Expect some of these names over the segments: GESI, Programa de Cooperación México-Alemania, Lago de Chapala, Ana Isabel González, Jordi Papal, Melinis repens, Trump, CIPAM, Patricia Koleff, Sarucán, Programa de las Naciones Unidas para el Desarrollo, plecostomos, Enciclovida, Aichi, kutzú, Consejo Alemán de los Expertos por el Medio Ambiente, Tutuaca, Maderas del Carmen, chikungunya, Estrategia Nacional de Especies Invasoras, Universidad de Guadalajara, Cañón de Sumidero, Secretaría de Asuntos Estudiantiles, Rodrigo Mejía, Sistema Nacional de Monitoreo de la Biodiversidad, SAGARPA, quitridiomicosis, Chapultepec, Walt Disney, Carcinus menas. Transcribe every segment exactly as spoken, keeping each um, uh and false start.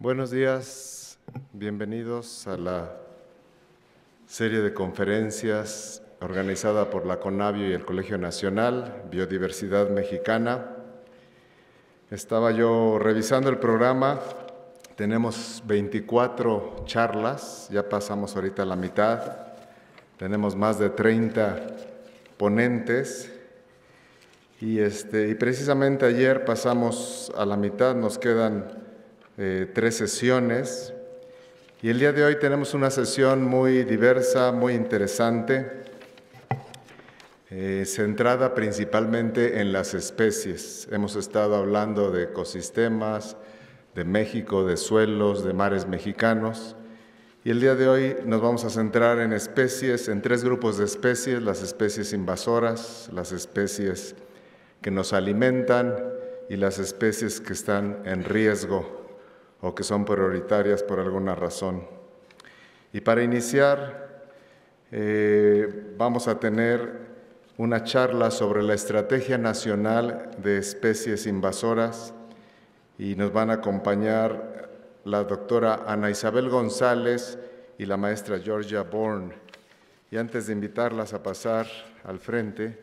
Buenos días, bienvenidos a la serie de conferencias organizada por la CONABIO y el Colegio Nacional, Biodiversidad Mexicana. Estaba yo revisando el programa, tenemos veinticuatro charlas, ya pasamos ahorita la mitad, tenemos más de treinta ponentes. Y, este, y precisamente ayer pasamos a la mitad, nos quedan Eh, tres sesiones, y el día de hoy tenemos una sesión muy diversa, muy interesante, eh, centrada principalmente en las especies. Hemos estado hablando de ecosistemas, de México, de suelos, de mares mexicanos, y el día de hoy nos vamos a centrar en especies, en tres grupos de especies: las especies invasoras, las especies que nos alimentan y las especies que están en riesgo o que son prioritarias por alguna razón. Y para iniciar, eh, vamos a tener una charla sobre la Estrategia Nacional de Especies Invasoras, y nos van a acompañar la doctora Ana Isabel González y la maestra Georgia Born. Y antes de invitarlas a pasar al frente,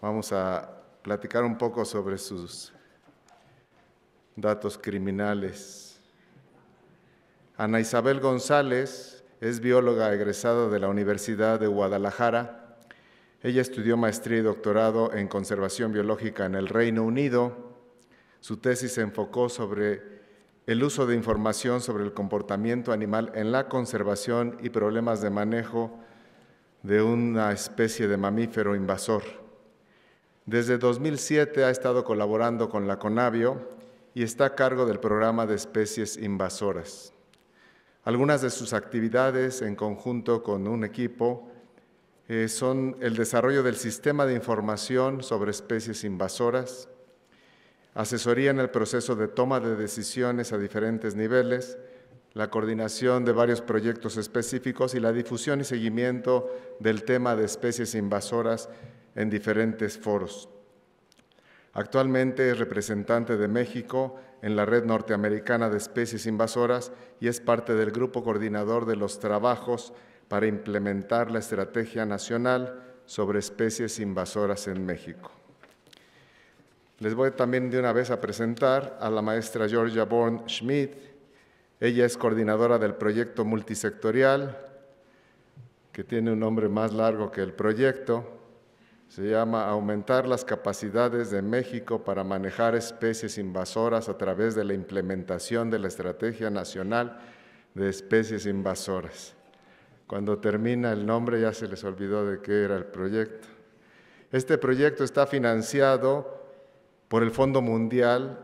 vamos a platicar un poco sobre sus datos criminales. Ana Isabel González es bióloga egresada de la Universidad de Guadalajara. Ella estudió maestría y doctorado en conservación biológica en el Reino Unido. Su tesis se enfocó sobre el uso de información sobre el comportamiento animal en la conservación y problemas de manejo de una especie de mamífero invasor. Desde dos mil siete ha estado colaborando con la CONABIO y está a cargo del Programa de Especies Invasoras. Algunas de sus actividades, en conjunto con un equipo, eh, son el desarrollo del sistema de información sobre especies invasoras, asesoría en el proceso de toma de decisiones a diferentes niveles, la coordinación de varios proyectos específicos y la difusión y seguimiento del tema de especies invasoras en diferentes foros. Actualmente es representante de México en la Red Norteamericana de Especies Invasoras y es parte del grupo coordinador de los trabajos para implementar la Estrategia Nacional sobre Especies Invasoras en México. Les voy también de una vez a presentar a la maestra Georgia Born Schmidt. Ella es coordinadora del proyecto multisectorial, que tiene un nombre más largo que el proyecto. Se llama Aumentar las capacidades de México para manejar especies invasoras a través de la implementación de la Estrategia Nacional de Especies Invasoras. Cuando termina el nombre ya se les olvidó de qué era el proyecto. Este proyecto está financiado por el Fondo Mundial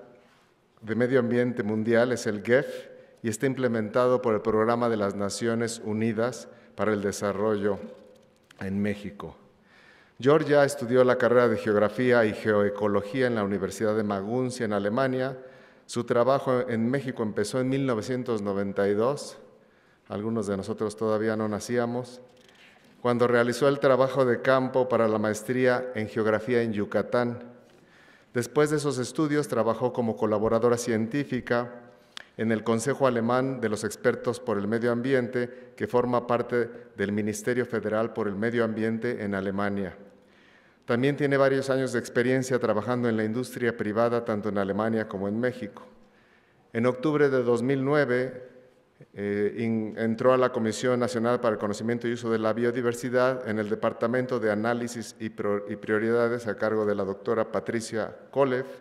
de Medio Ambiente Mundial, es el G E F, y está implementado por el Programa de las Naciones Unidas para el Desarrollo en México. Georgia estudió la carrera de Geografía y Geoecología en la Universidad de Maguncia, en Alemania. Su trabajo en México empezó en mil novecientos noventa y dos, algunos de nosotros todavía no nacíamos, cuando realizó el trabajo de campo para la maestría en Geografía en Yucatán. Después de esos estudios, trabajó como colaboradora científica en el Consejo Alemán de los Expertos por el Medio Ambiente, que forma parte del Ministerio Federal por el Medio Ambiente en Alemania. También tiene varios años de experiencia trabajando en la industria privada, tanto en Alemania como en México. En octubre de dos mil nueve, eh, in, entró a la Comisión Nacional para el Conocimiento y Uso de la Biodiversidad en el Departamento de Análisis y, Pro, y Prioridades, a cargo de la doctora Patricia Koleff,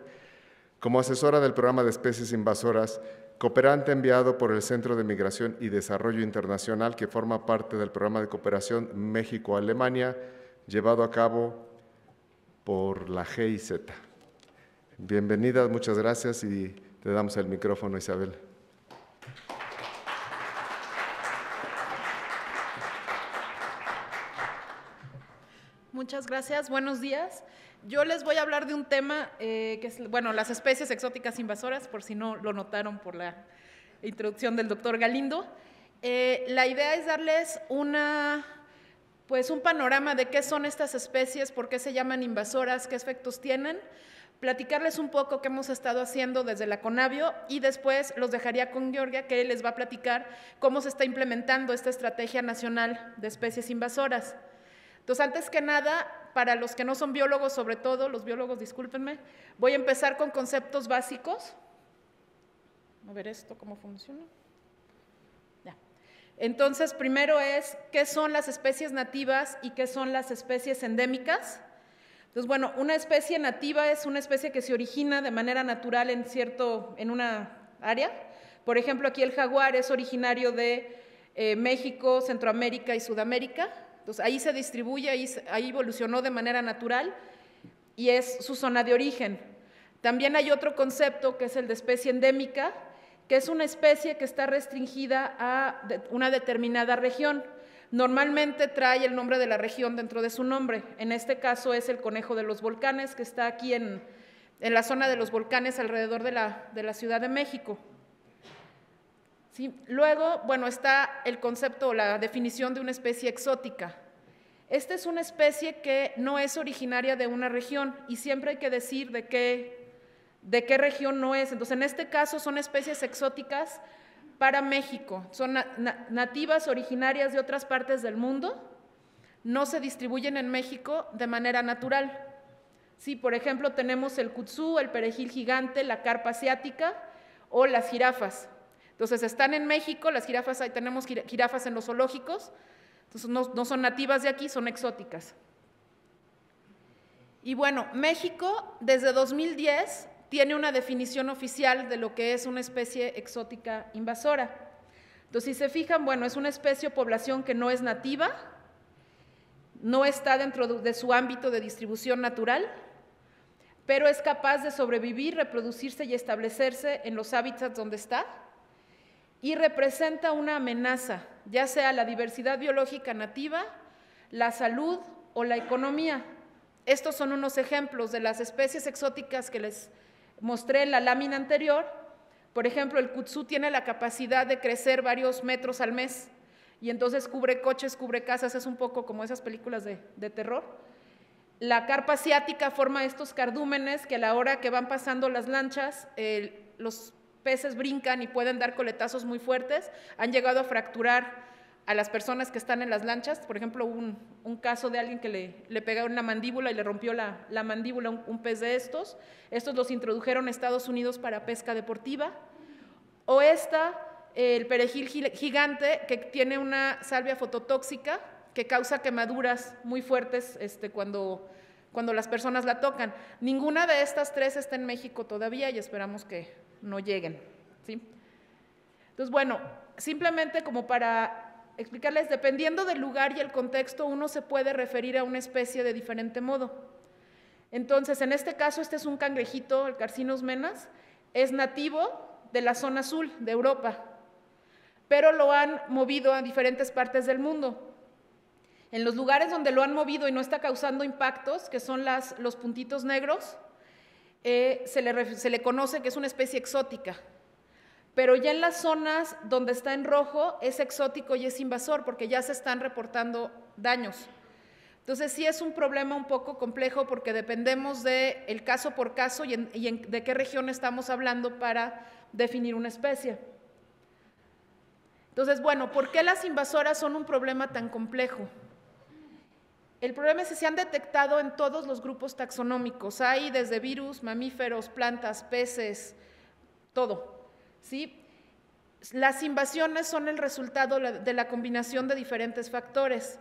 como asesora del Programa de Especies Invasoras, cooperante enviado por el Centro de Migración y Desarrollo Internacional, que forma parte del Programa de Cooperación México-Alemania, llevado a cabo por la G I Z. Bienvenidas, muchas gracias, y te damos el micrófono, Isabel. Muchas gracias, buenos días. Yo les voy a hablar de un tema eh, que es, bueno, las especies exóticas invasoras, por si no lo notaron por la introducción del doctor Galindo. Eh, la idea es darles una pues un panorama de qué son estas especies, por qué se llaman invasoras, qué efectos tienen, platicarles un poco qué hemos estado haciendo desde la CONABIO y después los dejaría con Georgia, que les va a platicar cómo se está implementando esta Estrategia Nacional de Especies Invasoras. Entonces, antes que nada, para los que no son biólogos, sobre todo, los biólogos, discúlpenme, voy a empezar con conceptos básicos. A ver esto, cómo funciona. Ya. Entonces, primero es, ¿qué son las especies nativas y qué son las especies endémicas? Entonces, bueno, una especie nativa es una especie que se origina de manera natural en, cierto, en una área. Por ejemplo, aquí el jaguar es originario de eh, México, Centroamérica y Sudamérica. Entonces, ahí se distribuye, ahí, ahí evolucionó de manera natural y es su zona de origen. También hay otro concepto que es el de especie endémica, que es una especie que está restringida a una determinada región. Normalmente trae el nombre de la región dentro de su nombre. En este caso es el conejo de los volcanes, que está aquí en, en la zona de los volcanes alrededor de la, de la Ciudad de México. ¿Sí? Luego, bueno, está el concepto o la definición de una especie exótica. Esta es una especie que no es originaria de una región y siempre hay que decir de qué, de qué región no es. Entonces, en este caso son especies exóticas para México, son nativas originarias de otras partes del mundo, no se distribuyen en México de manera natural. Sí, por ejemplo, tenemos el kutzú, el perejil gigante, la carpa asiática o las jirafas. Entonces, están en México, las jirafas, ahí tenemos jirafas en los zoológicos, entonces no, no son nativas de aquí, son exóticas. Y bueno, México desde dos mil diez… tiene una definición oficial de lo que es una especie exótica invasora. Entonces, si se fijan, bueno, es una especie o población que no es nativa, no está dentro de su ámbito de distribución natural, pero es capaz de sobrevivir, reproducirse y establecerse en los hábitats donde está y representa una amenaza, ya sea la diversidad biológica nativa, la salud o la economía. Estos son unos ejemplos de las especies exóticas que les mostré en la lámina anterior. Por ejemplo, el kutzú tiene la capacidad de crecer varios metros al mes y entonces cubre coches, cubre casas, es un poco como esas películas de, de terror. La carpa asiática forma estos cardúmenes que a la hora que van pasando las lanchas, eh, los peces brincan y pueden dar coletazos muy fuertes, han llegado a fracturar a las personas que están en las lanchas. Por ejemplo, hubo un, un caso de alguien que le, le pegaron una mandíbula y le rompió la, la mandíbula un, un pez de estos. Estos los introdujeron a Estados Unidos para pesca deportiva. O esta, el perejil gigante, que tiene una salvia fototóxica que causa quemaduras muy fuertes este, cuando, cuando las personas la tocan. Ninguna de estas tres está en México todavía y esperamos que no lleguen, ¿sí? Entonces, bueno, simplemente como para explicarles, dependiendo del lugar y el contexto, uno se puede referir a una especie de diferente modo. Entonces, en este caso, este es un cangrejito, el Carcinus menas, es nativo de la zona azul de Europa, pero lo han movido a diferentes partes del mundo. En los lugares donde lo han movido y no está causando impactos, que son las, los puntitos negros, eh, se le, se le conoce que es una especie exótica. Pero ya en las zonas donde está en rojo es exótico y es invasor porque ya se están reportando daños. Entonces, sí es un problema un poco complejo porque dependemos del caso por caso y, en, y en, de qué región estamos hablando para definir una especie. Entonces, bueno, ¿por qué las invasoras son un problema tan complejo? El problema es que se han detectado en todos los grupos taxonómicos. Hay desde virus, mamíferos, plantas, peces, todo. ¿Sí? Las invasiones son el resultado de la combinación de diferentes factores.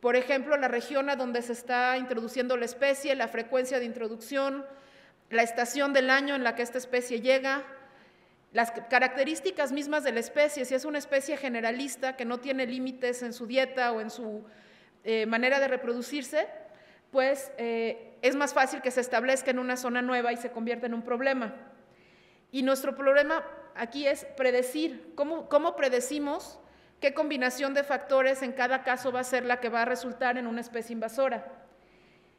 Por ejemplo, la región a donde se está introduciendo la especie, la frecuencia de introducción, la estación del año en la que esta especie llega, las características mismas de la especie, si es una especie generalista que no tiene límites en su dieta o en su eh, manera de reproducirse, pues eh, es más fácil que se establezca en una zona nueva y se convierta en un problema. Y nuestro problema aquí es predecir, ¿cómo, cómo predecimos qué combinación de factores en cada caso va a ser la que va a resultar en una especie invasora?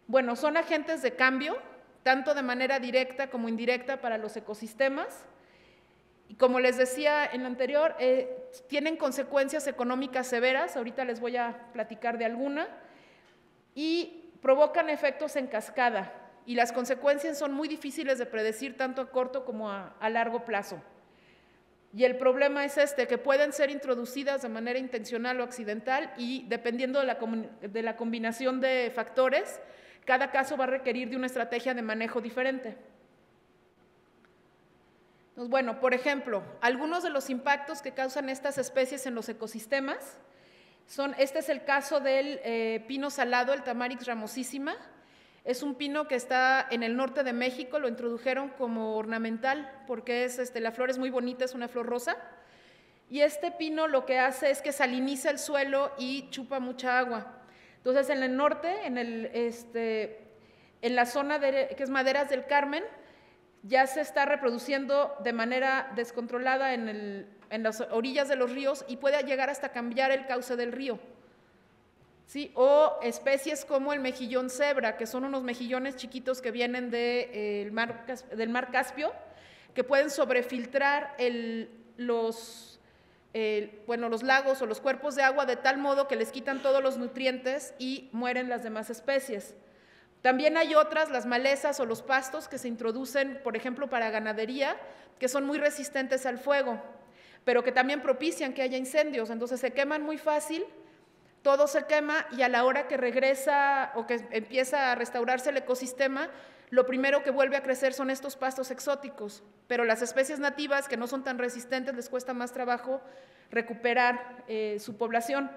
Bueno, son agentes de cambio, tanto de manera directa como indirecta para los ecosistemas, y como les decía en lo anterior, eh, tienen consecuencias económicas severas, ahorita les voy a platicar de alguna, y provocan efectos en cascada, y las consecuencias son muy difíciles de predecir tanto a corto como a, a largo plazo. Y el problema es este, que pueden ser introducidas de manera intencional o accidental y dependiendo de la, de la combinación de factores, cada caso va a requerir de una estrategia de manejo diferente. Entonces, bueno, por ejemplo, algunos de los impactos que causan estas especies en los ecosistemas son, este es el caso del eh, pino salado, el Tamarix ramosísima, es un pino que está en el norte de México, lo introdujeron como ornamental porque es, este, la flor es muy bonita, es una flor rosa. Y este pino lo que hace es que saliniza el suelo y chupa mucha agua. Entonces, en el norte, en, el, este, en la zona de, que es Maderas del Carmen, ya se está reproduciendo de manera descontrolada en, el, en las orillas de los ríos y puede llegar hasta cambiar el cauce del río. Sí, o especies como el mejillón cebra, que son unos mejillones chiquitos que vienen de, eh, el mar, del mar Caspio, que pueden sobrefiltrar el, los, eh, bueno, los lagos o los cuerpos de agua de tal modo que les quitan todos los nutrientes y mueren las demás especies. También hay otras, las malezas o los pastos que se introducen, por ejemplo, para ganadería, que son muy resistentes al fuego, pero que también propician que haya incendios, entonces se queman muy fácil. Todo se quema y a la hora que regresa o que empieza a restaurarse el ecosistema, lo primero que vuelve a crecer son estos pastos exóticos, pero las especies nativas que no son tan resistentes les cuesta más trabajo recuperar eh, su población.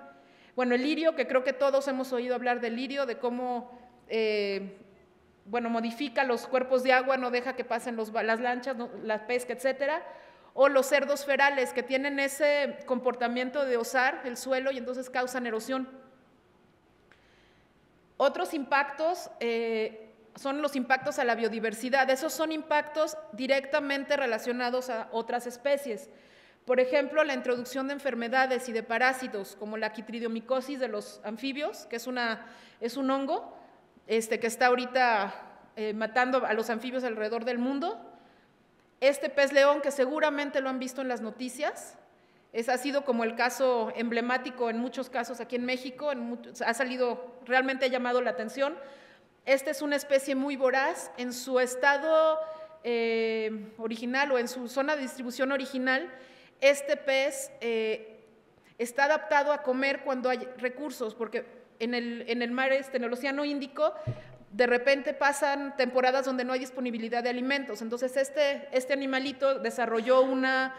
Bueno, el lirio, que creo que todos hemos oído hablar del lirio, de cómo eh, bueno, modifica los cuerpos de agua, no deja que pasen los, las lanchas, no, la pesca, etcétera. O los cerdos ferales, que tienen ese comportamiento de osar el suelo y entonces causan erosión. Otros impactos eh, son los impactos a la biodiversidad. Esos son impactos directamente relacionados a otras especies. Por ejemplo, la introducción de enfermedades y de parásitos, como la quitridiomicosis de los anfibios, que es, una, es un hongo este, que está ahorita eh, matando a los anfibios alrededor del mundo. Este pez león, que seguramente lo han visto en las noticias, es, ha sido como el caso emblemático en muchos casos aquí en México, en muchos, ha salido, realmente ha llamado la atención. Esta es una especie muy voraz, en su estado eh, original o en su zona de distribución original, este pez eh, está adaptado a comer cuando hay recursos, porque en el, en el mar, este, en el Océano Índico, de repente pasan temporadas donde no hay disponibilidad de alimentos, entonces este, este animalito desarrolló una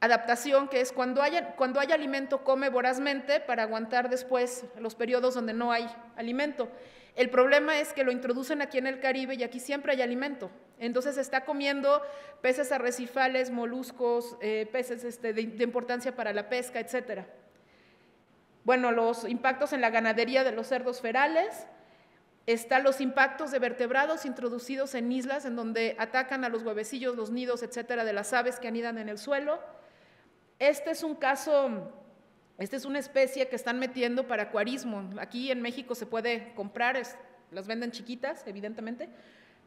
adaptación que es cuando haya, cuando hay alimento come vorazmente para aguantar después los periodos donde no hay alimento. El problema es que lo introducen aquí en el Caribe y aquí siempre hay alimento, entonces está comiendo peces arrecifales, moluscos, eh, peces este, de, de importancia para la pesca, etcétera. Bueno, los impactos en la ganadería de los cerdos ferales. Están los impactos de vertebrados introducidos en islas en donde atacan a los huevecillos, los nidos, etcétera, de las aves que anidan en el suelo. Este es un caso, esta es una especie que están metiendo para acuarismo. Aquí en México se puede comprar, es, las venden chiquitas, evidentemente,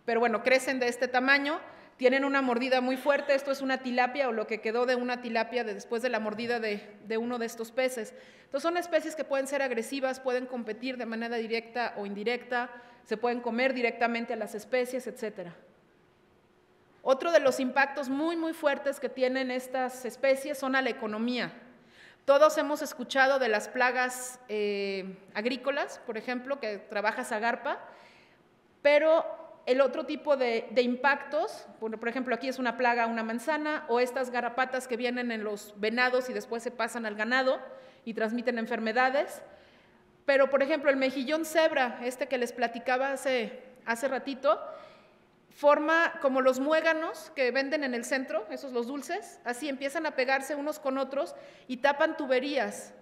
pero bueno, crecen de este tamaño, tienen una mordida muy fuerte. Esto es una tilapia o lo que quedó de una tilapia de después de la mordida de, de uno de estos peces. Entonces, son especies que pueden ser agresivas, pueden competir de manera directa o indirecta, se pueden comer directamente a las especies, etcétera. Otro de los impactos muy, muy fuertes que tienen estas especies son a la economía. Todos hemos escuchado de las plagas eh, agrícolas, por ejemplo, que trabaja SAGARPA, pero… El otro tipo de, de impactos, por ejemplo, aquí es una plaga a una manzana, o estas garrapatas que vienen en los venados y después se pasan al ganado y transmiten enfermedades. Pero, por ejemplo, el mejillón cebra, este que les platicaba hace, hace ratito, forma como los muéganos que venden en el centro, esos los dulces, así empiezan a pegarse unos con otros y tapan tuberías.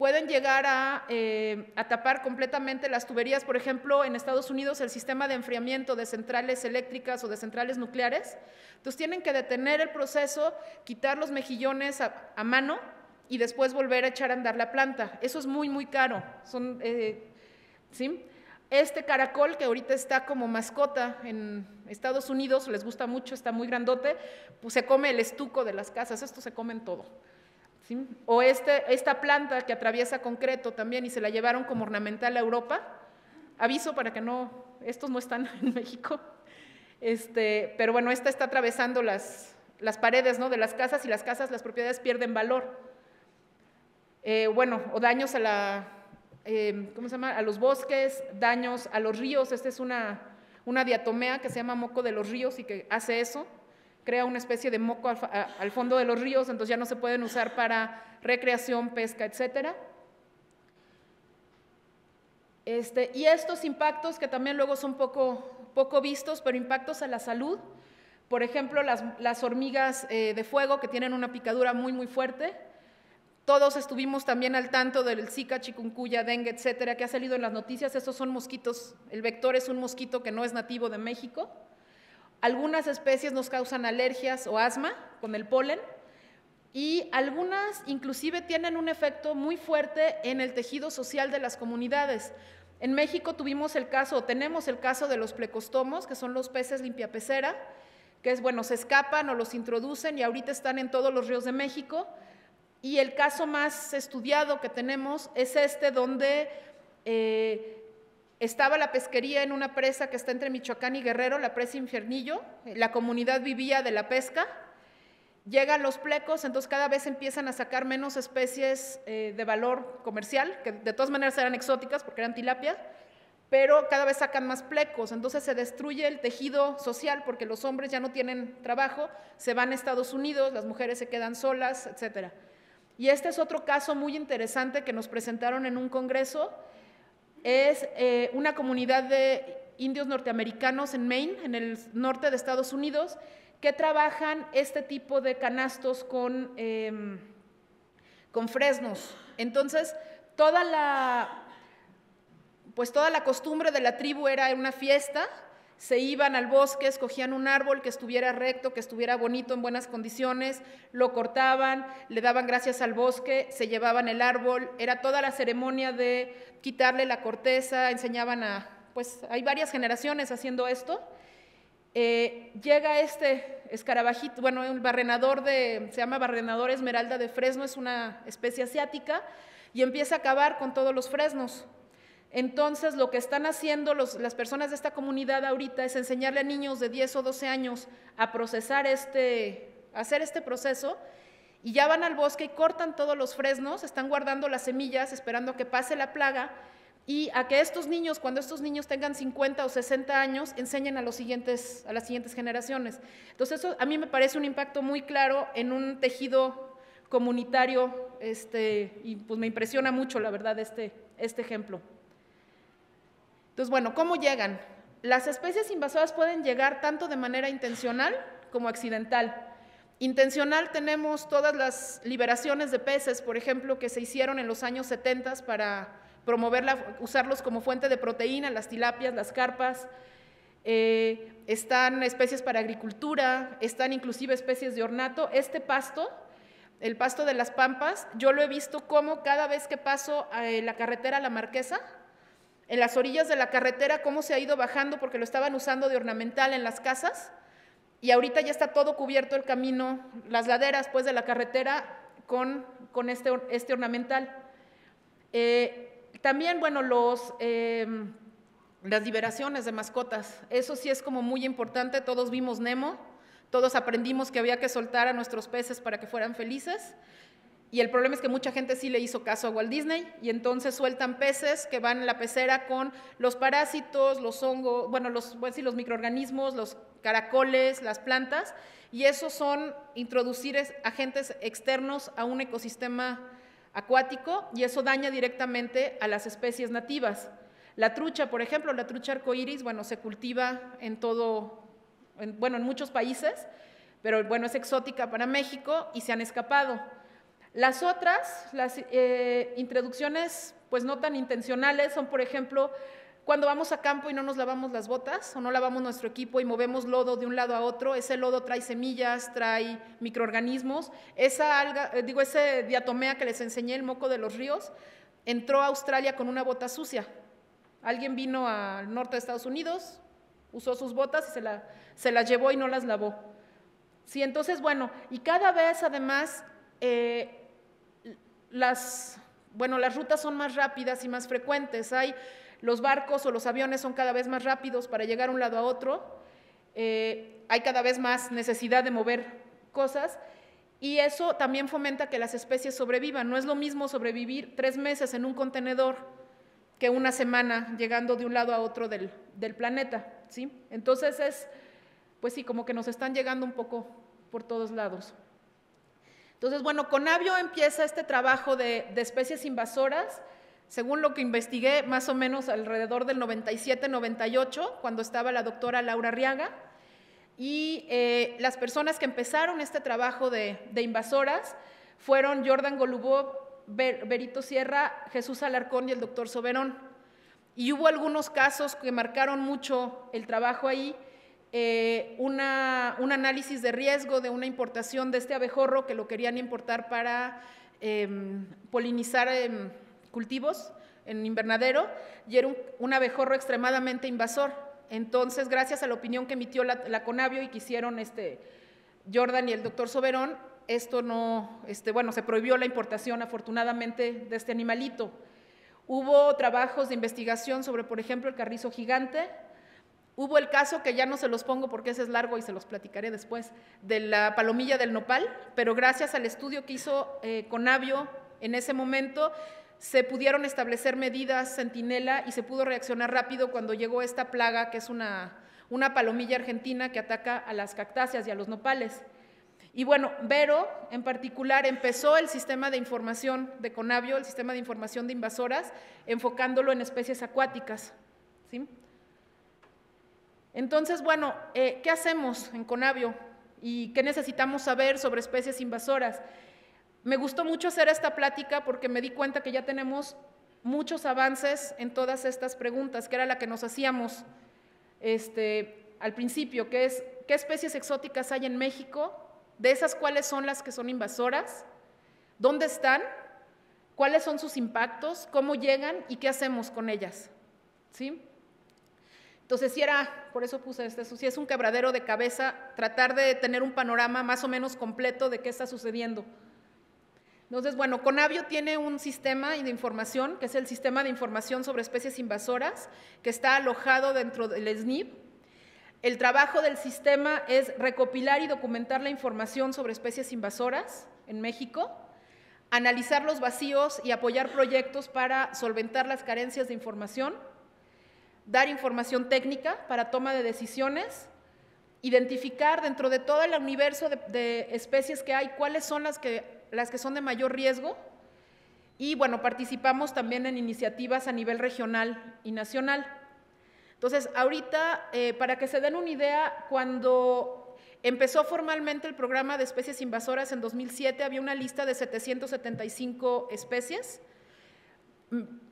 Pueden llegar a, eh, a tapar completamente las tuberías. Por ejemplo, en Estados Unidos el sistema de enfriamiento de centrales eléctricas o de centrales nucleares, entonces tienen que detener el proceso, quitar los mejillones a, a mano y después volver a echar a andar la planta. Eso es muy, muy caro. Son, eh, ¿sí? Este caracol que ahorita está como mascota en Estados Unidos, les gusta mucho, está muy grandote, pues se come el estuco de las casas, esto se comen todo. ¿Sí? O este, esta planta que atraviesa concreto también y se la llevaron como ornamental a Europa, Aviso para que no, estos no están en México, este, pero bueno, esta está atravesando las, las paredes, ¿no?, de las casas, y las casas, las propiedades pierden valor. Eh, bueno, o daños a la, eh, ¿cómo se llama?, a los bosques, daños a los ríos. Esta es una, una diatomea que se llama moco de los ríos y que hace eso, crea una especie de moco al, a, al fondo de los ríos, entonces ya no se pueden usar para recreación, pesca, etcétera. Este, y estos impactos que también luego son poco, poco vistos, pero impactos a la salud, por ejemplo, las, las hormigas eh, de fuego que tienen una picadura muy, muy fuerte. Todos estuvimos también al tanto del Zika, chikungunya, dengue, etcétera, que ha salido en las noticias. Estos son mosquitos, el vector es un mosquito que no es nativo de México. Algunas especies nos causan alergias o asma con el polen, y algunas inclusive tienen un efecto muy fuerte en el tejido social de las comunidades. En México tuvimos el caso, o tenemos el caso de los plecostomos, que son los peces limpiapecera, que es, bueno, se escapan o los introducen y ahorita están en todos los ríos de México. Y el caso más estudiado que tenemos es este, donde eh, estaba la pesquería en una presa que está entre Michoacán y Guerrero, la presa Infiernillo. La comunidad vivía de la pesca, llegan los plecos, entonces cada vez empiezan a sacar menos especies eh, de valor comercial, que de todas maneras eran exóticas porque eran tilapias, pero cada vez sacan más plecos, entonces se destruye el tejido social porque los hombres ya no tienen trabajo, se van a Estados Unidos, las mujeres se quedan solas, etcétera. Y este es otro caso muy interesante que nos presentaron en un congreso. Es eh, una comunidad de indios norteamericanos en Maine, en el norte de Estados Unidos, que trabajan este tipo de canastos con, eh, con fresnos. Entonces, toda la, pues toda la costumbre de la tribu era una fiesta. Se iban al bosque, escogían un árbol que estuviera recto, que estuviera bonito, en buenas condiciones, lo cortaban, le daban gracias al bosque, se llevaban el árbol, era toda la ceremonia de quitarle la corteza, enseñaban a… pues hay varias generaciones haciendo esto. Eh, llega este escarabajito, bueno, el barrenador de… se llama barrenador esmeralda de fresno, es una especie asiática, y empieza a acabar con todos los fresnos. Entonces, lo que están haciendo los, las personas de esta comunidad ahorita es enseñarle a niños de diez o doce años a procesar este, a hacer este proceso, y ya van al bosque y cortan todos los fresnos, están guardando las semillas, esperando que pase la plaga, y a que estos niños, cuando estos niños tengan cincuenta o sesenta años, enseñen a, los siguientes, a las siguientes generaciones. Entonces, eso a mí me parece un impacto muy claro en un tejido comunitario, este, y pues me impresiona mucho, la verdad, este, este ejemplo. Entonces, bueno, ¿cómo llegan? Las especies invasoras pueden llegar tanto de manera intencional como accidental. Intencional, tenemos todas las liberaciones de peces, por ejemplo, que se hicieron en los años setenta para promoverla, usarlos como fuente de proteína, las tilapias, las carpas. Eh, están especies para agricultura, están inclusive especies de ornato. Este pasto, el pasto de las pampas, yo lo he visto como cada vez que paso a la carretera a La Marquesa, en las orillas de la carretera, cómo se ha ido bajando, porque lo estaban usando de ornamental en las casas, y ahorita ya está todo cubierto el camino, las laderas pues de la carretera con, con este, este ornamental. Eh, también, bueno, los, eh, las liberaciones de mascotas, eso sí es como muy importante. Todos vimos Nemo, todos aprendimos que había que soltar a nuestros peces para que fueran felices. Y el problema es que mucha gente sí le hizo caso a Walt Disney, y entonces sueltan peces que van en la pecera con los parásitos, los hongos, bueno, los, voy a decir, los microorganismos, los caracoles, las plantas, y eso son introducir agentes externos a un ecosistema acuático, y eso daña directamente a las especies nativas. La trucha, por ejemplo, la trucha arcoíris, bueno, se cultiva en todo, en, bueno, en muchos países, pero bueno, es exótica para México y se han escapado. Las otras, las eh, introducciones pues no tan intencionales, son por ejemplo cuando vamos a campo y no nos lavamos las botas o no lavamos nuestro equipo y movemos lodo de un lado a otro. Ese lodo trae semillas, trae microorganismos. Esa alga, eh, digo, ese diatomea que les enseñé, el moco de los ríos, entró a Australia con una bota sucia. Alguien vino al norte de Estados Unidos, usó sus botas y se, la, se las llevó y no las lavó. Sí, entonces, bueno, y cada vez además… Eh, Las, bueno, las rutas son más rápidas y más frecuentes. Hay los barcos o los aviones son cada vez más rápidos para llegar de un lado a otro, eh, hay cada vez más necesidad de mover cosas y eso también fomenta que las especies sobrevivan. No es lo mismo sobrevivir tres meses en un contenedor que una semana llegando de un lado a otro del, del planeta, ¿sí? Entonces es, pues sí, como que nos están llegando un poco por todos lados. Entonces, bueno, CONABIO empieza este trabajo de, de especies invasoras, según lo que investigué, más o menos alrededor del noventa y siete, noventa y ocho, cuando estaba la doctora Laura Arriaga, y eh, las personas que empezaron este trabajo de, de invasoras fueron Jordan Golubov, Ber, Berito Sierra, Jesús Alarcón y el doctor Soberón. Y hubo algunos casos que marcaron mucho el trabajo ahí. Eh, una, un análisis de riesgo de una importación de este abejorro que lo querían importar para eh, polinizar eh, cultivos en invernadero y era un, un abejorro extremadamente invasor. Entonces, gracias a la opinión que emitió la, la CONABIO y que hicieron este, Jordan y el doctor Soberón, esto no, este, bueno, se prohibió la importación afortunadamente de este animalito. Hubo trabajos de investigación sobre, por ejemplo, el carrizo gigante. Hubo el caso, que ya no se los pongo porque ese es largo y se los platicaré después, de la palomilla del nopal, pero gracias al estudio que hizo eh, CONABIO en ese momento, se pudieron establecer medidas centinela y se pudo reaccionar rápido cuando llegó esta plaga, que es una, una palomilla argentina que ataca a las cactáceas y a los nopales. Y bueno, Vero en particular empezó el sistema de información de CONABIO, el sistema de información de invasoras, enfocándolo en especies acuáticas, ¿sí? Entonces, bueno, eh, ¿qué hacemos en CONABIO y qué necesitamos saber sobre especies invasoras? Me gustó mucho hacer esta plática porque me di cuenta que ya tenemos muchos avances en todas estas preguntas, que era la que nos hacíamos este, al principio, que es, ¿qué especies exóticas hay en México? De esas, ¿cuáles son las que son invasoras? ¿Dónde están? ¿Cuáles son sus impactos? ¿Cómo llegan? ¿Y qué hacemos con ellas? ¿Sí? Entonces, si era, por eso puse este, si es un quebradero de cabeza, tratar de tener un panorama más o menos completo de qué está sucediendo. Entonces, bueno, CONABIO tiene un sistema de información, que es el Sistema de Información sobre Especies Invasoras, que está alojado dentro del S N I P. El trabajo del sistema es recopilar y documentar la información sobre especies invasoras en México, analizar los vacíos y apoyar proyectos para solventar las carencias de información, dar información técnica para toma de decisiones, identificar dentro de todo el universo de, de especies que hay, cuáles son las que, las que son de mayor riesgo y, bueno, participamos también en iniciativas a nivel regional y nacional. Entonces, ahorita, eh, para que se den una idea, cuando empezó formalmente el programa de especies invasoras en dos mil siete, había una lista de setecientas setenta y cinco especies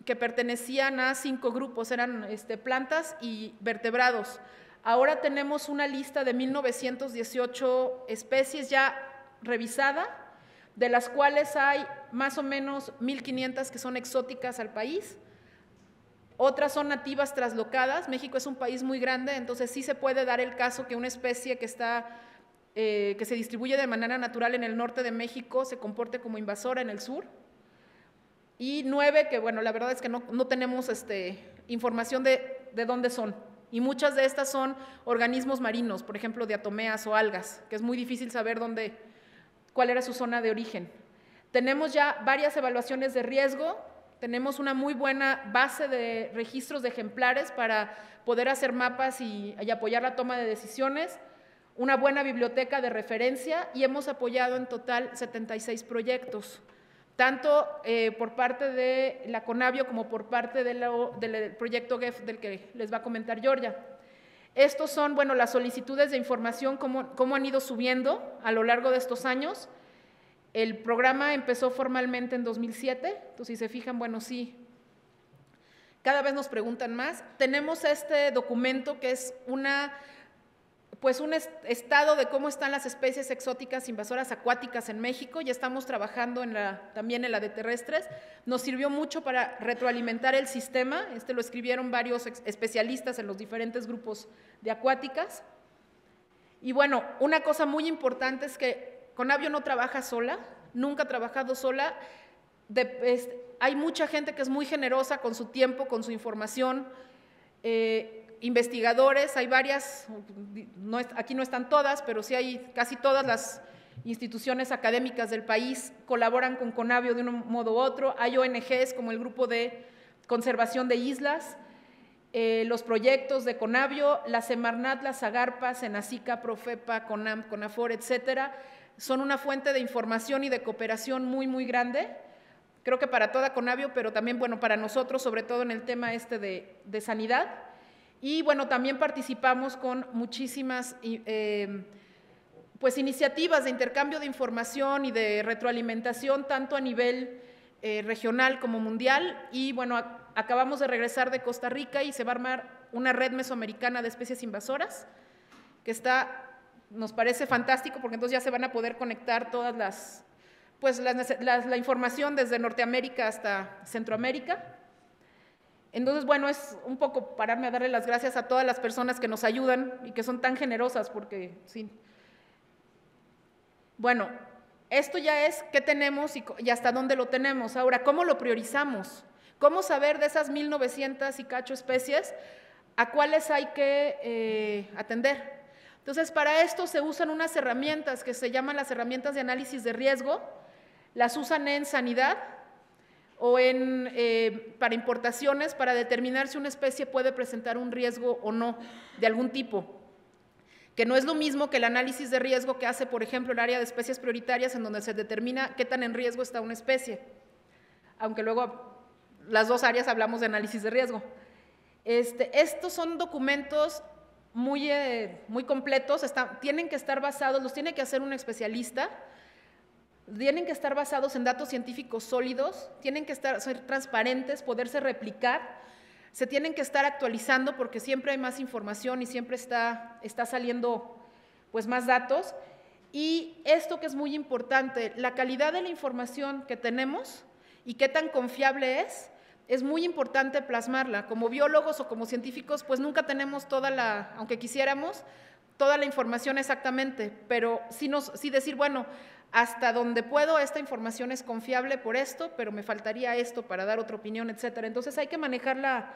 que pertenecían a cinco grupos, eran este, plantas y vertebrados. Ahora tenemos una lista de mil novecientas dieciocho especies ya revisada, de las cuales hay más o menos mil quinientas que son exóticas al país, otras son nativas traslocadas. México es un país muy grande, entonces sí se puede dar el caso que una especie que, está, eh, que se distribuye de manera natural en el norte de México se comporte como invasora en el sur. Y nueve, que bueno, la verdad es que no, no tenemos este, información de, de dónde son. Y muchas de estas son organismos marinos, por ejemplo, diatomeas o algas, que es muy difícil saber dónde, cuál era su zona de origen. Tenemos ya varias evaluaciones de riesgo, tenemos una muy buena base de registros de ejemplares para poder hacer mapas y, y apoyar la toma de decisiones, una buena biblioteca de referencia y hemos apoyado en total setenta y seis proyectos, tanto eh, por parte de la CONABIO como por parte de la, del proyecto G E F del que les va a comentar Georgia. Estos son, bueno, las solicitudes de información, cómo, cómo han ido subiendo a lo largo de estos años. El programa empezó formalmente en dos mil siete, entonces si se fijan, bueno, sí, cada vez nos preguntan más. Tenemos este documento que es una… pues un estado de cómo están las especies exóticas invasoras acuáticas en México, ya estamos trabajando en la, también en la de terrestres, nos sirvió mucho para retroalimentar el sistema, este lo escribieron varios especialistas en los diferentes grupos de acuáticas. Y bueno, una cosa muy importante es que CONABIO no trabaja sola, nunca ha trabajado sola, de, es, Hay mucha gente que es muy generosa con su tiempo, con su información, eh, investigadores, hay varias, no, aquí no están todas, pero sí hay casi todas las instituciones académicas del país colaboran con CONABIO de un modo u otro, hay O N Ges como el Grupo de Conservación de Islas, eh, los proyectos de CONABIO, la Semarnat, la SAGARPA, Senacica, Profepa, Conam, Conafor, etcétera, son una fuente de información y de cooperación muy, muy grande, creo que para toda CONABIO, pero también, bueno, para nosotros, sobre todo en el tema este de, de sanidad. Y, bueno, también participamos con muchísimas eh, pues, iniciativas de intercambio de información y de retroalimentación, tanto a nivel eh, regional como mundial. Y, bueno, a, acabamos de regresar de Costa Rica y se va a armar una red mesoamericana de especies invasoras, que está… Nos parece fantástico porque entonces ya se van a poder conectar todas las, pues la, la, la información desde Norteamérica hasta Centroamérica. Entonces, bueno, es un poco pararme a darle las gracias a todas las personas que nos ayudan y que son tan generosas porque, sí. Bueno, esto ya es qué tenemos y, y hasta dónde lo tenemos. Ahora, ¿cómo lo priorizamos? ¿Cómo saber de esas mil novecientas y cacho especies a cuáles hay que eh, atender? Entonces, para esto se usan unas herramientas que se llaman las herramientas de análisis de riesgo, las usan en sanidad o en, eh, para importaciones para determinar si una especie puede presentar un riesgo o no de algún tipo, que no es lo mismo que el análisis de riesgo que hace, por ejemplo, el área de especies prioritarias en donde se determina qué tan en riesgo está una especie, aunque luego las dos áreas hablamos de análisis de riesgo. Este, estos son documentos… Muy, eh, muy completos, está, tienen que estar basados, los tiene que hacer un especialista, tienen que estar basados en datos científicos sólidos, tienen que estar, ser transparentes, poderse replicar, se tienen que estar actualizando porque siempre hay más información y siempre está, está saliendo pues, más datos. Y esto que es muy importante, la calidad de la información que tenemos y qué tan confiable es, es muy importante plasmarla. Como biólogos o como científicos, pues nunca tenemos toda la, aunque quisiéramos, toda la información exactamente, pero sí, nos, sí decir, bueno, hasta donde puedo, esta información es confiable por esto, pero me faltaría esto para dar otra opinión, etcétera. Entonces, hay que manejar la,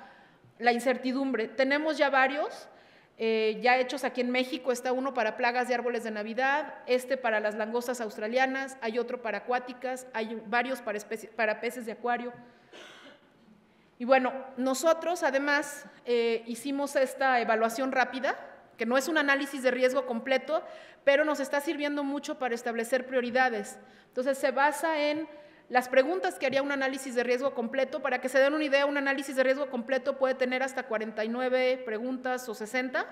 la incertidumbre. Tenemos ya varios, eh, ya hechos aquí en México, está uno para plagas de árboles de Navidad, este para las langostas australianas, hay otro para acuáticas, hay varios para, especies, para peces de acuario. Y bueno, nosotros además eh, hicimos esta evaluación rápida, que no es un análisis de riesgo completo, pero nos está sirviendo mucho para establecer prioridades. Entonces, se basa en las preguntas que haría un análisis de riesgo completo. Para que se den una idea, un análisis de riesgo completo puede tener hasta cuarenta y nueve preguntas o sesenta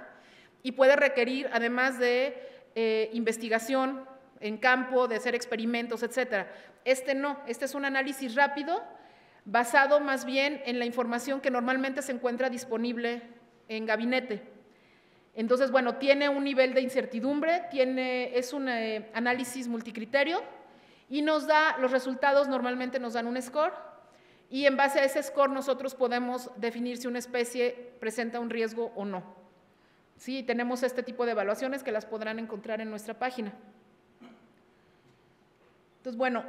y puede requerir además de eh, investigación en campo, de hacer experimentos, etcétera. Este no, este es un análisis rápido, basado más bien en la información que normalmente se encuentra disponible en gabinete. Entonces, bueno, tiene un nivel de incertidumbre, tiene, es un eh, análisis multicriterio y nos da, los resultados normalmente nos dan un score y en base a ese score nosotros podemos definir si una especie presenta un riesgo o no. Sí, tenemos este tipo de evaluaciones que las podrán encontrar en nuestra página. Entonces, bueno…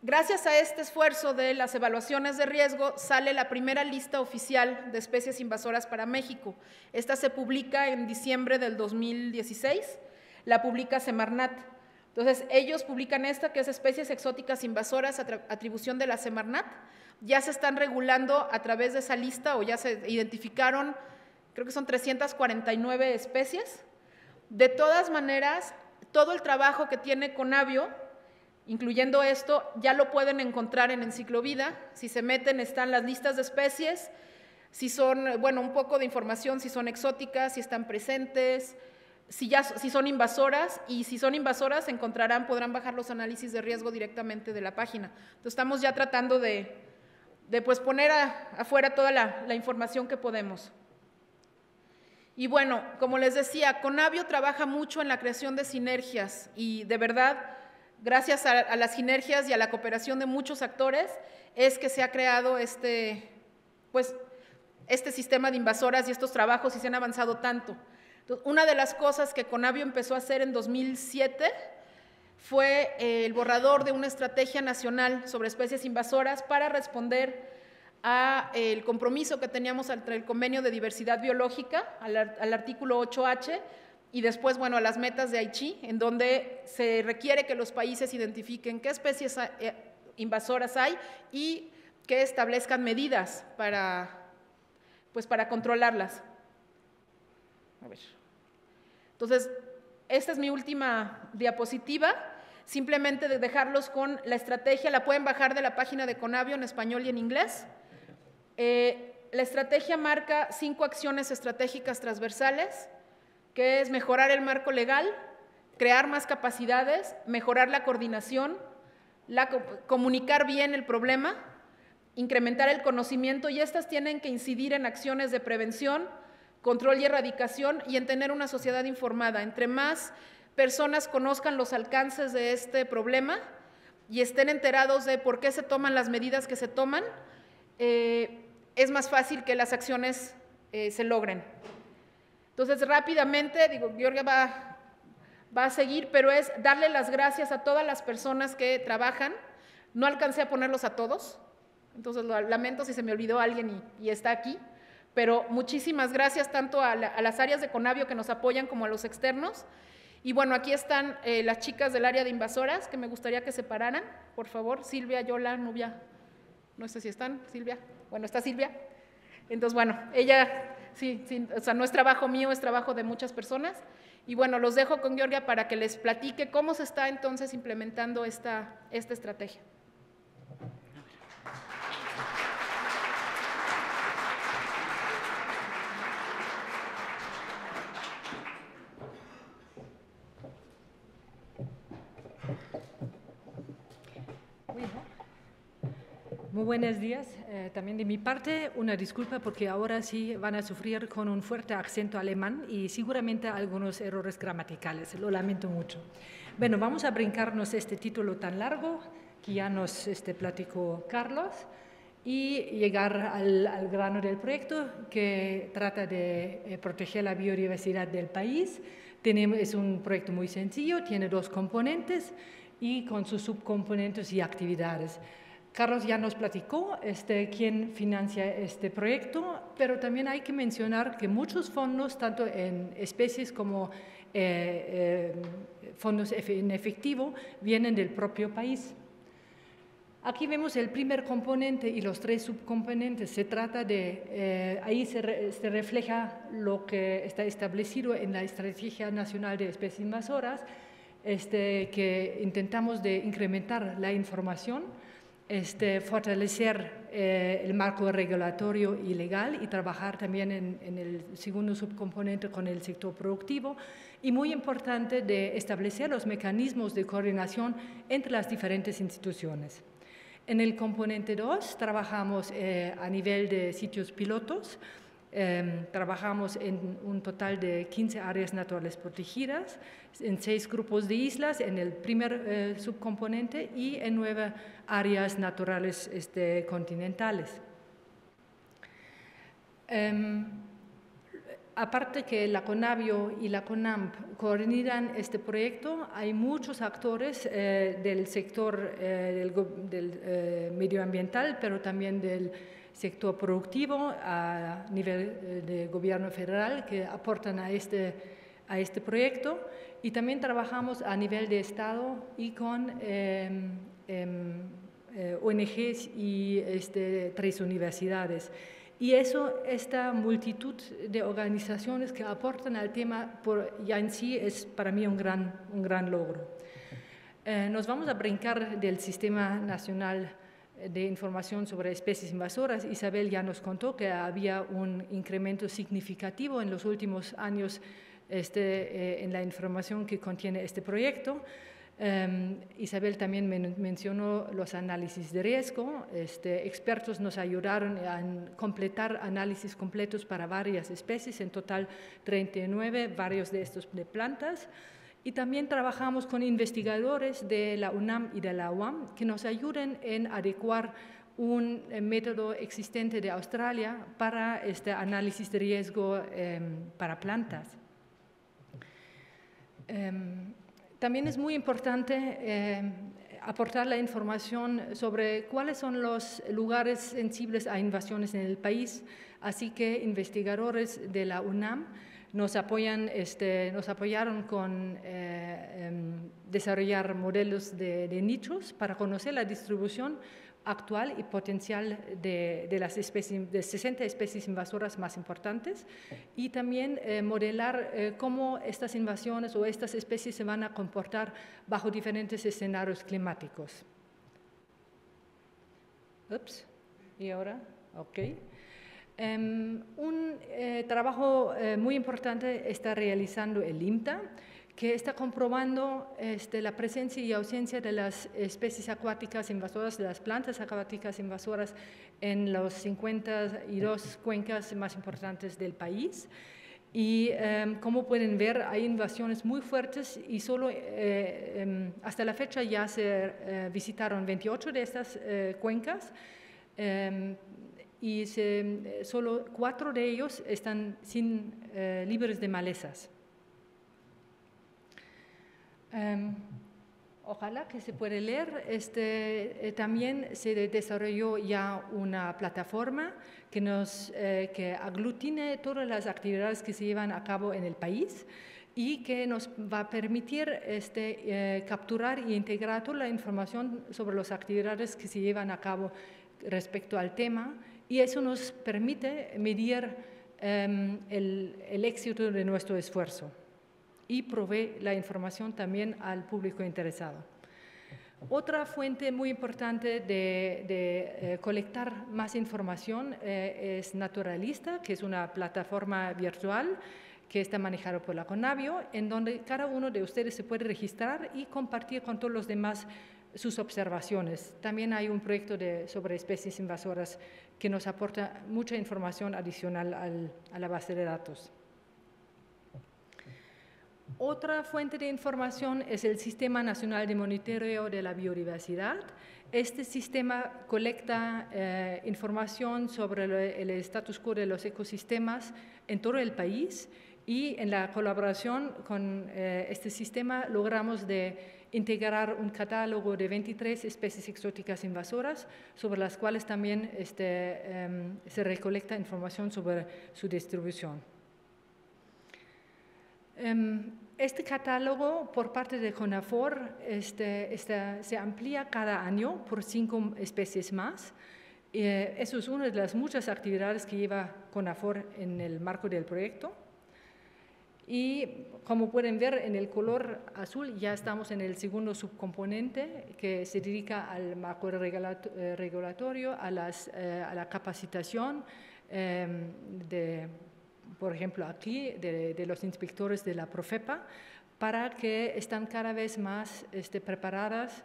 Gracias a este esfuerzo de las evaluaciones de riesgo, sale la primera lista oficial de especies invasoras para México. Esta se publica en diciembre del dos mil dieciséis, la publica Semarnat. Entonces, ellos publican esta que es especies exóticas invasoras, atribución de la Semarnat. Ya se están regulando a través de esa lista o ya se identificaron, creo que son trescientas cuarenta y nueve especies. De todas maneras, todo el trabajo que tiene CONABIO, incluyendo esto, ya lo pueden encontrar en Enciclovida. Si se meten, están las listas de especies, si son, bueno, un poco de información, si son exóticas, si están presentes, si, ya, si son invasoras, y si son invasoras, encontrarán, podrán bajar los análisis de riesgo directamente de la página. Entonces, estamos ya tratando de, de pues, poner a, afuera toda la, la información que podemos. Y bueno, como les decía, CONABIO trabaja mucho en la creación de sinergias y de verdad… Gracias a, a las sinergias y a la cooperación de muchos actores es que se ha creado este, pues, este sistema de invasoras y estos trabajos y se han avanzado tanto. Entonces, una de las cosas que CONABIO empezó a hacer en dos mil siete fue el borrador de una estrategia nacional sobre especies invasoras para responder a el compromiso que teníamos ante el convenio de diversidad biológica, al, al artículo ocho H, y después, bueno, a las metas de Aichi, en donde se requiere que los países identifiquen qué especies invasoras hay y que establezcan medidas para, pues, para controlarlas. A ver. Entonces, esta es mi última diapositiva, simplemente de dejarlos con la estrategia, la pueden bajar de la página de Conabio en español y en inglés. Eh, la estrategia marca cinco acciones estratégicas transversales, que es mejorar el marco legal, crear más capacidades, mejorar la coordinación, la, comunicar bien el problema, incrementar el conocimiento, y estas tienen que incidir en acciones de prevención, control y erradicación, y en tener una sociedad informada. Entre más personas conozcan los alcances de este problema y estén enterados de por qué se toman las medidas que se toman, eh, es más fácil que las acciones eh, se logren. Entonces, rápidamente, digo, Georgia va, va a seguir, pero es darle las gracias a todas las personas que trabajan. No alcancé a ponerlos a todos, entonces lo lamento si se me olvidó alguien y, y está aquí. Pero muchísimas gracias tanto a, la, a las áreas de Conabio que nos apoyan como a los externos. Y bueno, aquí están eh, las chicas del área de invasoras, que me gustaría que se pararan, por favor. Silvia, Yola, Nubia, no sé si están, Silvia. Bueno, está Silvia. Entonces, bueno, ella, sí, sí, o sea, no es trabajo mío, es trabajo de muchas personas. Y bueno, los dejo con Georgia para que les platique cómo se está entonces implementando esta, esta estrategia. Muy buenos días. Eh, también de mi parte, una disculpa porque ahora sí van a sufrir con un fuerte acento alemán y seguramente algunos errores gramaticales. Lo lamento mucho. Bueno, vamos a brincarnos este título tan largo que ya nos este, platicó Carlos y llegar al, al grano del proyecto, que trata de eh, proteger la biodiversidad del país. Tenemos, es un proyecto muy sencillo, tiene dos componentes y con sus subcomponentes y actividades. Carlos ya nos platicó este, quién financia este proyecto, pero también hay que mencionar que muchos fondos, tanto en especies como eh, eh, fondos en efectivo, vienen del propio país. Aquí vemos el primer componente y los tres subcomponentes. Se trata de, eh, ahí se, re, se refleja lo que está establecido en la Estrategia Nacional de Especies Invasoras, este, que intentamos de incrementar la información, Este, fortalecer eh, el marco regulatorio y legal y trabajar también en, en el segundo subcomponente con el sector productivo, y muy importante de establecer los mecanismos de coordinación entre las diferentes instituciones. En el componente dos trabajamos eh, a nivel de sitios pilotos, eh, trabajamos en un total de quince áreas naturales protegidas, en seis grupos de islas en el primer eh, subcomponente y en nueve áreas naturales este, continentales. Um, aparte que la Conabio y la Conamp coordinan este proyecto, hay muchos actores eh, del sector eh, del, del eh, medioambiental, pero también del sector productivo a nivel de gobierno federal que aportan a este, a este proyecto, y también trabajamos a nivel de Estado y con eh, eh, eh, O N Ges y este, tres universidades. Y eso, esta multitud de organizaciones que aportan al tema por, ya en sí es para mí un gran, un gran logro. Eh, nos vamos a brincar del Sistema Nacional de Información sobre Especies Invasoras. Isabel ya nos contó que había un incremento significativo en los últimos años este, eh, en la información que contiene este proyecto. Um, Isabel también men mencionó los análisis de riesgo. Este, expertos nos ayudaron a completar análisis completos para varias especies, en total treinta y nueve, varios de estos de plantas. Y también trabajamos con investigadores de la UNAM y de la U A M que nos ayuden en adecuar un método existente de Australia para este análisis de riesgo eh, para plantas. Um, También es muy importante eh, aportar la información sobre cuáles son los lugares sensibles a invasiones en el país, así que investigadores de la UNAM nos, apoyan, este, nos apoyaron con eh, desarrollar modelos de, de nichos para conocer la distribución actual y potencial de, de las especies, de sesenta especies invasoras más importantes, y también eh, modelar eh, cómo estas invasiones o estas especies se van a comportar bajo diferentes escenarios climáticos. Ups, y ahora, ok. Um, un eh, trabajo eh, muy importante está realizando el IMTA, que está comprobando este, la presencia y ausencia de las especies acuáticas invasoras, de las plantas acuáticas invasoras en los cincuenta y dos cuencas más importantes del país. Y eh, como pueden ver, hay invasiones muy fuertes y solo eh, hasta la fecha ya se eh, visitaron veintiocho de estas eh, cuencas eh, y se, solo cuatro de ellos están sin, eh, libres de malezas. Um, ojalá que se pueda leer. Este, eh, también se desarrolló ya una plataforma que, nos, eh, que aglutine todas las actividades que se llevan a cabo en el país y que nos va a permitir este, eh, capturar y integrar toda la información sobre las actividades que se llevan a cabo respecto al tema, y eso nos permite medir eh, el, el éxito de nuestro esfuerzo y provee la información también al público interesado. Otra fuente muy importante de, de eh, colectar más información eh, es Naturalista, que es una plataforma virtual que está manejada por la CONABIO, en donde cada uno de ustedes se puede registrar y compartir con todos los demás sus observaciones. También hay un proyecto de, sobre especies invasoras que nos aporta mucha información adicional al, a la base de datos. Otra fuente de información es el Sistema Nacional de Monitoreo de la Biodiversidad. Este sistema colecta eh, información sobre el status quo de los ecosistemas en todo el país, y en la colaboración con eh, este sistema logramos de integrar un catálogo de veintitrés especies exóticas invasoras, sobre las cuales también este, eh, se recolecta información sobre su distribución. Este catálogo por parte de Conafor este, este, se amplía cada año por cinco especies más. Eh, eso es una de las muchas actividades que lleva Conafor en el marco del proyecto. Y como pueden ver en el color azul, ya estamos en el segundo subcomponente, que se dedica al marco regulatorio, a, las, eh, a la capacitación eh, de... por ejemplo, aquí, de, de los inspectores de la Profepa, para que están cada vez más este, preparadas,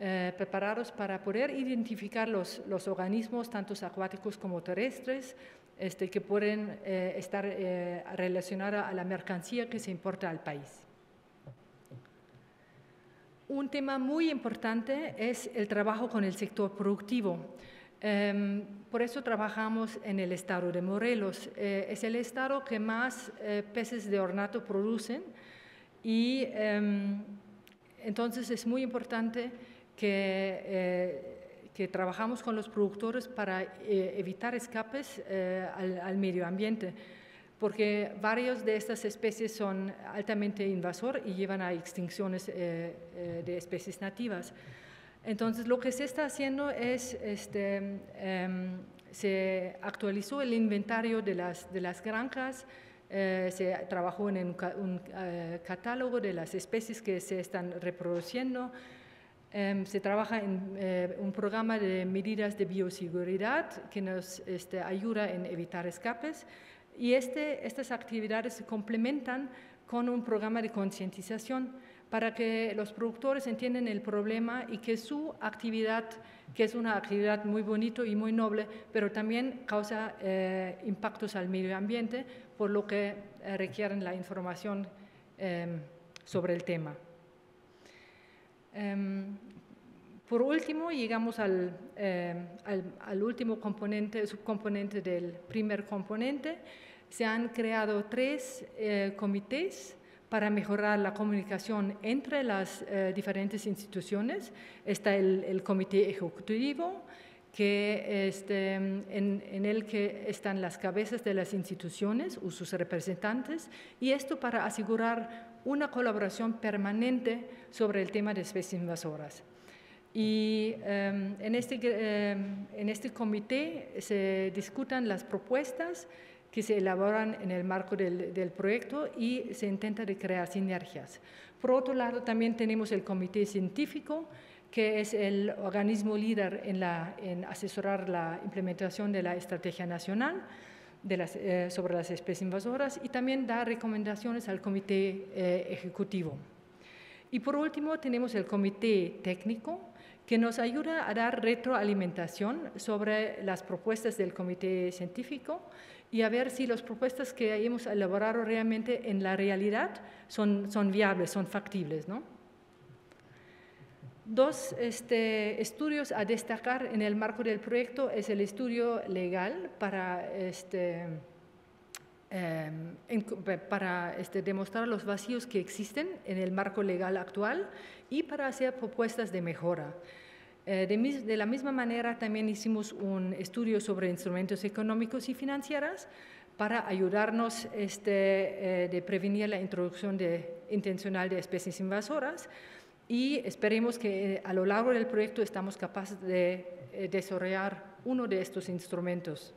eh, preparados para poder identificar los, los organismos, tanto acuáticos como terrestres, este, que pueden eh, estar eh, relacionados a la mercancía que se importa al país. Un tema muy importante es el trabajo con el sector productivo. Eh, por eso trabajamos en el estado de Morelos. Eh, es el estado que más eh, peces de ornato producen, y eh, entonces es muy importante que, eh, que trabajamos con los productores para eh, evitar escapes eh, al, al medio ambiente, porque varias de estas especies son altamente invasoras y llevan a extinciones eh, eh, de especies nativas. Entonces, lo que se está haciendo es, este, eh, se actualizó el inventario de las, de las granjas, eh, se trabajó en un, un uh, catálogo de las especies que se están reproduciendo, eh, se trabaja en eh, un programa de medidas de bioseguridad que nos este, ayuda en evitar escapes, y este, estas actividades se complementan con un programa de concientización para que los productores entiendan el problema y que su actividad, que es una actividad muy bonita y muy noble, pero también causa eh, impactos al medio ambiente, por lo que eh, requieren la información eh, sobre el tema. Eh, por último, llegamos al, eh, al, al último componente, subcomponente del primer componente. Se han creado tres eh, comités para mejorar la comunicación entre las eh, diferentes instituciones. Está el, el comité ejecutivo, que este, en, en el que están las cabezas de las instituciones o sus representantes, y esto para asegurar una colaboración permanente sobre el tema de especies invasoras. Y eh, en, este, eh, en este comité se discutan las propuestas que se elaboran en el marco del, del proyecto y se intenta de crear sinergias. Por otro lado, también tenemos el comité científico, que es el organismo líder en, la, en asesorar la implementación de la Estrategia Nacional de las, eh, sobre las especies invasoras, y también da recomendaciones al comité eh, ejecutivo. Y por último, tenemos el comité técnico, que nos ayuda a dar retroalimentación sobre las propuestas del comité científico y a ver si las propuestas que hemos elaborado realmente en la realidad son, son viables, son factibles, ¿no? Dos este, estudios a destacar en el marco del proyecto es el estudio legal para, este, eh, para este, demostrar los vacíos que existen en el marco legal actual y para hacer propuestas de mejora. Eh, de, mis, de la misma manera, también hicimos un estudio sobre instrumentos económicos y financieros para ayudarnos este, eh, de prevenir la introducción de, intencional de especies invasoras. Y esperemos que a lo largo del proyecto estamos capaces de desarrollar uno de estos instrumentos.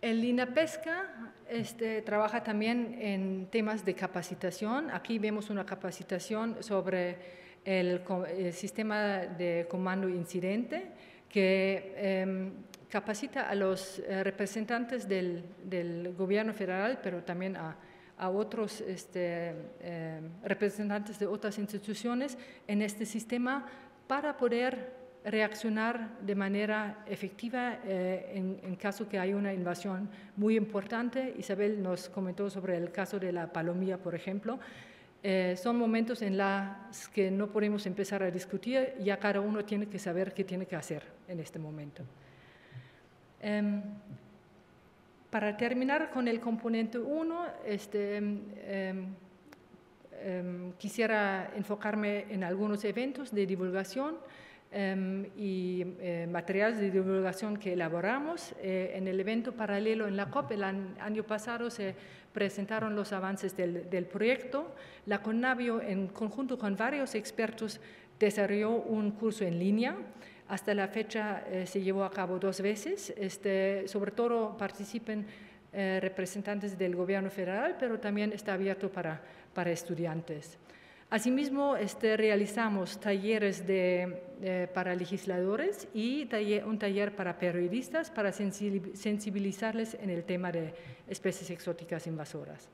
El INAPESCA este, trabaja también en temas de capacitación. Aquí vemos una capacitación sobre el, el sistema de comando incidente que eh, capacita a los representantes del, del gobierno federal, pero también a a otros este, eh, representantes de otras instituciones en este sistema para poder reaccionar de manera efectiva eh, en, en caso que haya una invasión muy importante. Isabel nos comentó sobre el caso de la palomilla, por ejemplo. Eh, son momentos en los que no podemos empezar a discutir, ya cada uno tiene que saber qué tiene que hacer en este momento. Eh, Para terminar con el componente uno, este, eh, eh, quisiera enfocarme en algunos eventos de divulgación eh, y eh, materiales de divulgación que elaboramos. Eh, en el evento paralelo en la COP, el an año pasado se presentaron los avances del, del proyecto. La CONABIO, en conjunto con varios expertos, desarrolló un curso en línea. Hasta la fecha eh, se llevó a cabo dos veces. Este, sobre todo participen eh, representantes del gobierno federal, pero también está abierto para, para estudiantes. Asimismo, este, realizamos talleres de, eh, para legisladores y taller, un taller para periodistas para sensibilizarles en el tema de especies exóticas invasoras.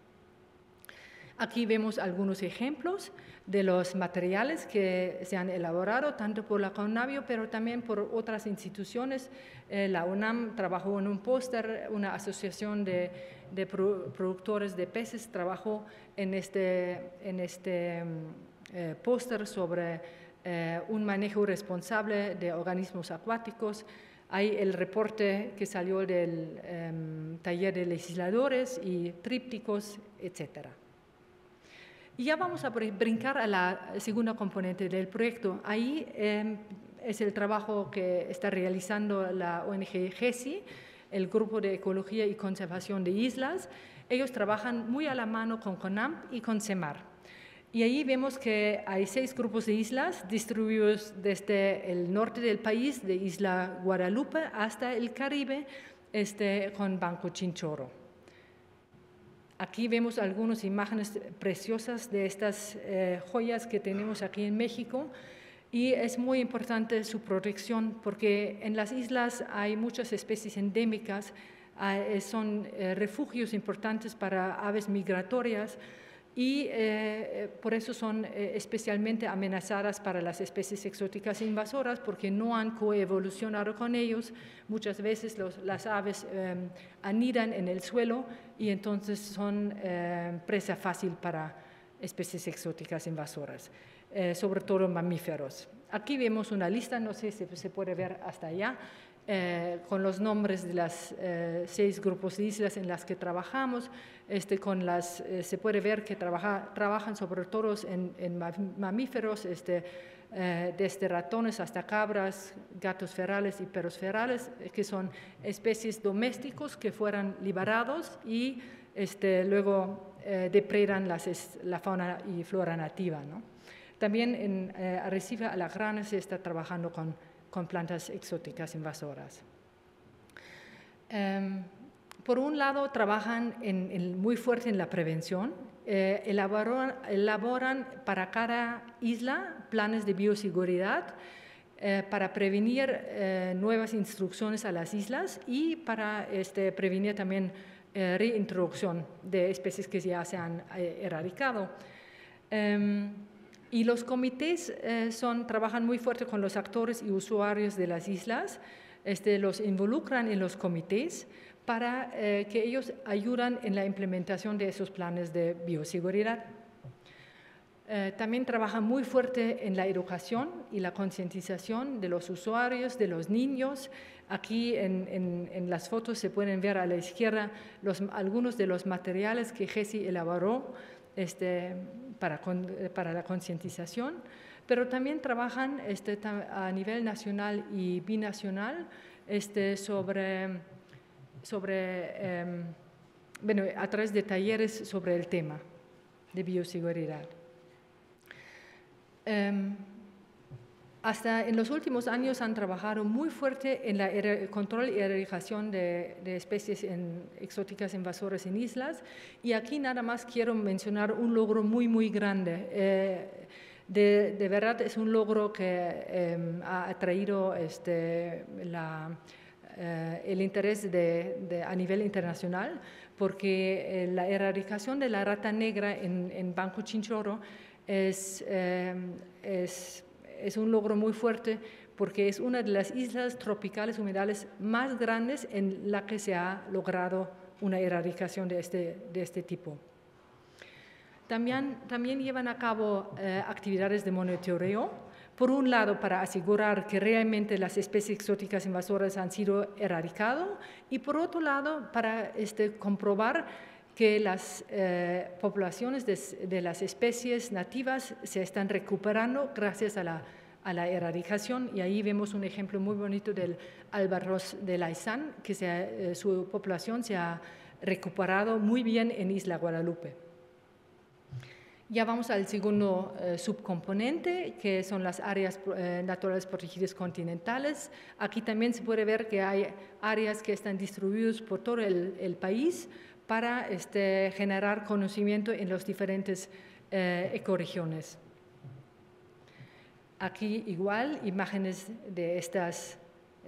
Aquí vemos algunos ejemplos de los materiales que se han elaborado, tanto por la CONABIO, pero también por otras instituciones. Eh, la UNAM trabajó en un póster, una asociación de, de productores de peces trabajó en este, en este eh, póster sobre eh, un manejo responsable de organismos acuáticos. Hay el reporte que salió del eh, taller de legisladores y trípticos, etcétera. Y ya vamos a brincar a la segunda componente del proyecto. Ahí eh, es el trabajo que está realizando la O N G GESI, el Grupo de Ecología y Conservación de Islas. Ellos trabajan muy a la mano con Conam y con Semar. Y ahí vemos que hay seis grupos de islas distribuidos desde el norte del país, de Isla Guadalupe hasta el Caribe, este, con Banco Chinchorro. Aquí vemos algunas imágenes preciosas de estas eh, joyas que tenemos aquí en México, y es muy importante su protección porque en las islas hay muchas especies endémicas, eh, son eh, refugios importantes para aves migratorias y eh, por eso son eh, especialmente amenazadas para las especies exóticas invasoras porque no han coevolucionado con ellos. Muchas veces los, las aves eh, anidan en el suelo y entonces son eh, presa fácil para especies exóticas invasoras, eh, sobre todo mamíferos. Aquí vemos una lista, no sé si se puede ver hasta allá, eh, con los nombres de las eh, seis grupos de islas en las que trabajamos. Este, con las, eh, se puede ver que trabaja, trabajan sobre todo en, en mamíferos, este, eh, desde ratones hasta cabras, gatos ferales y perros ferales, que son especies domésticos que fueran liberados y este, luego eh, depredan las, la fauna y flora nativa, ¿no? También en eh, Arrecife Alacrán se está trabajando con, con plantas exóticas invasoras. Um, Por un lado, trabajan en, en, muy fuerte en la prevención, eh, elaboran, elaboran para cada isla planes de bioseguridad eh, para prevenir eh, nuevas instrucciones a las islas y para este, prevenir también eh, reintroducción de especies que ya se han eh, erradicado. Um, y los comités eh, son, trabajan muy fuerte con los actores y usuarios de las islas, este, los involucran en los comités para eh, que ellos ayudan en la implementación de esos planes de bioseguridad. Eh, también trabaja muy fuerte en la educación y la concientización de los usuarios, de los niños. Aquí en, en, en las fotos se pueden ver a la izquierda los, algunos de los materiales que GESI elaboró este, para, con, para la concientización, pero también trabajan este, a nivel nacional y binacional este, sobre... sobre, eh, bueno, a través de talleres sobre el tema de bioseguridad. Eh, hasta en los últimos años han trabajado muy fuerte en el control y erradicación de, de especies en, exóticas invasoras en islas, y aquí nada más quiero mencionar un logro muy, muy grande. Eh, de, de verdad es un logro que eh, ha atraído este, la... Eh, el interés de, de, a nivel internacional, porque eh, la erradicación de la rata negra en, en Banco Chinchorro es, eh, es, es un logro muy fuerte, porque es una de las islas tropicales humedales más grandes en la que se ha logrado una erradicación de este, de este tipo. También, también llevan a cabo eh, actividades de monitoreo. Por un lado, para asegurar que realmente las especies exóticas invasoras han sido erradicadas, y por otro lado, para este, comprobar que las eh, poblaciones de, de las especies nativas se están recuperando gracias a la, a la erradicación. Y ahí vemos un ejemplo muy bonito del albarroz de Laizán, que se ha, eh, su población se ha recuperado muy bien en Isla Guadalupe. Ya vamos al segundo eh, subcomponente, que son las áreas eh, naturales protegidas continentales. Aquí también se puede ver que hay áreas que están distribuidas por todo el, el país para este, generar conocimiento en las diferentes eh, ecorregiones. Aquí igual imágenes de estas,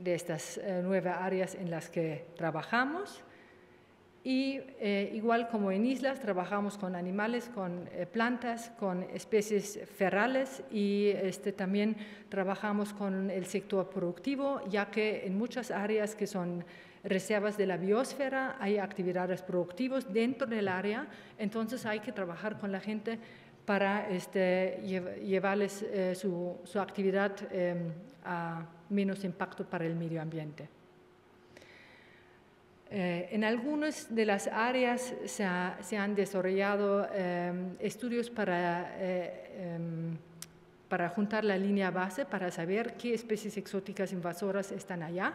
de estas eh, nueve áreas en las que trabajamos. Y eh, igual como en islas, trabajamos con animales, con eh, plantas, con especies ferales, y este, también trabajamos con el sector productivo, ya que en muchas áreas que son reservas de la biosfera hay actividades productivas dentro del área. Entonces hay que trabajar con la gente para este, llevarles eh, su, su actividad eh, a menos impacto para el medio ambiente. Eh, en algunas de las áreas se, ha, se han desarrollado eh, estudios para, eh, eh, para juntar la línea base para saber qué especies exóticas invasoras están allá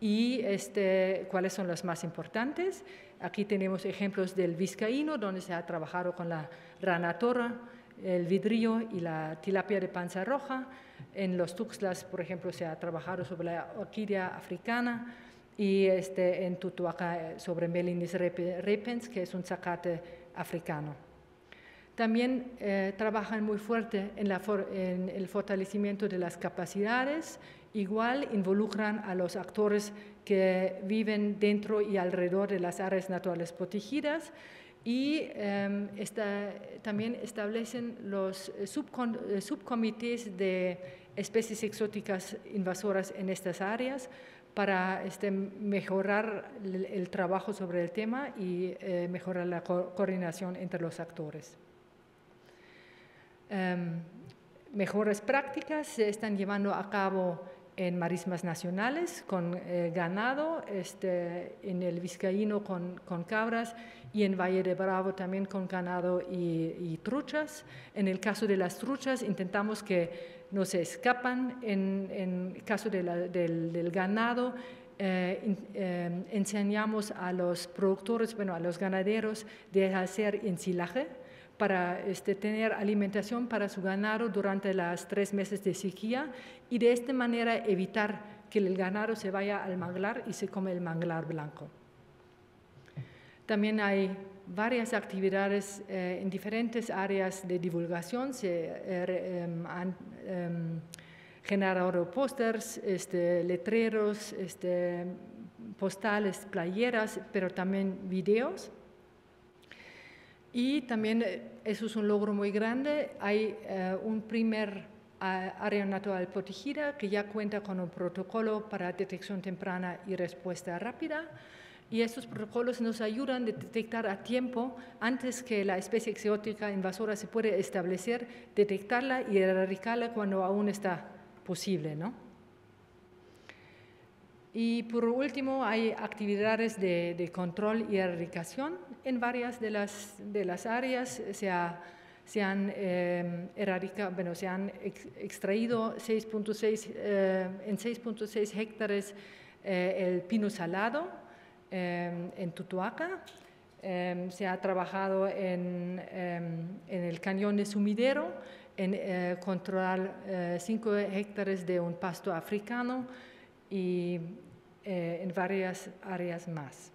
y este, cuáles son las más importantes. Aquí tenemos ejemplos del Vizcaíno, donde se ha trabajado con la ranatora, el vidrio y la tilapia de panza roja. En los Tuxtlas, por ejemplo, se ha trabajado sobre la orquídea africana, y este, en Tutuaca sobre Melinis repens, que es un zacate africano. También eh, trabajan muy fuerte en, la for en el fortalecimiento de las capacidades, igual involucran a los actores que viven dentro y alrededor de las áreas naturales protegidas, y eh, esta, también establecen los subcomités de especies exóticas invasoras en estas áreas, para este, mejorar el, el trabajo sobre el tema y eh, mejorar la co coordinación entre los actores. Um, mejoras prácticas se están llevando a cabo en marismas nacionales con eh, ganado, este, en el Vizcaíno con, con cabras y en Valle de Bravo también con ganado y, y truchas. En el caso de las truchas intentamos que no se escapan, en, en el caso de la, del, del ganado eh, eh, enseñamos a los productores, bueno, a los ganaderos de hacer ensilaje, para este, tener alimentación para su ganado durante los tres meses de sequía y de esta manera evitar que el ganado se vaya al manglar y se come el manglar blanco. También hay varias actividades eh, en diferentes áreas de divulgación, se eh, han eh, generado pósters, este, letreros, este, postales, playeras, pero también videos. Y también, eso es un logro muy grande, hay eh, un primer eh, área natural protegida que ya cuenta con un protocolo para detección temprana y respuesta rápida. Y estos protocolos nos ayudan a detectar a tiempo, antes que la especie exótica invasora se puede establecer, detectarla y erradicarla cuando aún está posible, ¿no? Y por último, hay actividades de, de control y erradicación. En varias de las, de las áreas se, ha, se han, eh, erradicado, bueno, se han ex, extraído seis punto seis, eh, en seis punto seis hectáreas eh, el pino salado eh, en Tutuaca. Eh, se ha trabajado en, eh, en el cañón de Sumidero, en eh, controlar cinco eh, hectáreas de un pasto africano, y eh, en varias áreas más.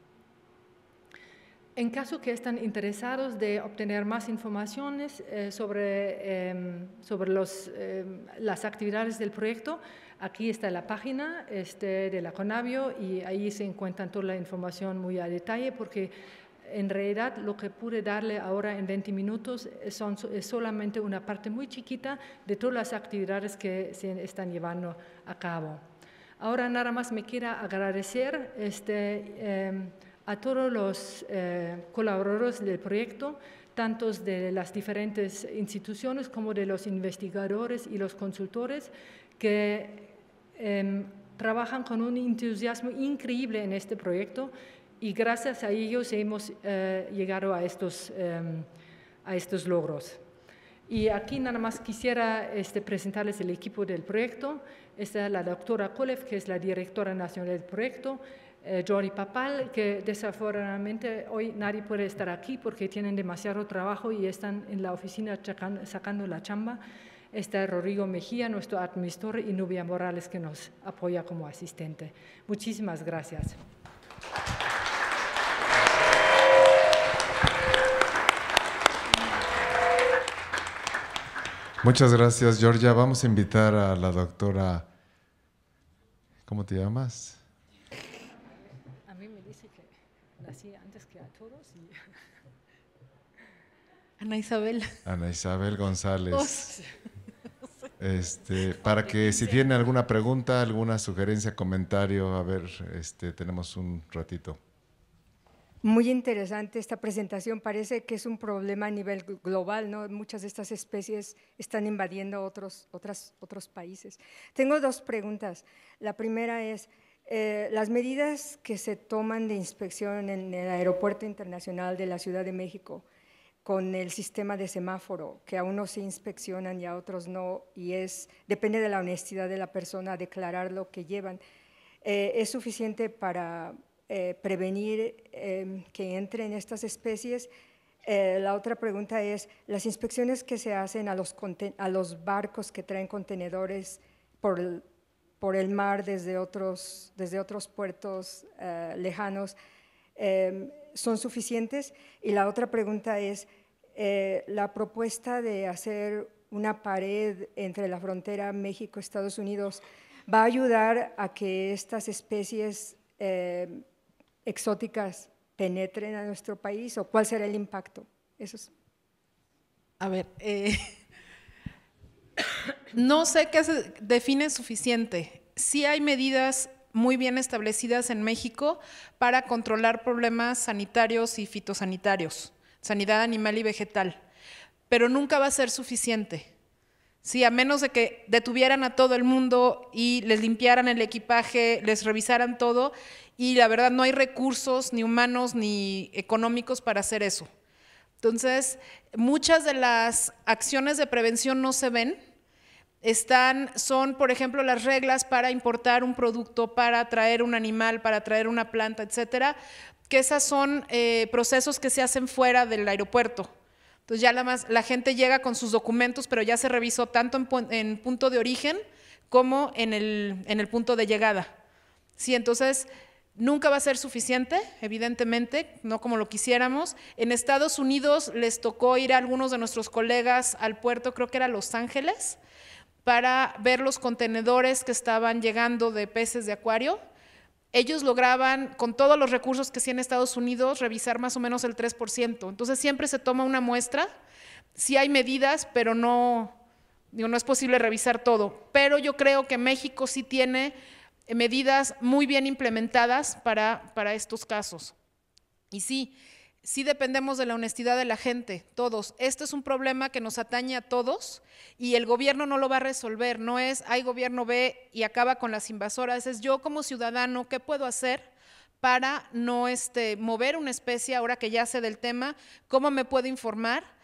En caso que están interesados de obtener más informaciones eh, sobre, eh, sobre los, eh, las actividades del proyecto, aquí está la página este, de la CONABIO y ahí se encuentra toda la información muy a detalle, porque en realidad lo que pude darle ahora en veinte minutos son, es solamente una parte muy chiquita de todas las actividades que se están llevando a cabo. Ahora nada más me queda agradecer este, eh, a todos los eh, colaboradores del proyecto, tanto de las diferentes instituciones como de los investigadores y los consultores que eh, trabajan con un entusiasmo increíble en este proyecto y gracias a ellos hemos eh, llegado a estos, eh, a estos logros. Y aquí nada más quisiera este, presentarles el equipo del proyecto. Esta es la doctora Koleff, que es la directora nacional del proyecto, eh, Jordi Papal, que desafortunadamente hoy nadie puede estar aquí porque tienen demasiado trabajo y están en la oficina sacando, sacando la chamba. Está Rodrigo Mejía, nuestro administrador, y Nubia Morales, que nos apoya como asistente. Muchísimas gracias. Muchas gracias, Georgia. Vamos a invitar a la doctora… ¿Cómo te llamas? A mí me dice que nací antes que a todos. Y... Ana Isabel. Ana Isabel González. Este, para que si tiene alguna pregunta, alguna sugerencia, comentario, a ver, este, tenemos un ratito. Muy interesante esta presentación, parece que es un problema a nivel global, ¿no? Muchas de estas especies están invadiendo otros, otras, otros países. Tengo dos preguntas. La primera es, eh, las medidas que se toman de inspección en el Aeropuerto Internacional de la Ciudad de México con el sistema de semáforo, que a unos se inspeccionan y a otros no, y es, depende de la honestidad de la persona declarar lo que llevan, eh, ¿es suficiente para… Eh, prevenir eh, que entren estas especies? Eh, la otra pregunta es, las inspecciones que se hacen a los, a los barcos que traen contenedores por el, por el mar desde otros, desde otros puertos eh, lejanos, eh, ¿son suficientes? Y la otra pregunta es, eh, la propuesta de hacer una pared entre la frontera México-Estados Unidos, ¿va a ayudar a que estas especies Eh, exóticas penetren a nuestro país, o cuál será el impacto? Eso es. A ver, eh, no sé qué se define suficiente. Sí hay medidas muy bien establecidas en México para controlar problemas sanitarios y fitosanitarios, sanidad animal y vegetal, pero nunca va a ser suficiente. Sí, a menos de que detuvieran a todo el mundo y les limpiaran el equipaje, les revisaran todo, y la verdad no hay recursos ni humanos ni económicos para hacer eso. Entonces, muchas de las acciones de prevención no se ven, están, son por ejemplo las reglas para importar un producto, para traer un animal, para traer una planta, etcétera, que esas son eh, procesos que se hacen fuera del aeropuerto. Entonces ya la, más, la gente llega con sus documentos, pero ya se revisó tanto en, en punto de origen como en el, en el punto de llegada. Sí, entonces… Nunca va a ser suficiente, evidentemente, no como lo quisiéramos. En Estados Unidos les tocó ir a algunos de nuestros colegas al puerto, creo que era Los Ángeles, para ver los contenedores que estaban llegando de peces de acuario. Ellos lograban, con todos los recursos que sí en Estados Unidos, revisar más o menos el tres por ciento. Entonces, siempre se toma una muestra. Sí hay medidas, pero no, digo, no es posible revisar todo. Pero yo creo que México sí tiene… medidas muy bien implementadas para, para estos casos. Y sí, sí dependemos de la honestidad de la gente, todos. Este es un problema que nos atañe a todos y el gobierno no lo va a resolver, no es hay gobierno B y acaba con las invasoras, es yo como ciudadano, ¿qué puedo hacer para no este, mover una especie ahora que ya sé del tema? ¿Cómo me puedo informar?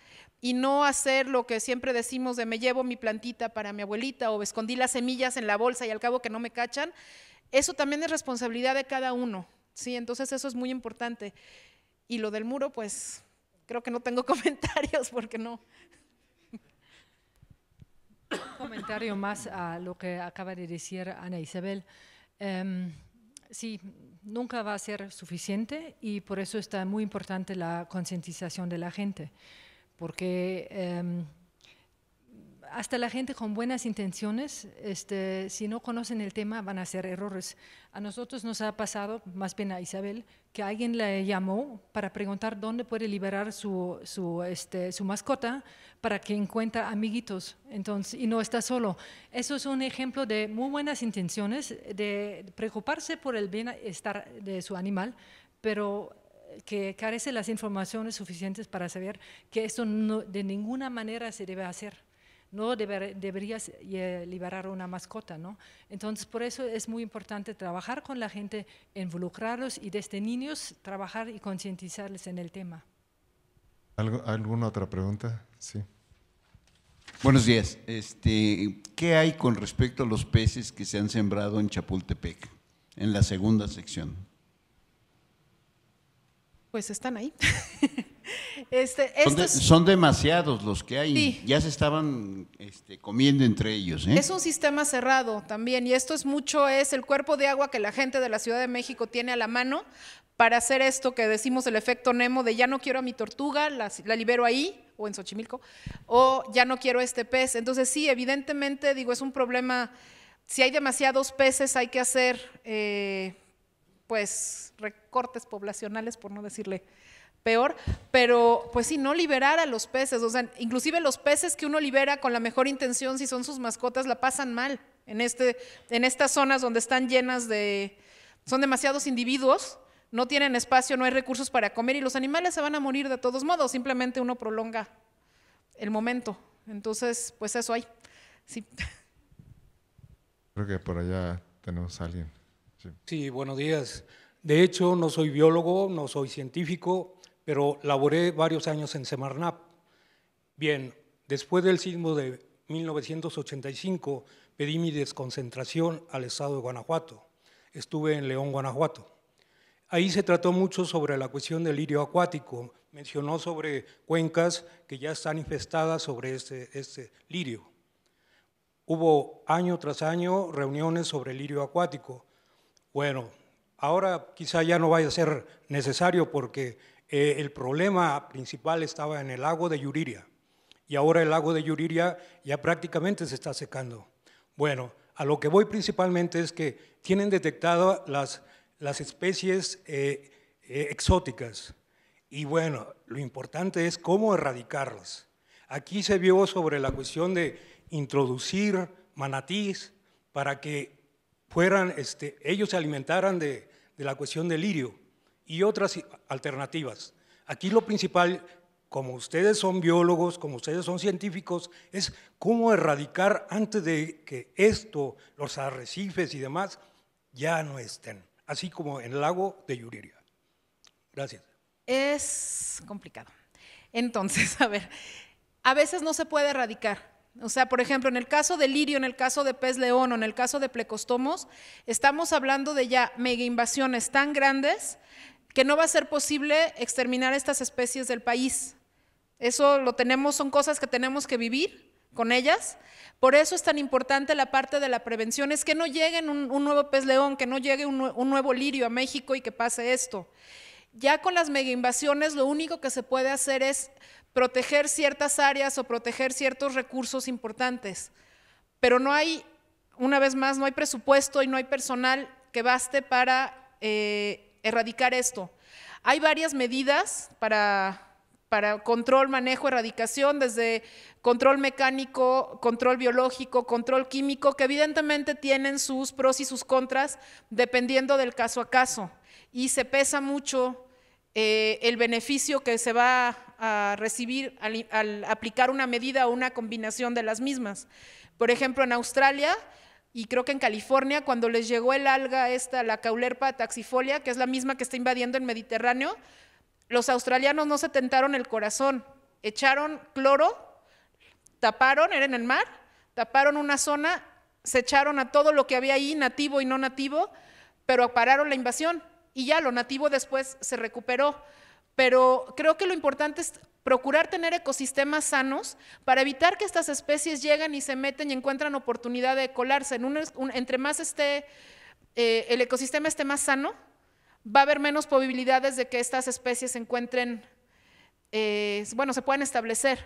Y no hacer lo que siempre decimos de me llevo mi plantita para mi abuelita o escondí las semillas en la bolsa y al cabo que no me cachan, eso también es responsabilidad de cada uno, ¿sí? Entonces eso es muy importante. Y lo del muro, pues creo que no tengo comentarios porque no… Un comentario más a lo que acaba de decir Ana Isabel. Um, Sí, nunca va a ser suficiente y por eso está muy importante la concientización de la gente. Porque eh, hasta la gente con buenas intenciones, este, si no conocen el tema, van a hacer errores. A nosotros nos ha pasado, más bien a Isabel, que alguien le llamó para preguntar dónde puede liberar su, su, este, su mascota para que encuentre amiguitos, entonces, y no está solo. Eso es un ejemplo de muy buenas intenciones, de preocuparse por el bienestar de su animal, pero… que carece las informaciones suficientes para saber que esto no, de ninguna manera se debe hacer. No deber, deberías eh, liberar una mascota, ¿no? Entonces, por eso es muy importante trabajar con la gente, involucrarlos y desde niños trabajar y concientizarles en el tema. ¿Alguna otra pregunta? Sí. Buenos días. Este, ¿qué hay con respecto a los peces que se han sembrado en Chapultepec, en la segunda sección? Pues están ahí. este, son, de, son demasiados los que hay, sí. Ya se estaban este, comiendo entre ellos, ¿eh? Es un sistema cerrado también y esto es mucho, es el cuerpo de agua que la gente de la Ciudad de México tiene a la mano para hacer esto que decimos el efecto Nemo de ya no quiero a mi tortuga, la, la libero ahí o en Xochimilco, o ya no quiero este pez. Entonces sí, evidentemente digo es un problema, si hay demasiados peces hay que hacer… Eh, pues recortes poblacionales, por no decirle peor, pero pues sí, no liberar a los peces, o sea, inclusive los peces que uno libera con la mejor intención, si son sus mascotas, la pasan mal en, este, en estas zonas donde están llenas de, son demasiados individuos, no tienen espacio, no hay recursos para comer y los animales se van a morir de todos modos, simplemente uno prolonga el momento, entonces pues eso hay, sí. Creo que por allá tenemos a alguien. Sí, buenos días. De hecho, no soy biólogo, no soy científico, pero laboré varios años en Semarnat. Bien, después del sismo de mil novecientos ochenta y cinco, pedí mi desconcentración al estado de Guanajuato. Estuve en León, Guanajuato. Ahí se trató mucho sobre la cuestión del lirio acuático. Mencionó sobre cuencas que ya están infestadas sobre este, este lirio. Hubo año tras año reuniones sobre el lirio acuático. Bueno, ahora quizá ya no vaya a ser necesario porque eh, el problema principal estaba en el lago de Yuriria y ahora el lago de Yuriria ya prácticamente se está secando. Bueno, a lo que voy principalmente es que tienen detectadas las, las especies eh, eh, exóticas y bueno, lo importante es cómo erradicarlas. Aquí se vio sobre la cuestión de introducir manatís para que fueran, este, ellos se alimentaran de, de la cuestión del lirio y otras alternativas. Aquí lo principal, como ustedes son biólogos, como ustedes son científicos, es cómo erradicar antes de que esto, los arrecifes y demás, ya no estén, así como en el lago de Yuriria. Gracias. Es complicado. Entonces, a ver, a veces no se puede erradicar. O sea, por ejemplo, en el caso de lirio, en el caso de pez león o en el caso de plecostomos, estamos hablando de ya mega invasiones tan grandes que no va a ser posible exterminar estas especies del país. Eso lo tenemos, son cosas que tenemos que vivir con ellas. Por eso es tan importante la parte de la prevención, es que no lleguen un, un nuevo pez león, que no llegue un, un nuevo lirio a México y que pase esto. Ya con las mega invasiones lo único que se puede hacer es proteger ciertas áreas o proteger ciertos recursos importantes, pero no hay, una vez más, no hay presupuesto y no hay personal que baste para eh, erradicar esto. Hay varias medidas para, para control, manejo, erradicación, desde control mecánico, control biológico, control químico, que evidentemente tienen sus pros y sus contras dependiendo del caso a caso, y se pesa mucho eh, el beneficio que se va a a recibir al, al aplicar una medida o una combinación de las mismas. Por ejemplo, en Australia y creo que en California, cuando les llegó el alga esta, la caulerpa taxifolia, que es la misma que está invadiendo el Mediterráneo, los australianos no se tentaron el corazón, echaron cloro, taparon, era en el mar, taparon una zona, se echaron a todo lo que había ahí, nativo y no nativo, pero pararon la invasión y ya lo nativo después se recuperó. Pero creo que lo importante es procurar tener ecosistemas sanos para evitar que estas especies lleguen y se meten y encuentran oportunidad de colarse. En un, un, entre más esté, eh, el ecosistema esté más sano, va a haber menos probabilidades de que estas especies se encuentren, eh, bueno, se puedan establecer.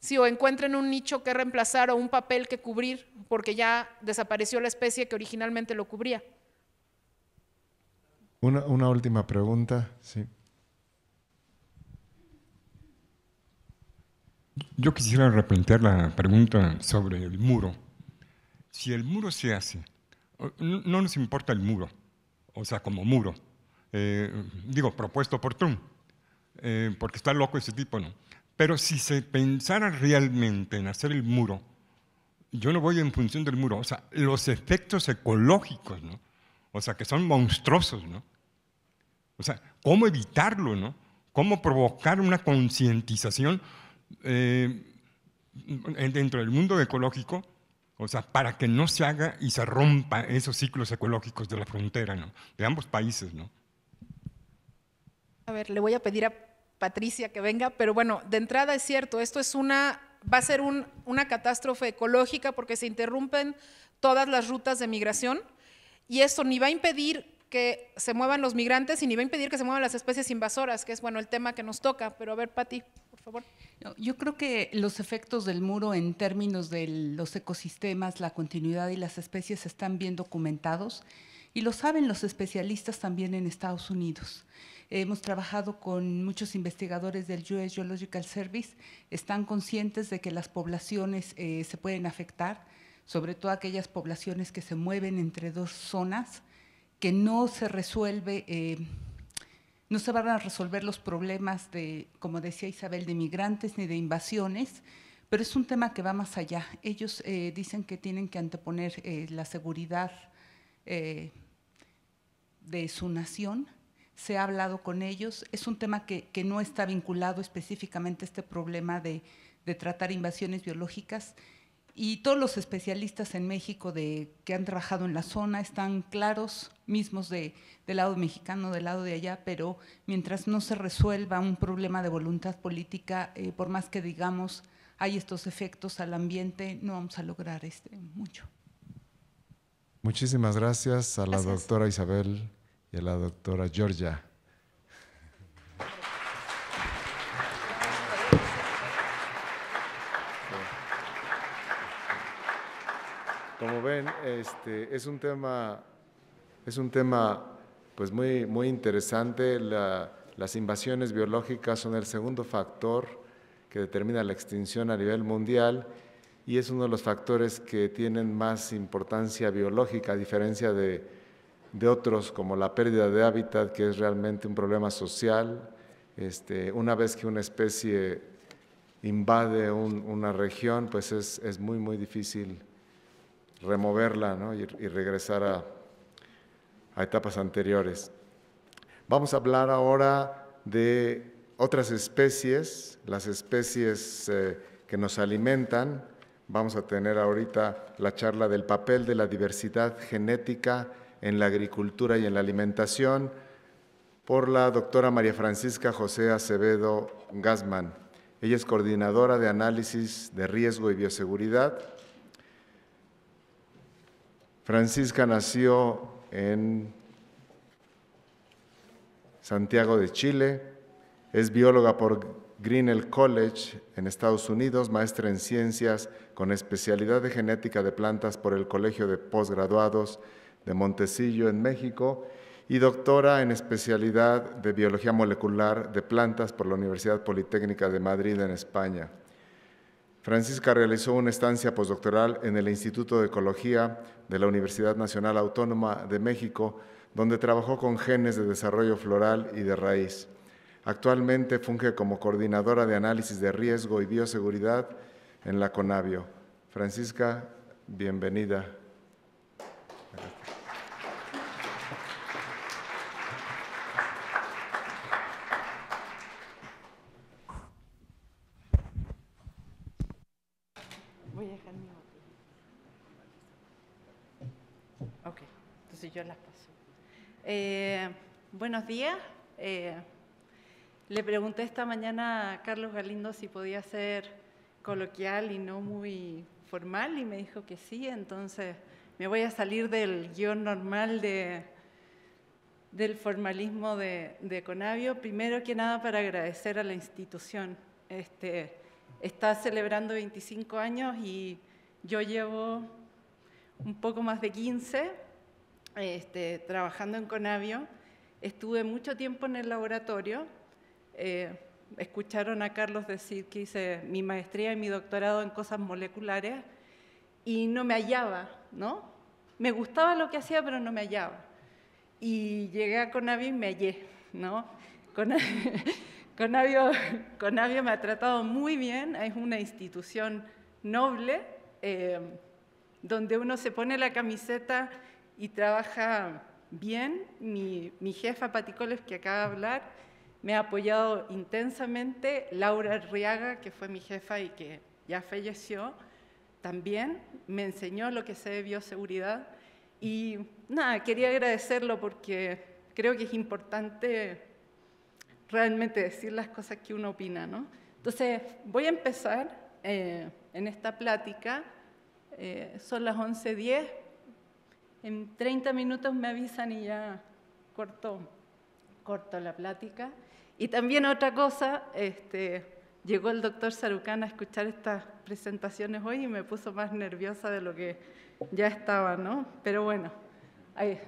Sí, o encuentren un nicho que reemplazar o un papel que cubrir porque ya desapareció la especie que originalmente lo cubría. Una, una última pregunta, sí. Yo quisiera replantear la pregunta sobre el muro. Si el muro se hace, no nos importa el muro, o sea, como muro, eh, digo, propuesto por Trump, eh, porque está loco ese tipo, ¿no? Pero si se pensara realmente en hacer el muro, yo no voy en función del muro, o sea, los efectos ecológicos, ¿no? O sea, que son monstruosos, ¿no? O sea, ¿cómo evitarlo, no? ¿Cómo provocar una concientización Eh, dentro del mundo ecológico, o sea, para que no se haga y se rompa esos ciclos ecológicos de la frontera, ¿no? De ambos países, ¿no? A ver, le voy a pedir a Patricia que venga, pero bueno, de entrada es cierto, esto es una, va a ser un, una catástrofe ecológica porque se interrumpen todas las rutas de migración y esto ni va a impedir que se muevan los migrantes y ni va a impedir que se muevan las especies invasoras, que es, bueno, el tema que nos toca, pero a ver, Pati, por favor. Yo creo que los efectos del muro en términos de los ecosistemas, la continuidad y las especies están bien documentados y lo saben los especialistas también en Estados Unidos. Hemos trabajado con muchos investigadores del U S Geological Service, están conscientes de que las poblaciones eh, se pueden afectar, sobre todo aquellas poblaciones que se mueven entre dos zonas, que no se resuelve, eh, no se van a resolver los problemas de, como decía Isabel, de migrantes ni de invasiones, pero es un tema que va más allá. Ellos eh, dicen que tienen que anteponer eh, la seguridad eh, de su nación. Se ha hablado con ellos, es un tema que, que no está vinculado específicamente a este problema de, de tratar invasiones biológicas. Y todos los especialistas en México de, que han trabajado en la zona están claros, mismos de, del lado mexicano, del lado de allá, pero mientras no se resuelva un problema de voluntad política, eh, por más que digamos hay estos efectos al ambiente, no vamos a lograr este, mucho. Muchísimas gracias a la gracias. doctora Isabel y a la doctora Georgia. Como ven, este, es un tema, es un tema pues muy, muy interesante. La, las invasiones biológicas son el segundo factor que determina la extinción a nivel mundial y es uno de los factores que tienen más importancia biológica, a diferencia de, de otros como la pérdida de hábitat, que es realmente un problema social este, una vez que una especie invade un, una región, pues es, es muy, muy difícil removerla, ¿no? y, y regresar a, a etapas anteriores. Vamos a hablar ahora de otras especies, las especies eh, que nos alimentan. Vamos a tener ahorita la charla del papel de la diversidad genética en la agricultura y en la alimentación por la doctora María Francisca José Acevedo Gassman. Ella es coordinadora de análisis de riesgo y bioseguridad. Francisca nació en Santiago de Chile, es bióloga por Grinnell College en Estados Unidos, maestra en ciencias con especialidad de genética de plantas por el Colegio de Postgraduados de Montecillo en México y doctora en especialidad de biología molecular de plantas por la Universidad Politécnica de Madrid en España. Francisca realizó una estancia postdoctoral en el Instituto de Ecología de la Universidad Nacional Autónoma de México, donde trabajó con genes de desarrollo floral y de raíz. Actualmente funge como coordinadora de análisis de riesgo y bioseguridad en la CONABIO. Francisca, bienvenida. Eh, buenos días. Eh, le pregunté esta mañana a Carlos Galindo si podía ser coloquial y no muy formal y me dijo que sí, entonces me voy a salir del guión normal de, del formalismo de, de CONABIO. Primero que nada para agradecer a la institución. Este, está celebrando veinticinco años y yo llevo un poco más de quince. Este, trabajando en CONABIO, estuve mucho tiempo en el laboratorio. Eh, escucharon a Carlos decir que hice mi maestría y mi doctorado en cosas moleculares y no me hallaba, ¿no? Me gustaba lo que hacía, pero no me hallaba. Y llegué a CONABIO y me hallé, ¿no? CONABIO, CONABIO me ha tratado muy bien, es una institución noble, eh, donde uno se pone la camiseta y trabaja bien. Mi, mi jefa, Patricia Koleff, que acaba de hablar, me ha apoyado intensamente. Laura Arriaga, que fue mi jefa y que ya falleció, también me enseñó lo que sé de bioseguridad. Y nada, quería agradecerlo porque creo que es importante realmente decir las cosas que uno opina, ¿no? Entonces, voy a empezar eh, en esta plática. Eh, son las once diez. En treinta minutos me avisan y ya corto, corto la plática. Y también otra cosa, este, llegó el doctor Sarucán a escuchar estas presentaciones hoy y me puso más nerviosa de lo que ya estaba, ¿no? Pero bueno, ahí,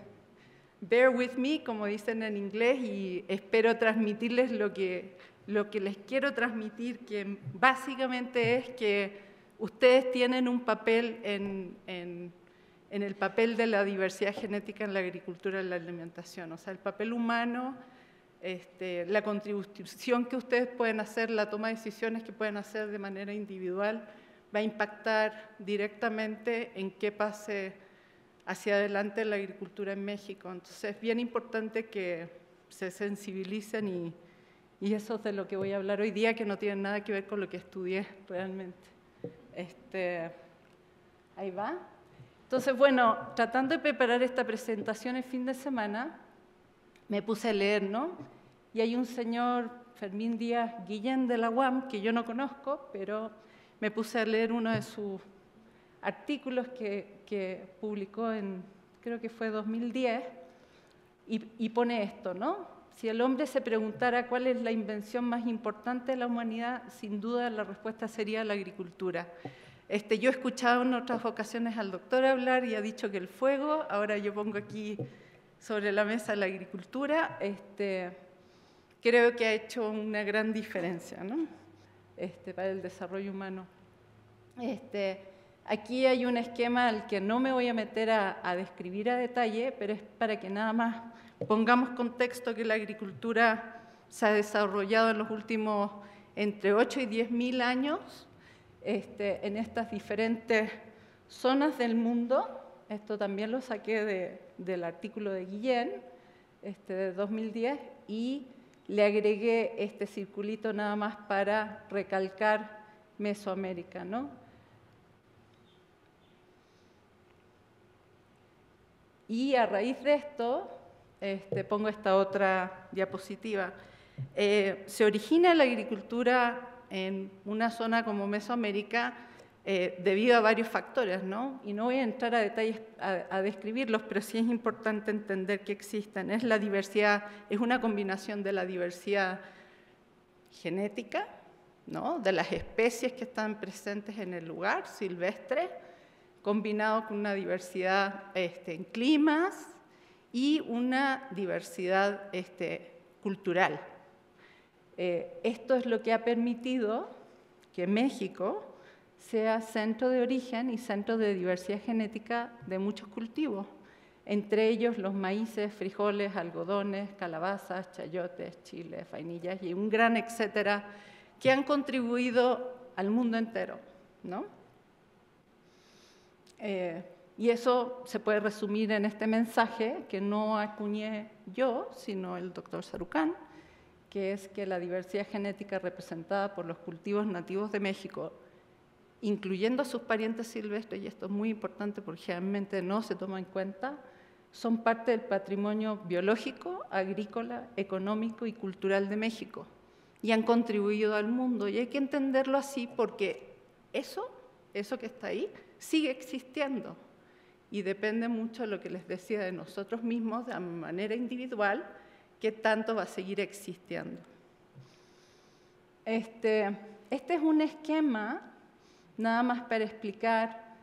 bear with me, como dicen en inglés, y espero transmitirles lo que, lo que les quiero transmitir, que básicamente es que ustedes tienen un papel en... en en el papel de la diversidad genética en la agricultura y la alimentación. O sea, el papel humano, este, la contribución que ustedes pueden hacer, la toma de decisiones que pueden hacer de manera individual, va a impactar directamente en qué pase hacia adelante la agricultura en México. Entonces, es bien importante que se sensibilicen y, y eso es de lo que voy a hablar hoy día, que no tiene nada que ver con lo que estudié realmente. Este, ahí va. Entonces, bueno, tratando de preparar esta presentación el fin de semana, me puse a leer, ¿no? Y hay un señor, Fermín Díaz Guillén, de la U A M, que yo no conozco, pero me puse a leer uno de sus artículos que, que publicó en, creo que fue dos mil diez, y, y pone esto, ¿no? Si el hombre se preguntara cuál es la invención más importante de la humanidad, sin duda la respuesta sería la agricultura. Este, yo he escuchado en otras ocasiones al doctor hablar y ha dicho que el fuego, ahora yo pongo aquí sobre la mesa la agricultura, este, creo que ha hecho una gran diferencia, ¿no? Este, para el desarrollo humano. Este, aquí hay un esquema al que no me voy a meter a, a describir a detalle, pero es para que nada más pongamos contexto que la agricultura se ha desarrollado en los últimos entre ocho y diez mil años este, en estas diferentes zonas del mundo. Esto también lo saqué de, del artículo de Guillén, este, de dos mil diez, y le agregué este circulito nada más para recalcar Mesoamérica, ¿no? Y a raíz de esto, este, pongo esta otra diapositiva. Eh, se origina la agricultura en una zona como Mesoamérica eh, debido a varios factores, ¿no? Y no voy a entrar a detalles a, a describirlos, pero sí es importante entender que existen. Es la diversidad, es una combinación de la diversidad genética, ¿no? De las especies que están presentes en el lugar, silvestres, combinado con una diversidad este, en climas y una diversidad este, cultural. Eh, esto es lo que ha permitido que México sea centro de origen y centro de diversidad genética de muchos cultivos, entre ellos los maíces, frijoles, algodones, calabazas, chayotes, chiles, vainillas y un gran etcétera que han contribuido al mundo entero, ¿no? Eh, y eso se puede resumir en este mensaje que no acuñé yo, sino el doctor Sarucán, que es que la diversidad genética representada por los cultivos nativos de México, incluyendo a sus parientes silvestres, y esto es muy importante porque generalmente no se toma en cuenta, son parte del patrimonio biológico, agrícola, económico y cultural de México, y han contribuido al mundo. Y hay que entenderlo así porque eso, eso que está ahí, sigue existiendo y depende mucho de lo que les decía de nosotros mismos de manera individual, que tanto va a seguir existiendo. Este, este es un esquema nada más para explicar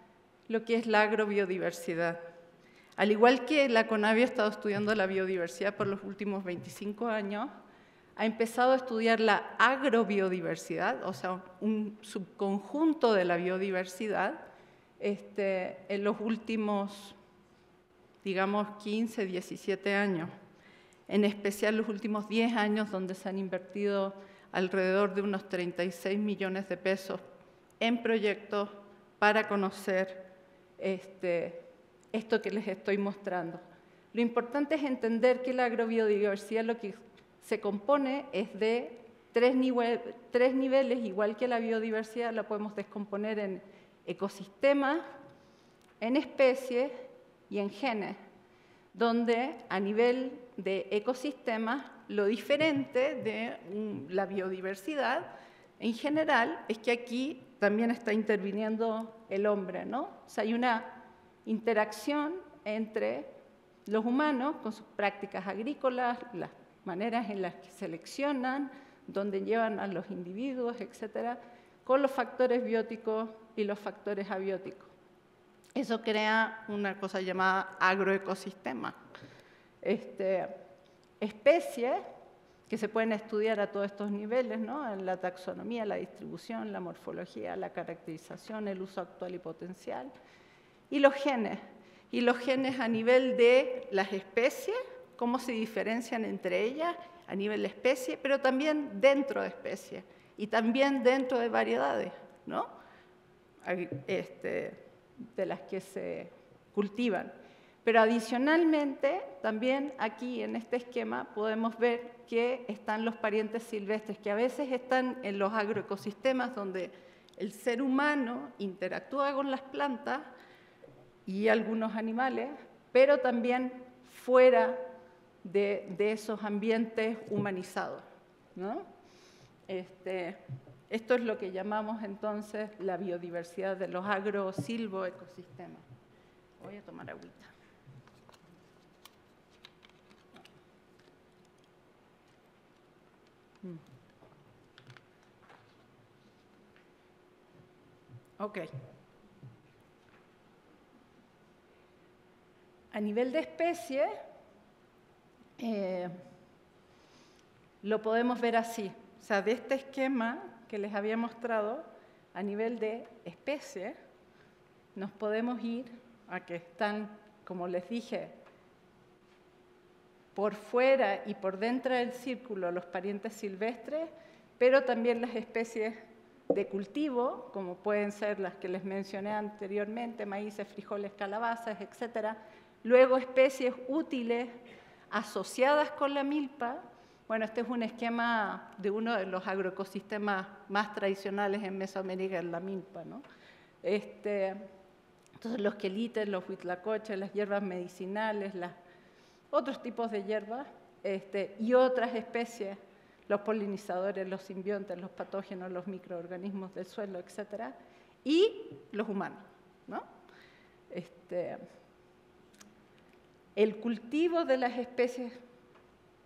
lo que es la agrobiodiversidad. Al igual que la CONABIO ha estado estudiando la biodiversidad por los últimos veinticinco años, ha empezado a estudiar la agrobiodiversidad, o sea, un subconjunto de la biodiversidad, Este, en los últimos, digamos, quince, diecisiete años, en especial los últimos diez años, donde se han invertido alrededor de unos treinta y seis millones de pesos en proyectos para conocer este, esto que les estoy mostrando. Lo importante es entender que la agrobiodiversidad lo que se compone es de tres, nive tres niveles, igual que la biodiversidad la podemos descomponer en ecosistemas, en especies y en genes, donde a nivel de ecosistemas lo diferente de la biodiversidad en general es que aquí también está interviniendo el hombre, ¿no? O sea, hay una interacción entre los humanos con sus prácticas agrícolas, las maneras en las que seleccionan, donde llevan a los individuos, etcétera, con los factores bióticos y los factores abióticos. Eso crea una cosa llamada agroecosistema. Este, especies que se pueden estudiar a todos estos niveles, ¿no? En la taxonomía, la distribución, la morfología, la caracterización, el uso actual y potencial. Y los genes. Y los genes a nivel de las especies, cómo se diferencian entre ellas a nivel de especie, pero también dentro de especies y también dentro de variedades, ¿no? Este, de las que se cultivan. Pero adicionalmente, también aquí en este esquema podemos ver que están los parientes silvestres, que a veces están en los agroecosistemas donde el ser humano interactúa con las plantas y algunos animales, pero también fuera de, de esos ambientes humanizados, ¿no? Este, Esto es lo que llamamos entonces la biodiversidad de los agro-silvo-ecosistemas. Voy a tomar agüita. Ok. A nivel de especie, eh, lo podemos ver así. O sea, de este esquema que les había mostrado, a nivel de especie, nos podemos ir a que están, como les dije, por fuera y por dentro del círculo los parientes silvestres, pero también las especies de cultivo, como pueden ser las que les mencioné anteriormente, maíces, frijoles, calabazas, etcétera. Luego especies útiles asociadas con la milpa. Bueno, este es un esquema de uno de los agroecosistemas más tradicionales en Mesoamérica, en la milpa, ¿no? Este, entonces, los quelites, los huitlacoches, las hierbas medicinales, las, otros tipos de hierbas este, y otras especies, los polinizadores, los simbiontes, los patógenos, los microorganismos del suelo, etcétera, y los humanos, ¿no? Este, el cultivo de las especies,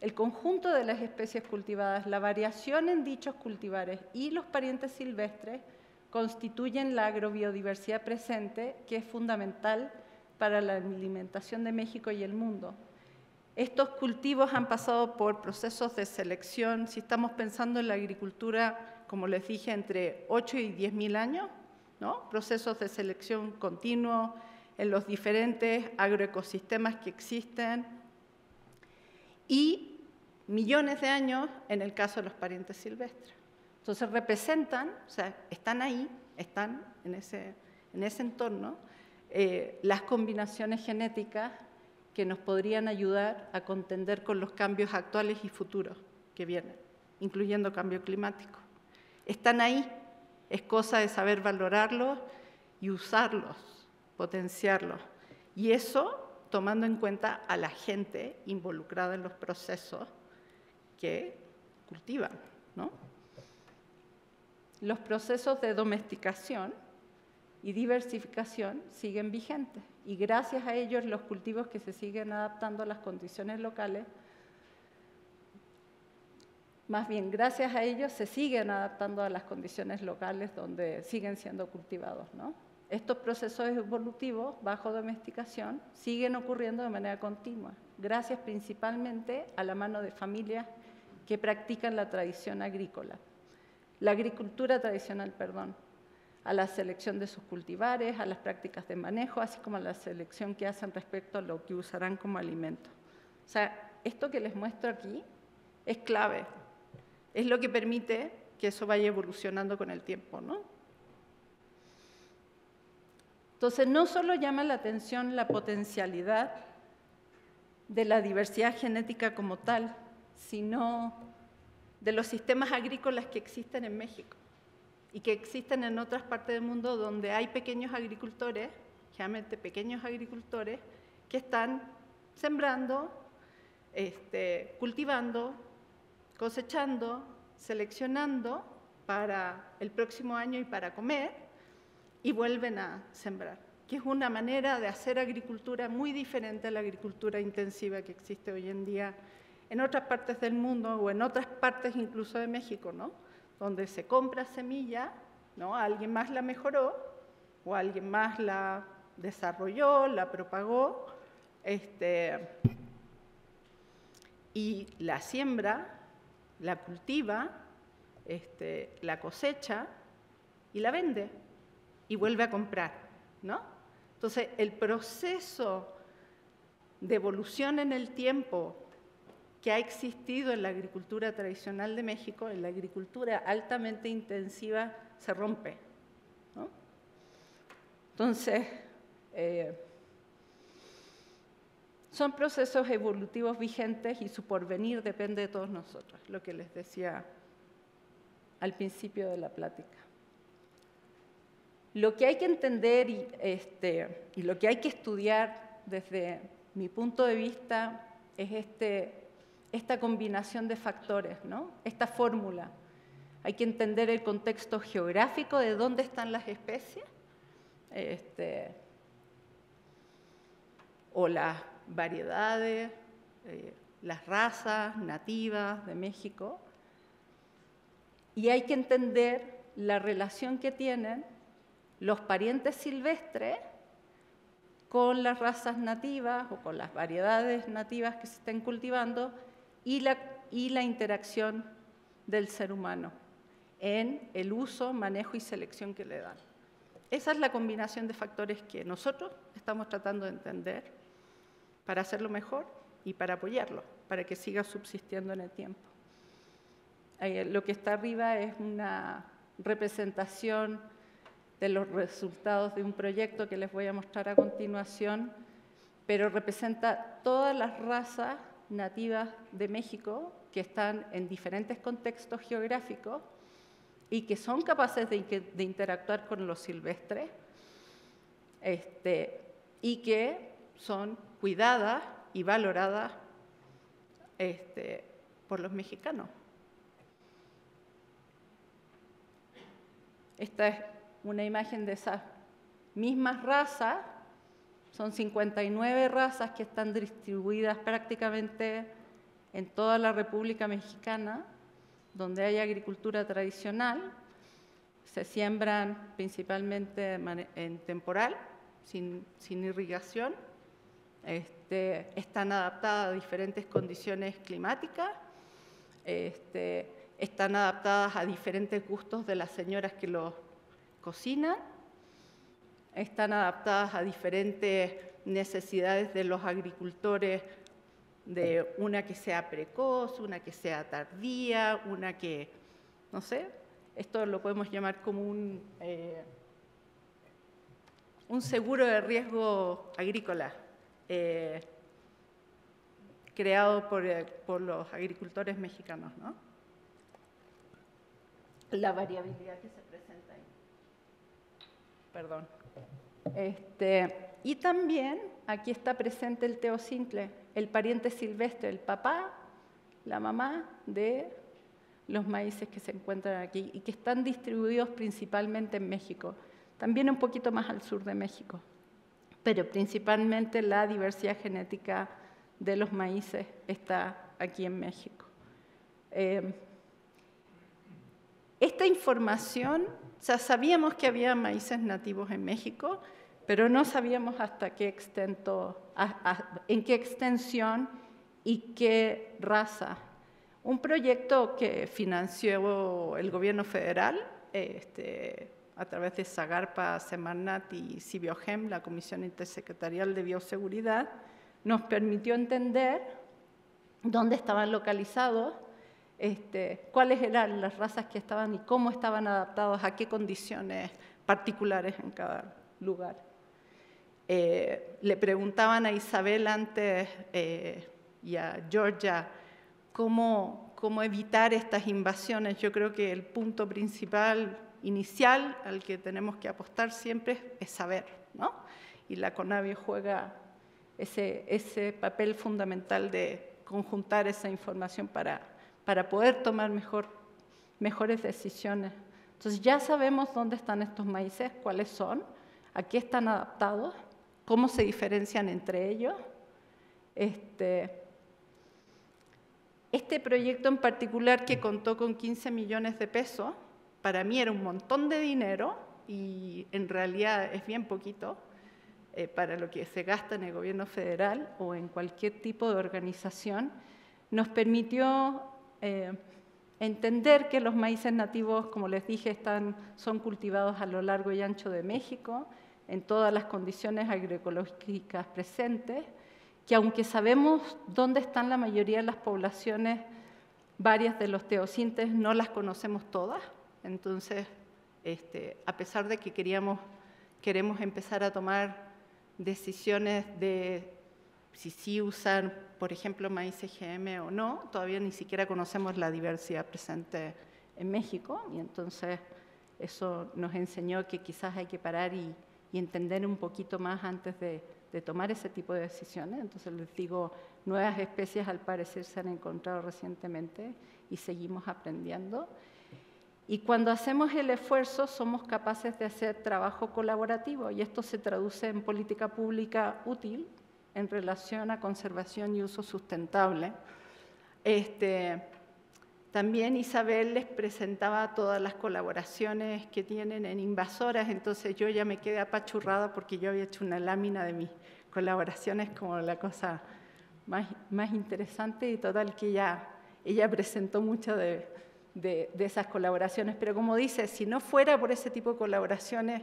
el conjunto de las especies cultivadas, la variación en dichos cultivares y los parientes silvestres constituyen la agrobiodiversidad presente, que es fundamental para la alimentación de México y el mundo. Estos cultivos han pasado por procesos de selección. Si estamos pensando en la agricultura, como les dije, entre ocho y diez mil años, ¿no? Procesos de selección continuo en los diferentes agroecosistemas que existen, y millones de años en el caso de los parientes silvestres. Entonces, representan, o sea, están ahí, están en ese, en ese entorno, eh, las combinaciones genéticas que nos podrían ayudar a contender con los cambios actuales y futuros que vienen, incluyendo cambio climático. Están ahí, es cosa de saber valorarlos y usarlos, potenciarlos. Y eso tomando en cuenta a la gente involucrada en los procesos que cultivan, ¿no? Los procesos de domesticación y diversificación siguen vigentes, y gracias a ellos los cultivos que se siguen adaptando a las condiciones locales, más bien gracias a ellos se siguen adaptando a las condiciones locales donde siguen siendo cultivados, ¿no? Estos procesos evolutivos bajo domesticación siguen ocurriendo de manera continua, gracias principalmente a la mano de familias que practican la tradición agrícola, la agricultura tradicional, perdón, a la selección de sus cultivares, a las prácticas de manejo, así como a la selección que hacen respecto a lo que usarán como alimento. O sea, esto que les muestro aquí es clave, es lo que permite que eso vaya evolucionando con el tiempo, ¿no? Entonces, no solo llama la atención la potencialidad de la diversidad genética como tal, sino de los sistemas agrícolas que existen en México y que existen en otras partes del mundo donde hay pequeños agricultores, generalmente pequeños agricultores, que están sembrando, este, cultivando, cosechando, seleccionando para el próximo año y para comer, y vuelven a sembrar, que es una manera de hacer agricultura muy diferente a la agricultura intensiva que existe hoy en día en otras partes del mundo o en otras partes incluso de México, ¿no? Donde se compra semilla, ¿no? Alguien más la mejoró o alguien más la desarrolló, la propagó, este, y la siembra, la cultiva, este, la cosecha y la vende. Y vuelve a comprar, ¿no? Entonces, el proceso de evolución en el tiempo que ha existido en la agricultura tradicional de México, en la agricultura altamente intensiva, se rompe, ¿no? Entonces, eh, son procesos evolutivos vigentes y su porvenir depende de todos nosotros, lo que les decía al principio de la plática. Lo que hay que entender y, este, y lo que hay que estudiar desde mi punto de vista es este, esta combinación de factores, ¿no? Esta fórmula. Hay que entender el contexto geográfico de dónde están las especies este, o las variedades, eh, las razas nativas de México. Y hay que entender la relación que tienen los parientes silvestres con las razas nativas o con las variedades nativas que se estén cultivando y la, y la interacción del ser humano en el uso, manejo y selección que le dan. Esa es la combinación de factores que nosotros estamos tratando de entender para hacerlo mejor y para apoyarlo. para que siga subsistiendo en el tiempo. Eh, lo que está arriba es una representación de los resultados de un proyecto que les voy a mostrar a continuación, pero representa todas las razas nativas de México que están en diferentes contextos geográficos y que son capaces de, de interactuar con los silvestres este, y que son cuidadas y valoradas este, por los mexicanos. Esta es una imagen de esas mismas razas, son cincuenta y nueve razas que están distribuidas prácticamente en toda la República Mexicana, donde hay agricultura tradicional, se siembran principalmente en temporal, sin, sin irrigación, este, están adaptadas a diferentes condiciones climáticas, este, están adaptadas a diferentes gustos de las señoras que los cocinan, están adaptadas a diferentes necesidades de los agricultores, de una que sea precoz, una que sea tardía, una que, no sé, esto lo podemos llamar como un, eh, un seguro de riesgo agrícola, eh, creado por, por los agricultores mexicanos, ¿no? La variabilidad que se presenta ahí. Perdón. Este, y también aquí está presente el teocintle, el pariente silvestre, el papá, la mamá de los maíces que se encuentran aquí y que están distribuidos principalmente en México, también un poquito más al sur de México, pero principalmente la diversidad genética de los maíces está aquí en México. Eh, esta información, o sea, sabíamos que había maíces nativos en México, pero no sabíamos hasta qué extento, a, a, en qué extensión y qué raza. Un proyecto que financió el gobierno federal este, a través de SAGARPA, Semarnat y CIBIOGEM, la Comisión Intersecretarial de Bioseguridad, nos permitió entender dónde estaban localizados, este, cuáles eran las razas que estaban y cómo estaban adaptados, a qué condiciones particulares en cada lugar. Eh, le preguntaban a Isabel antes eh, y a Georgia cómo, cómo evitar estas invasiones. Yo creo que el punto principal inicial al que tenemos que apostar siempre es saber, ¿no? Y la CONABIO juega ese, ese papel fundamental de conjuntar esa información para, para poder tomar mejor, mejores decisiones. Entonces ya sabemos dónde están estos maíces, cuáles son, a qué están adaptados, cómo se diferencian entre ellos. Este, este proyecto en particular, que contó con quince millones de pesos, para mí era un montón de dinero y en realidad es bien poquito eh, para lo que se gasta en el gobierno federal o en cualquier tipo de organización. Nos permitió eh, entender que los maíces nativos, como les dije, están, son cultivados a lo largo y ancho de México, en todas las condiciones agroecológicas presentes, que aunque sabemos dónde están la mayoría de las poblaciones, varias de los teocintes no las conocemos todas. Entonces, este, a pesar de que queríamos, queremos empezar a tomar decisiones de si sí usan, por ejemplo, maíz G M o no, todavía ni siquiera conocemos la diversidad presente en México, y entonces eso nos enseñó que quizás hay que parar y y entender un poquito más antes de, de tomar ese tipo de decisiones. Entonces les digo, nuevas especies al parecer se han encontrado recientemente y seguimos aprendiendo. Y cuando hacemos el esfuerzo somos capaces de hacer trabajo colaborativo y esto se traduce en política pública útil en relación a conservación y uso sustentable. Este, También Isabel les presentaba todas las colaboraciones que tienen en Invasoras, entonces yo ya me quedé apachurrada porque yo había hecho una lámina de mis colaboraciones como la cosa más, más interesante, y total que ella, ella presentó mucho de, de, de esas colaboraciones. Pero como dice, si no fuera por ese tipo de colaboraciones,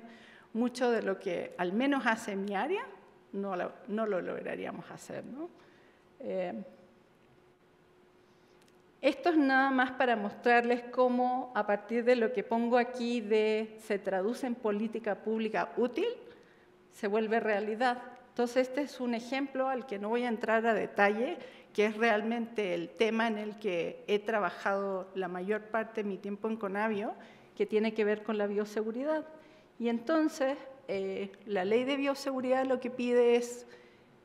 mucho de lo que al menos hace mi área no lo, no lo lograríamos hacer, ¿no? Eh, Esto es nada más para mostrarles cómo, a partir de lo que pongo aquí de se traduce en política pública útil, se vuelve realidad. Entonces, este es un ejemplo al que no voy a entrar a detalle, que es realmente el tema en el que he trabajado la mayor parte de mi tiempo en Conabio, que tiene que ver con la bioseguridad. Y entonces, eh, la ley de bioseguridad lo que pide es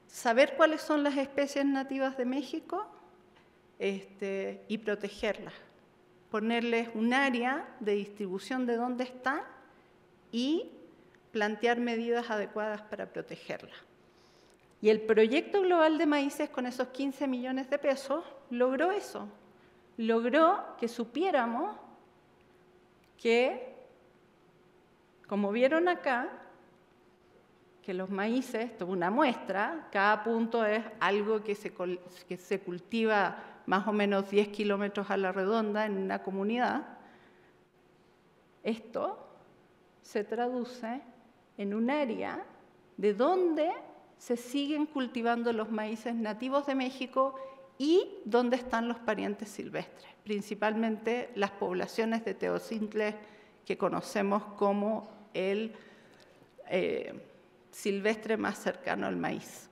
saber cuáles son las especies nativas de México este, y protegerlas, ponerles un área de distribución de dónde están y plantear medidas adecuadas para protegerlas. Y el proyecto global de maíces con esos quince millones de pesos logró eso, logró que supiéramos que, como vieron acá, que los maíces, esto es una muestra, cada punto es algo que se, que se cultiva más o menos diez kilómetros a la redonda en una comunidad, esto se traduce en un área de donde se siguen cultivando los maíces nativos de México y donde están los parientes silvestres, principalmente las poblaciones de teocintles que conocemos como el eh, silvestre más cercano al maíz.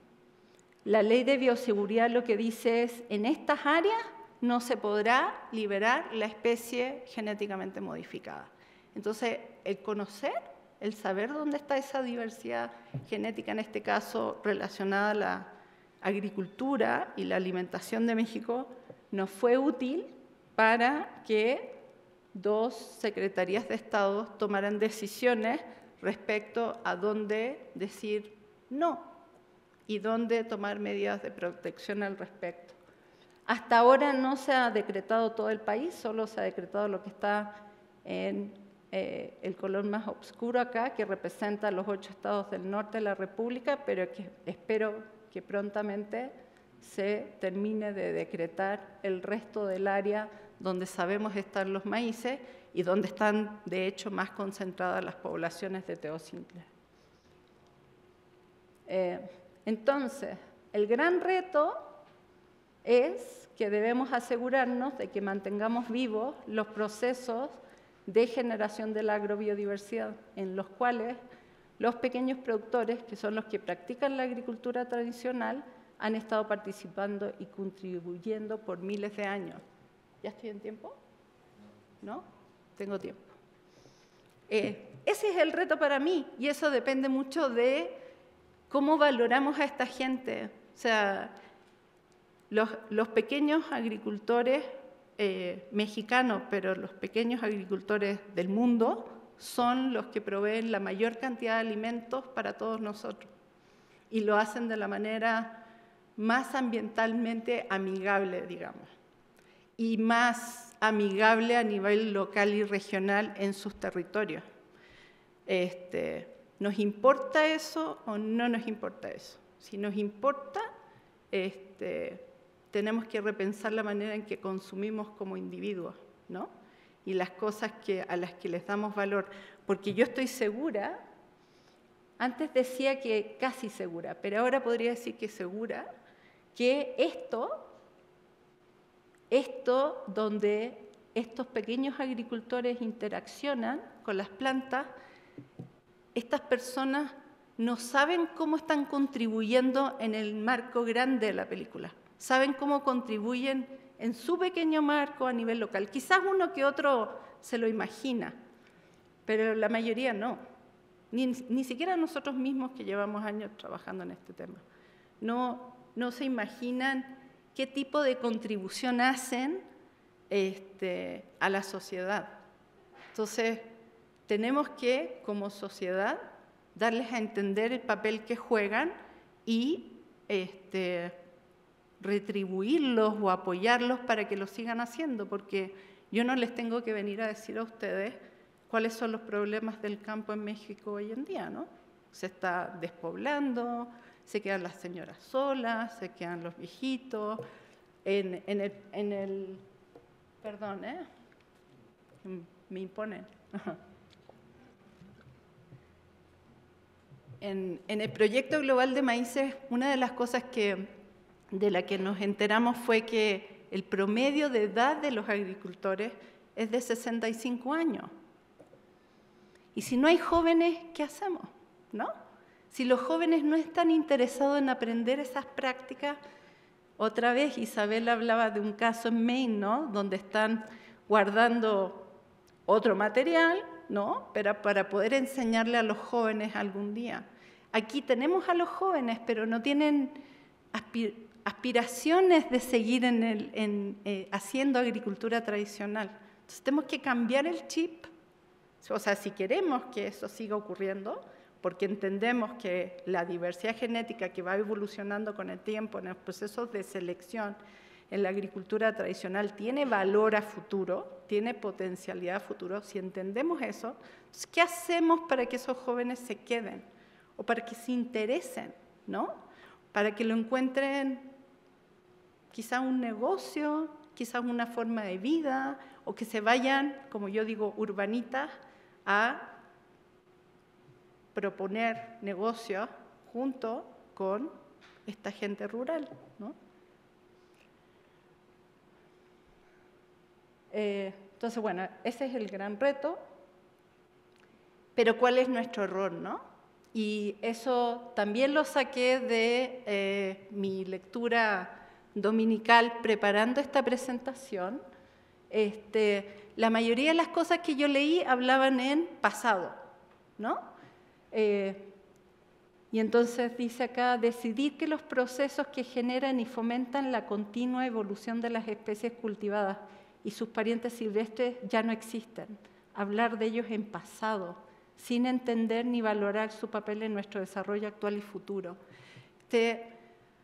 La ley de bioseguridad lo que dice es, en estas áreas no se podrá liberar la especie genéticamente modificada. Entonces, el conocer, el saber dónde está esa diversidad genética, en este caso relacionada a la agricultura y la alimentación de México, nos fue útil para que dos secretarías de Estado tomaran decisiones respecto a dónde decir no y dónde tomar medidas de protección al respecto. Hasta ahora no se ha decretado todo el país, solo se ha decretado lo que está en eh, el color más oscuro acá, que representa los ocho estados del norte de la República, pero que espero que prontamente se termine de decretar el resto del área donde sabemos están los maíces y donde están, de hecho, más concentradas las poblaciones de teocintles. Eh, entonces, el gran reto es que debemos asegurarnos de que mantengamos vivos los procesos de generación de la agrobiodiversidad, en los cuales los pequeños productores, que son los que practican la agricultura tradicional, han estado participando y contribuyendo por miles de años. ¿Ya estoy en tiempo? ¿No? Tengo tiempo. Eh, ese es el reto para mí, y eso depende mucho de cómo valoramos a esta gente. O sea, los, los pequeños agricultores eh, mexicanos, pero los pequeños agricultores del mundo, son los que proveen la mayor cantidad de alimentos para todos nosotros. Y lo hacen de la manera más ambientalmente amigable, digamos, y más amigable a nivel local y regional en sus territorios. Este, ¿Nos importa eso o no nos importa eso? Si nos importa, este, tenemos que repensar la manera en que consumimos como individuos, ¿no? Y las cosas que, a las que les damos valor. Porque yo estoy segura, antes decía que casi segura, pero ahora podría decir que segura, que esto... Esto donde estos pequeños agricultores interaccionan con las plantas, estas personas no saben cómo están contribuyendo en el marco grande de la película. Saben cómo contribuyen en su pequeño marco a nivel local. Quizás uno que otro se lo imagina, pero la mayoría no. Ni, ni siquiera nosotros mismos que llevamos años trabajando en este tema. No, no se imaginan qué tipo de contribución hacen este, a la sociedad. Entonces, tenemos que, como sociedad, darles a entender el papel que juegan y este, retribuirlos o apoyarlos para que lo sigan haciendo, porque yo no les tengo que venir a decir a ustedes cuáles son los problemas del campo en México hoy en día, ¿no? Se está despoblando, se quedan las señoras solas, se quedan los viejitos, en, en, el, en el… Perdón, ¿eh? Me imponen. En, en el proyecto global de maíces, una de las cosas que, de la que nos enteramos fue que el promedio de edad de los agricultores es de sesenta y cinco años. Y si no hay jóvenes, ¿qué hacemos? ¿No? Si los jóvenes no están interesados en aprender esas prácticas, otra vez Isabel hablaba de un caso en Maine, ¿no?, donde están guardando otro material, ¿no?, pero para poder enseñarle a los jóvenes algún día. Aquí tenemos a los jóvenes, pero no tienen aspir aspiraciones de seguir en el, en, eh, haciendo agricultura tradicional. Entonces, tenemos que cambiar el chip. O sea, si queremos que eso siga ocurriendo, porque entendemos que la diversidad genética que va evolucionando con el tiempo en los procesos de selección en la agricultura tradicional tiene valor a futuro, tiene potencialidad a futuro. Si entendemos eso, pues, ¿qué hacemos para que esos jóvenes se queden o para que se interesen, ¿no? Para que lo encuentren quizá un negocio, quizás una forma de vida, o que se vayan, como yo digo, urbanitas a proponer negocios junto con esta gente rural, ¿no? Eh, entonces, bueno, ese es el gran reto, pero ¿cuál es nuestro error, no? Y eso también lo saqué de eh, mi lectura dominical preparando esta presentación. Este, la mayoría de las cosas que yo leí hablaban en pasado, ¿no? Eh, y entonces dice acá, decidir que los procesos que generan y fomentan la continua evolución de las especies cultivadas y sus parientes silvestres ya no existen. Hablar de ellos en pasado, sin entender ni valorar su papel en nuestro desarrollo actual y futuro. Este,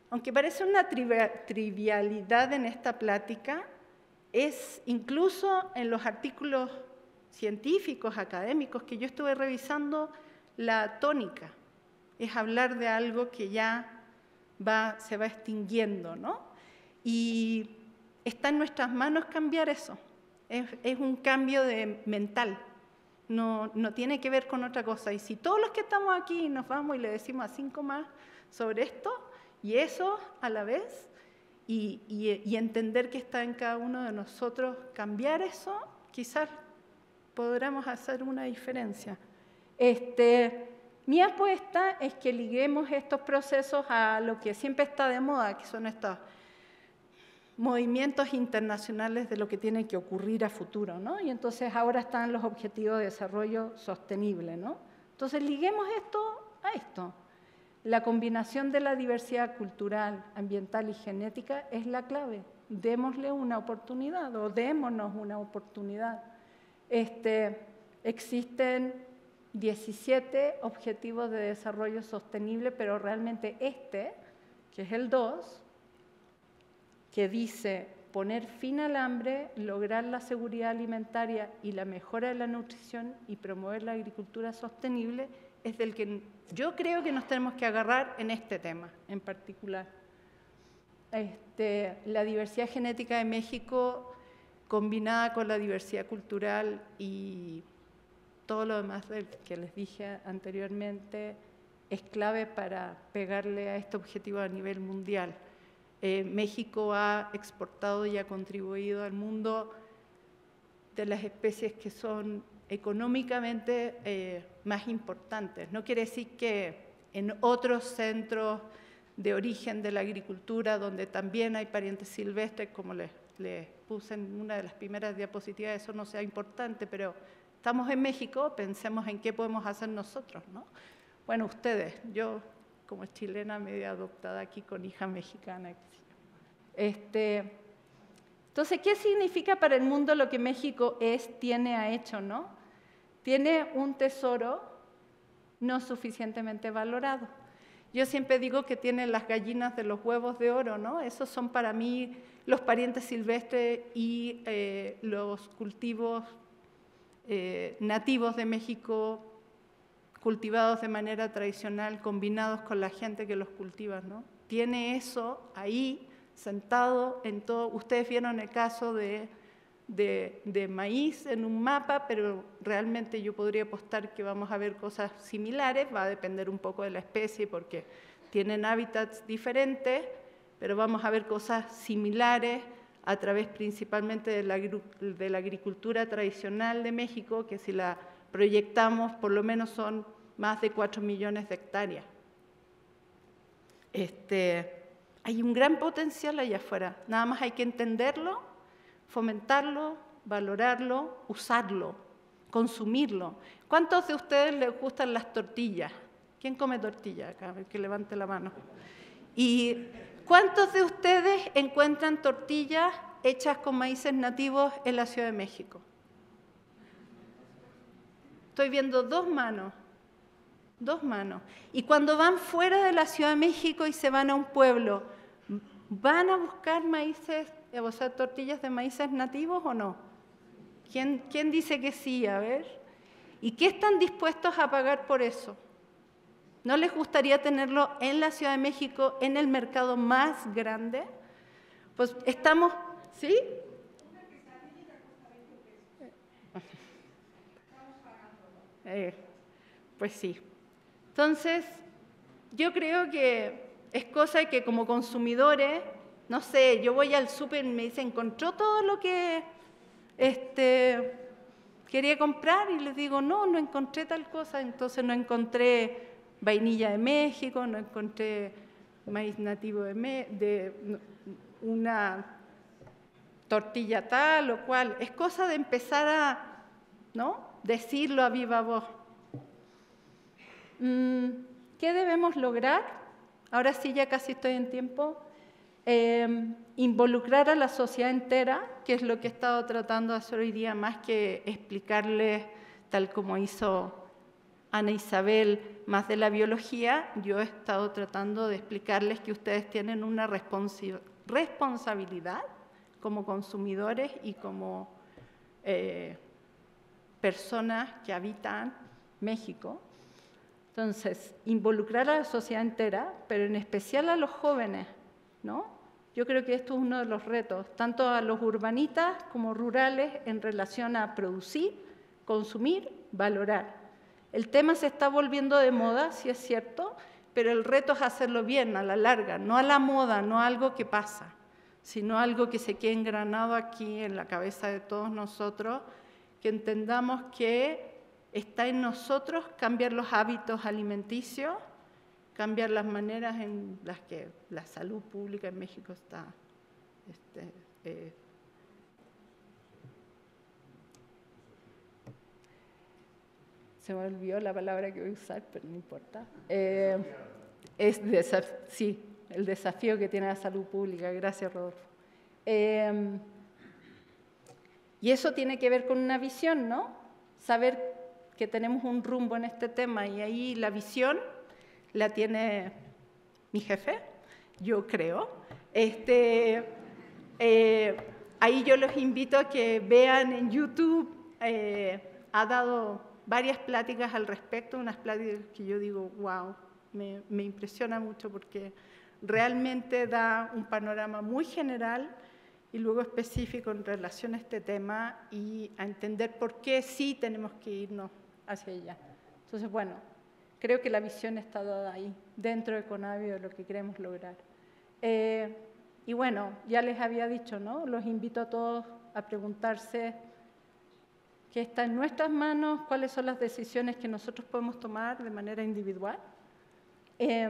aunque parece una trivialidad en esta plática, es incluso en los artículos científicos, académicos, que yo estuve revisando, la tónica es hablar de algo que ya va, se va extinguiendo, ¿no? Y está en nuestras manos cambiar eso. Es, es un cambio de mental, no, no tiene que ver con otra cosa. Y si todos los que estamos aquí nos vamos y le decimos a cinco más sobre esto y eso a la vez, y, y, y entender que está en cada uno de nosotros cambiar eso, quizás podamos hacer una diferencia. Este, mi apuesta es que liguemos estos procesos a lo que siempre está de moda, que son estos movimientos internacionales de lo que tiene que ocurrir a futuro, ¿no? Y entonces ahora están los objetivos de desarrollo sostenible, ¿no? Entonces liguemos esto a esto. La combinación de la diversidad cultural, ambiental y genética es la clave. Démosle una oportunidad o démonos una oportunidad. Este, existen diecisiete Objetivos de Desarrollo Sostenible, pero realmente este, que es el dos, que dice poner fin al hambre, lograr la seguridad alimentaria y la mejora de la nutrición y promover la agricultura sostenible, es del que yo creo que nos tenemos que agarrar en este tema en particular. Este, la diversidad genética de México combinada con la diversidad cultural y todo lo demás que les dije anteriormente es clave para pegarle a este objetivo a nivel mundial. Eh, México ha exportado y ha contribuido al mundo de las especies que son económicamente eh, más importantes. No quiere decir que en otros centros de origen de la agricultura, donde también hay parientes silvestres, como les, les puse en una de las primeras diapositivas, eso no sea importante, pero estamos en México, pensemos en qué podemos hacer nosotros, ¿no? Bueno, ustedes, yo como chilena media adoptada aquí con hija mexicana. Este, entonces, ¿qué significa para el mundo lo que México es, tiene, ha hecho, ¿no? Tiene un tesoro no suficientemente valorado. Yo siempre digo que tienen las gallinas de los huevos de oro, ¿no? Esos son para mí los parientes silvestres y eh, los cultivos Eh, nativos de México, cultivados de manera tradicional, combinados con la gente que los cultiva, ¿no? Tiene eso ahí, sentado en todo. Ustedes vieron el caso de, de, de maíz en un mapa, pero realmente yo podría apostar que vamos a ver cosas similares, va a depender un poco de la especie porque tienen hábitats diferentes, pero vamos a ver cosas similares a través principalmente de la, de la agricultura tradicional de México, que si la proyectamos por lo menos son más de cuatro millones de hectáreas. Este, hay un gran potencial allá afuera, nada más hay que entenderlo, fomentarlo, valorarlo, usarlo, consumirlo. ¿Cuántos de ustedes les gustan las tortillas? ¿Quién come tortilla acá? El que levante la mano. ¿Y cuántos de ustedes encuentran tortillas hechas con maíces nativos en la Ciudad de México? Estoy viendo dos manos. Dos manos. Y cuando van fuera de la Ciudad de México y se van a un pueblo, ¿van a buscar maíces, o sea, tortillas de maíces nativos o no? ¿Quién, quién dice que sí? A ver. ¿Y qué están dispuestos a pagar por eso? ¿No les gustaría tenerlo en la Ciudad de México, en el mercado más grande? Pues estamos, ¿sí? Una quesadilla cuesta veinte pesos. Estamos pagándolo. Eh, pues sí. Entonces, yo creo que es cosa de que como consumidores, no sé, yo voy al súper y me dicen, ¿encontró todo lo que este, quería comprar? Y les digo, no, no encontré tal cosa. Entonces no encontré vainilla de México, no encontré maíz nativo de, me, de una tortilla tal o cual. Es cosa de empezar a, ¿no?, decirlo a viva voz. ¿Qué debemos lograr? Ahora sí, ya casi estoy en tiempo. Eh, involucrar a la sociedad entera, que es lo que he estado tratando de hacer hoy día, más que explicarles, tal como hizo Ana Isabel, más de la biología, yo he estado tratando de explicarles que ustedes tienen una responsabilidad como consumidores y como eh, personas que habitan México. Entonces, involucrar a la sociedad entera, pero en especial a los jóvenes, ¿no? Yo creo que esto es uno de los retos, tanto a los urbanistas como rurales, en relación a producir, consumir, valorar. El tema se está volviendo de moda, sí es cierto, pero el reto es hacerlo bien, a la larga, no a la moda, no a algo que pasa, sino algo que se quede engranado aquí en la cabeza de todos nosotros, que entendamos que está en nosotros cambiar los hábitos alimenticios, cambiar las maneras en las que la salud pública en México está este, eh. Se me olvidó la palabra que voy a usar, pero no importa. Eh, es sí, el desafío que tiene la salud pública. Gracias, Rodolfo. Eh, y eso tiene que ver con una visión, ¿no? Saber que tenemos un rumbo en este tema, y ahí la visión la tiene mi jefe, yo creo. Este, eh, ahí yo los invito a que vean en YouTube, eh, ha dado varias pláticas al respecto, unas pláticas que yo digo, wow, me, me impresiona mucho porque realmente da un panorama muy general y luego específico en relación a este tema y a entender por qué sí tenemos que irnos hacia ella. Entonces, bueno, creo que la visión está dada ahí, dentro de CONABIO, de lo que queremos lograr. Eh, y bueno, ya les había dicho, ¿no? Los invito a todos a preguntarse qué está en nuestras manos, cuáles son las decisiones que nosotros podemos tomar de manera individual. Eh,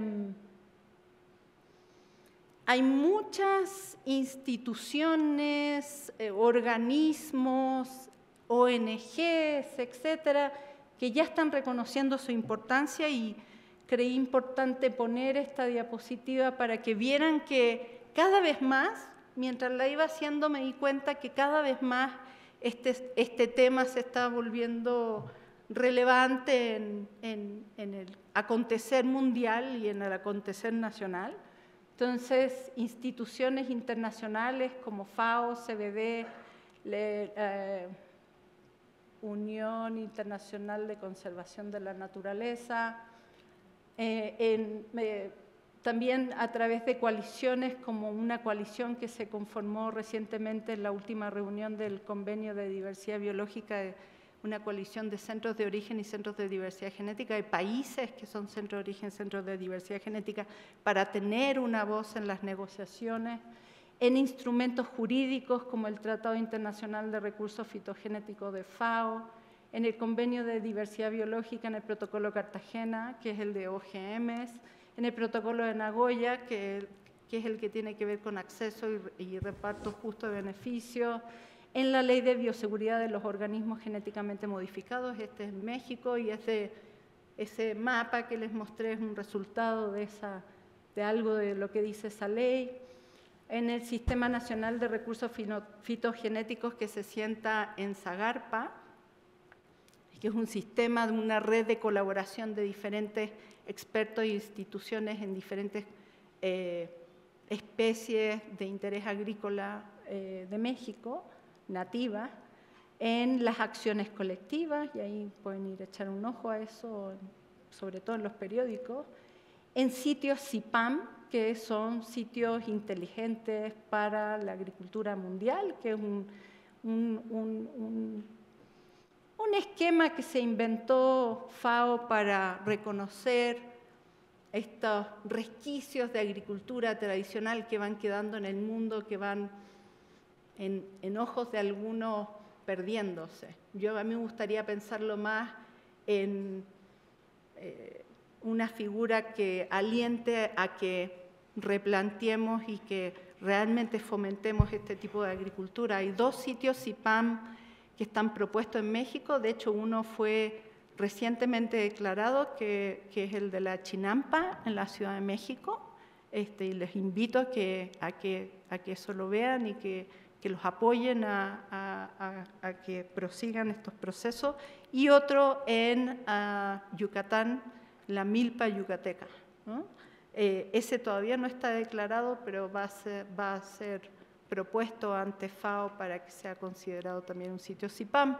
hay muchas instituciones, eh, organismos, O N Ges, etcétera, que ya están reconociendo su importancia, y creí importante poner esta diapositiva para que vieran que cada vez más, mientras la iba haciendo me di cuenta que cada vez más este, este tema se está volviendo relevante en, en, en el acontecer mundial y en el acontecer nacional. Entonces, instituciones internacionales como FAO, C B D, le, eh, Unión Internacional de Conservación de la Naturaleza, eh, en, eh, también a través de coaliciones como una coalición que se conformó recientemente en la última reunión del Convenio de Diversidad Biológica, una coalición de centros de origen y centros de diversidad genética, de países que son centros de origen, centros de diversidad genética, para tener una voz en las negociaciones. en instrumentos jurídicos como el Tratado Internacional de Recursos Fitogenéticos de FAO, en el Convenio de Diversidad Biológica, en el Protocolo Cartagena, que es el de O G Ms, en el Protocolo de Nagoya, que, que es el que tiene que ver con acceso y, y reparto justo de beneficios, en la Ley de Bioseguridad de los Organismos Genéticamente Modificados, este es México, y ese, ese mapa que les mostré es un resultado de, esa, de algo de lo que dice esa ley, en el Sistema Nacional de Recursos Fitogenéticos que se sienta en SAGARPA, que es un sistema de una red de colaboración de diferentes expertos e instituciones en diferentes eh, especies de interés agrícola eh, de México, nativas, en las acciones colectivas, y ahí pueden ir a echar un ojo a eso, sobre todo en los periódicos, en sitios C I P A M, que son sitios inteligentes para la agricultura mundial, que es un, un, un, un Un esquema que se inventó FAO para reconocer estos resquicios de agricultura tradicional que van quedando en el mundo, que van en, en ojos de algunos perdiéndose. Yo a mí me gustaría pensarlo más en eh, una figura que aliente a que replanteemos y que realmente fomentemos este tipo de agricultura. Hay dos sitios C I P A M que están propuestos en México, de hecho uno fue recientemente declarado, que, que es el de la Chinampa, en la Ciudad de México, este, y les invito a que, a, que, a que eso lo vean y que, que los apoyen a, a, a, a que prosigan estos procesos, y otro en uh, Yucatán, la milpa yucateca, ¿no? Eh, ese todavía no está declarado, pero va a ser, va a ser propuesto ante FAO para que sea considerado también un sitio C I P A M.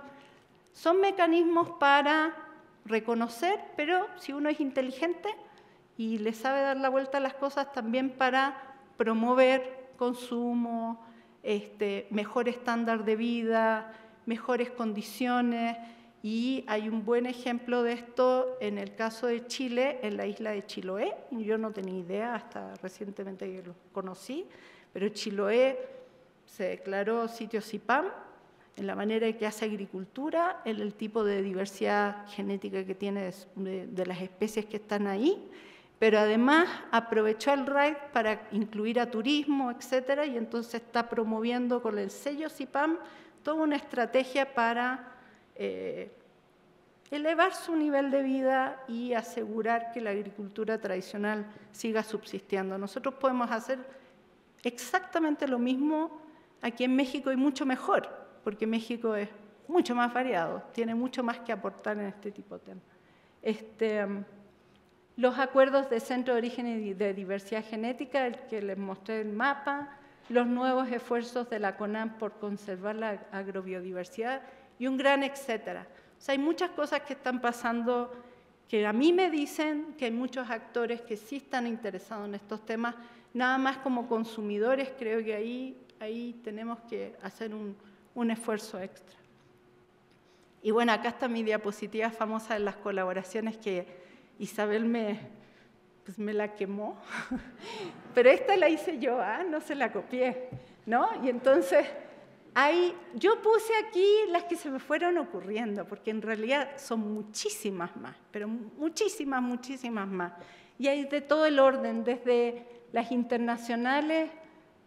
Son mecanismos para reconocer, pero si uno es inteligente y le sabe dar la vuelta a las cosas, también para promover consumo, este, mejor estándar de vida, mejores condiciones, y hay un buen ejemplo de esto en el caso de Chile, en la isla de Chiloé. Yo no tenía idea hasta recientemente que lo conocí, pero Chiloé se declaró sitio C I P A M en la manera en que hace agricultura, en el tipo de diversidad genética que tiene de, de las especies que están ahí, pero además aprovechó el R A I D para incluir a turismo, etcétera, y entonces está promoviendo con el sello C I P A M toda una estrategia para eh, elevar su nivel de vida y asegurar que la agricultura tradicional siga subsistiendo. Nosotros podemos hacer exactamente lo mismo aquí en México y mucho mejor, porque México es mucho más variado, tiene mucho más que aportar en este tipo de temas. Este, los acuerdos de Centro de Origen y de Diversidad Genética, el que les mostré el mapa, los nuevos esfuerzos de la CONAM por conservar la agrobiodiversidad y un gran etcétera. O sea, hay muchas cosas que están pasando que a mí me dicen que hay muchos actores que sí están interesados en estos temas. Nada más como consumidores, creo que ahí, ahí tenemos que hacer un, un esfuerzo extra. Y bueno, acá está mi diapositiva famosa de las colaboraciones que Isabel me, pues me la quemó. Pero esta la hice yo, ¿eh? No se la copié, ¿no? Y entonces, ahí, yo puse aquí las que se me fueron ocurriendo, porque en realidad son muchísimas más, pero muchísimas, muchísimas más. Y hay de todo el orden, desde las internacionales,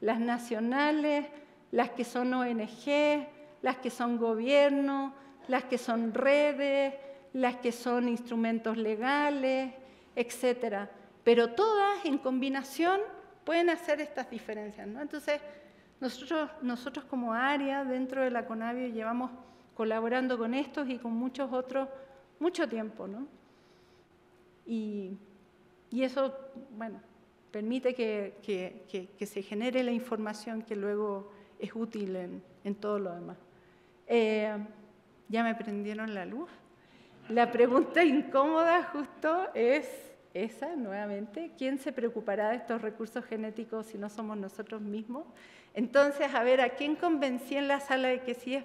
las nacionales, las que son O N G, las que son gobierno, las que son redes, las que son instrumentos legales, etcétera. Pero todas en combinación pueden hacer estas diferencias, ¿no? Entonces, nosotros, nosotros como área dentro de la CONABIO llevamos colaborando con estos y con muchos otros mucho tiempo, ¿no? Y, y eso, bueno, permite que, que, que, que se genere la información que luego es útil en, en todo lo demás. Eh, ya me prendieron la luz. La pregunta incómoda justo es esa, nuevamente. ¿Quién se preocupará de estos recursos genéticos si no somos nosotros mismos? Entonces, a ver, ¿a quién convencí en la sala de que sí es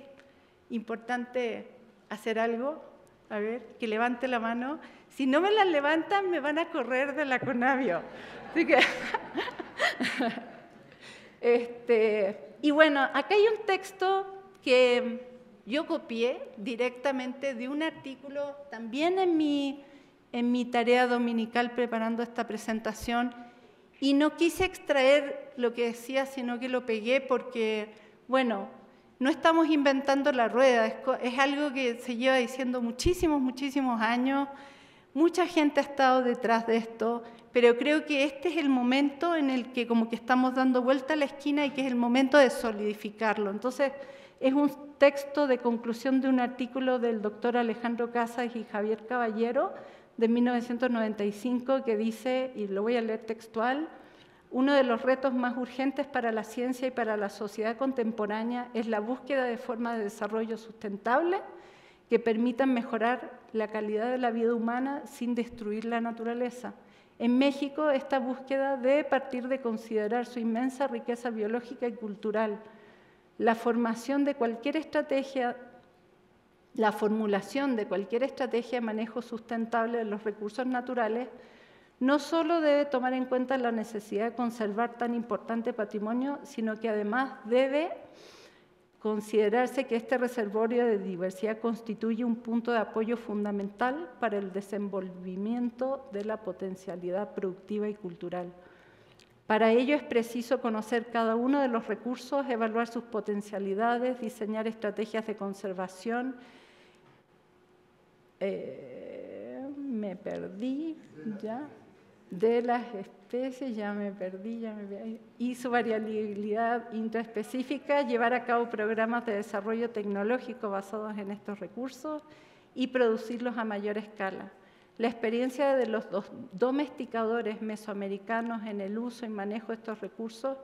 importante hacer algo? A ver, que levante la mano. Si no me la levantan, me van a correr de la CONABIO. Así que Este, y bueno, acá hay un texto que yo copié directamente de un artículo también en mi, en mi tarea dominical preparando esta presentación, y no quise extraer lo que decía, sino que lo pegué porque, bueno, no estamos inventando la rueda, es, es algo que se lleva diciendo muchísimos, muchísimos años, mucha gente ha estado detrás de esto, pero creo que este es el momento en el que como que estamos dando vuelta a la esquina y que es el momento de solidificarlo. Entonces, es un texto de conclusión de un artículo del doctor Alejandro Casas y Javier Caballero de mil novecientos noventa y cinco que dice, y lo voy a leer textual, uno de los retos más urgentes para la ciencia y para la sociedad contemporánea es la búsqueda de formas de desarrollo sustentable que permitan mejorar la calidad de la vida humana sin destruir la naturaleza. En México, esta búsqueda debe partir de considerar su inmensa riqueza biológica y cultural. La formación de cualquier estrategia, la formulación de cualquier estrategia de manejo sustentable de los recursos naturales no solo debe tomar en cuenta la necesidad de conservar tan importante patrimonio, sino que además debe considerarse que este reservorio de diversidad constituye un punto de apoyo fundamental para el desenvolvimiento de la potencialidad productiva y cultural. Para ello es preciso conocer cada uno de los recursos, evaluar sus potencialidades, diseñar estrategias de conservación. Eh, me perdí ya. De las especies, ya me perdí, ya me perdí, y su variabilidad intraespecífica, llevar a cabo programas de desarrollo tecnológico basados en estos recursos y producirlos a mayor escala. La experiencia de los domesticadores mesoamericanos en el uso y manejo de estos recursos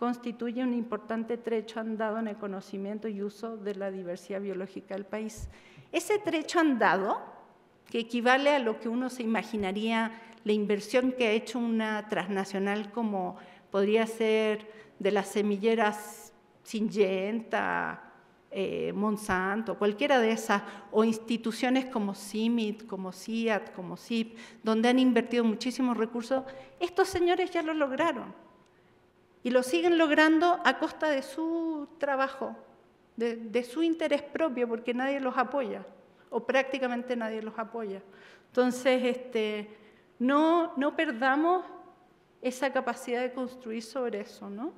constituye un importante trecho andado en el conocimiento y uso de la diversidad biológica del país. Ese trecho andado, que equivale a lo que uno se imaginaría la inversión que ha hecho una transnacional como podría ser de las semilleras Syngenta, eh, Monsanto, cualquiera de esas, o instituciones como CIMIT, como CIAT, como C I P, donde han invertido muchísimos recursos, estos señores ya lo lograron y lo siguen logrando a costa de su trabajo, de, de su interés propio, porque nadie los apoya o prácticamente nadie los apoya. Entonces, este... No, no perdamos esa capacidad de construir sobre eso, ¿no?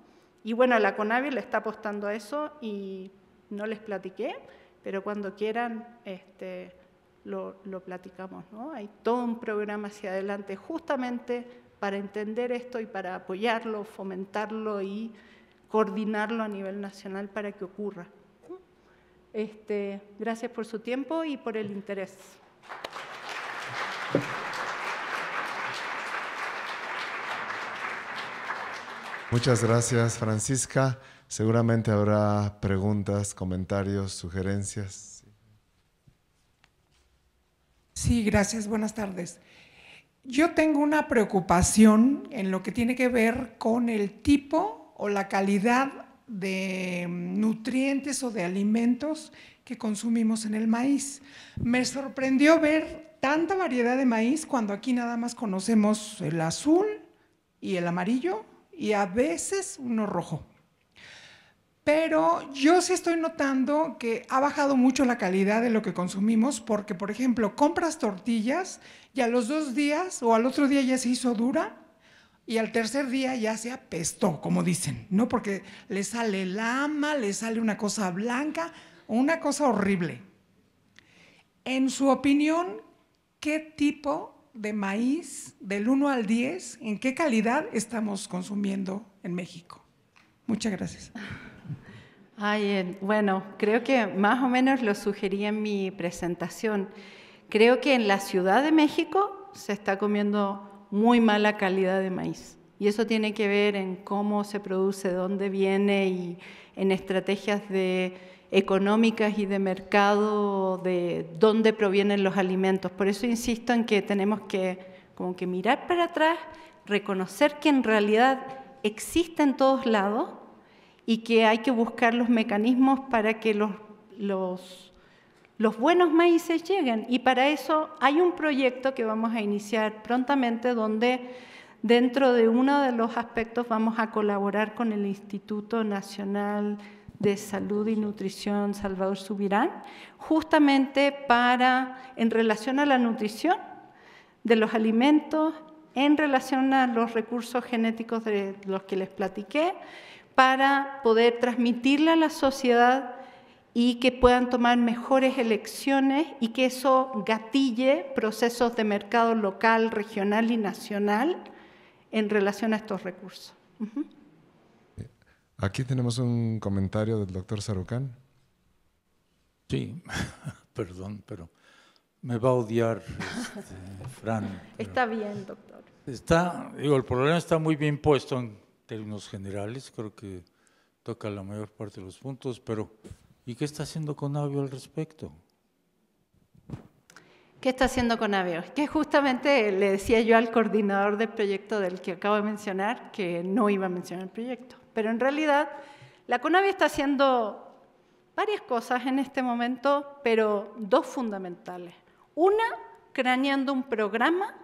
Y bueno, la CONABIO le está apostando a eso y no les platiqué, pero cuando quieran este, lo, lo platicamos, ¿no? Hay todo un programa hacia adelante justamente para entender esto y para apoyarlo, fomentarlo y coordinarlo a nivel nacional para que ocurra. Este, gracias por su tiempo y por el interés. Muchas gracias, Francisca. Seguramente habrá preguntas, comentarios, sugerencias. Sí, gracias. Buenas tardes. Yo tengo una preocupación en lo que tiene que ver con el tipo o la calidad de nutrientes o de alimentos que consumimos en el maíz. Me sorprendió ver tanta variedad de maíz cuando aquí nada más conocemos el azul y el amarillo, y a veces uno rojo. Pero yo sí estoy notando que ha bajado mucho la calidad de lo que consumimos porque, por ejemplo, compras tortillas y a los dos días o al otro día ya se hizo dura y al tercer día ya se apestó, como dicen, ¿no? Porque le sale lama, le sale una cosa blanca, una cosa horrible. En su opinión, ¿qué tipo de maíz, del uno al diez, ¿en qué calidad estamos consumiendo en México? Muchas gracias. Ay, bueno, creo que más o menos lo sugerí en mi presentación. Creo que en la Ciudad de México se está comiendo muy mala calidad de maíz. Y eso tiene que ver en cómo se produce, dónde viene y en estrategias de económicas y de mercado, de dónde provienen los alimentos. Por eso insisto en que tenemos que, como que mirar para atrás, reconocer que en realidad existe en todos lados y que hay que buscar los mecanismos para que los, los, los buenos maíces lleguen. Y para eso hay un proyecto que vamos a iniciar prontamente donde Dentro de uno de los aspectos vamos a colaborar con el Instituto Nacional de Salud y Nutrición Salvador Subirán, justamente para, en relación a la nutrición de los alimentos, en relación a los recursos genéticos de los que les platiqué, para poder transmitirla a la sociedad y que puedan tomar mejores elecciones y que eso gatille procesos de mercado local, regional y nacional en relación a estos recursos. Uh-huh. Aquí tenemos un comentario del doctor Sarucán. Sí, perdón, pero me va a odiar este, Fran. Está bien, doctor. Está, digo, el problema está muy bien puesto en términos generales, creo que toca la mayor parte de los puntos, pero ¿y qué está haciendo Conabio al respecto? ¿Qué está haciendo Conabio? Que justamente le decía yo al coordinador del proyecto del que acabo de mencionar que no iba a mencionar el proyecto. Pero en realidad la Conabio está haciendo varias cosas en este momento, pero dos fundamentales. Una, craneando un programa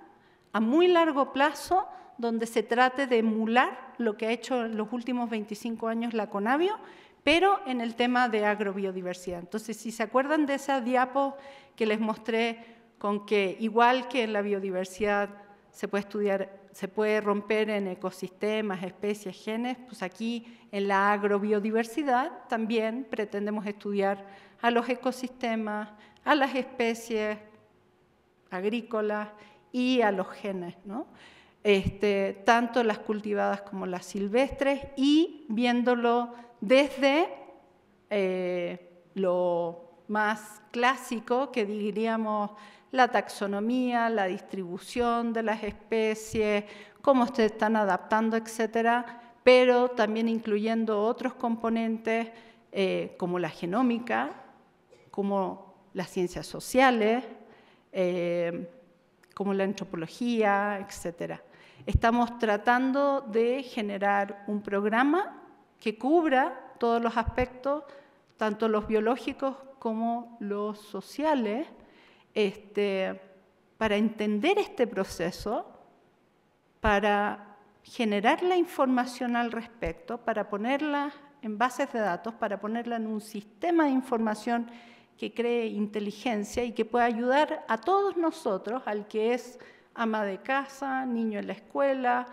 a muy largo plazo donde se trate de emular lo que ha hecho en los últimos veinticinco años la Conabio, pero en el tema de agrobiodiversidad. Entonces, si se acuerdan de esa diapo que les mostré, con que igual que en la biodiversidad se puede estudiar, se puede romper en ecosistemas, especies, genes, pues aquí en la agrobiodiversidad también pretendemos estudiar a los ecosistemas, a las especies agrícolas y a los genes, ¿no? Este, tanto las cultivadas como las silvestres, y viéndolo desde eh, lo más clásico, que diríamos la taxonomía, la distribución de las especies, cómo se están adaptando, etcétera, pero también incluyendo otros componentes eh, como la genómica, como las ciencias sociales, eh, como la antropología, etcétera. Estamos tratando de generar un programa que cubra todos los aspectos, tanto los biológicos como los sociales, este, para entender este proceso, para generar la información al respecto, para ponerla en bases de datos, para ponerla en un sistema de información que cree inteligencia y que pueda ayudar a todos nosotros, al que es ama de casa, niño en la escuela,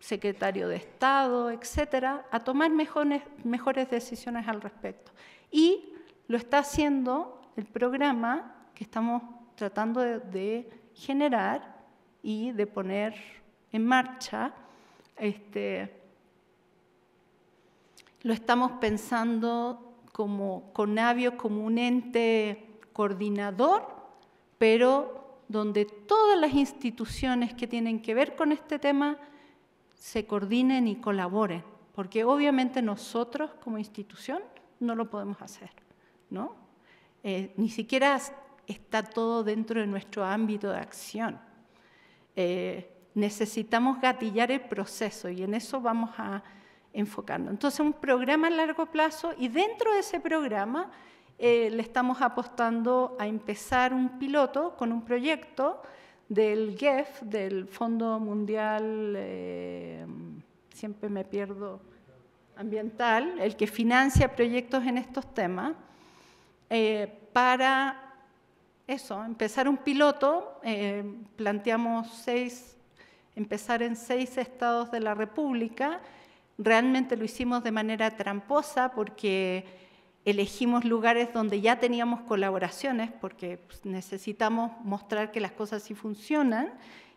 secretario de Estado, etcétera, a tomar mejores, mejores decisiones al respecto. Y lo está haciendo el programa que estamos tratando de, de generar y de poner en marcha. Este, lo estamos pensando como Conabio, como un ente coordinador, pero donde todas las instituciones que tienen que ver con este tema se coordinen y colaboren, porque obviamente nosotros como institución no lo podemos hacer, ¿no? Eh, ni siquiera está todo dentro de nuestro ámbito de acción. Eh, necesitamos gatillar el proceso y en eso vamos a enfocarnos. Entonces, un programa a largo plazo, y dentro de ese programa eh, le estamos apostando a empezar un piloto con un proyecto del G E F, del Fondo Mundial, eh, siempre me pierdo, ambiental, el que financia proyectos en estos temas, eh, para eso, empezar un piloto. eh, planteamos seis, empezar en seis estados de la República. Realmente lo hicimos de manera tramposa porque elegimos lugares donde ya teníamos colaboraciones, porque necesitamos mostrar que las cosas sí funcionan,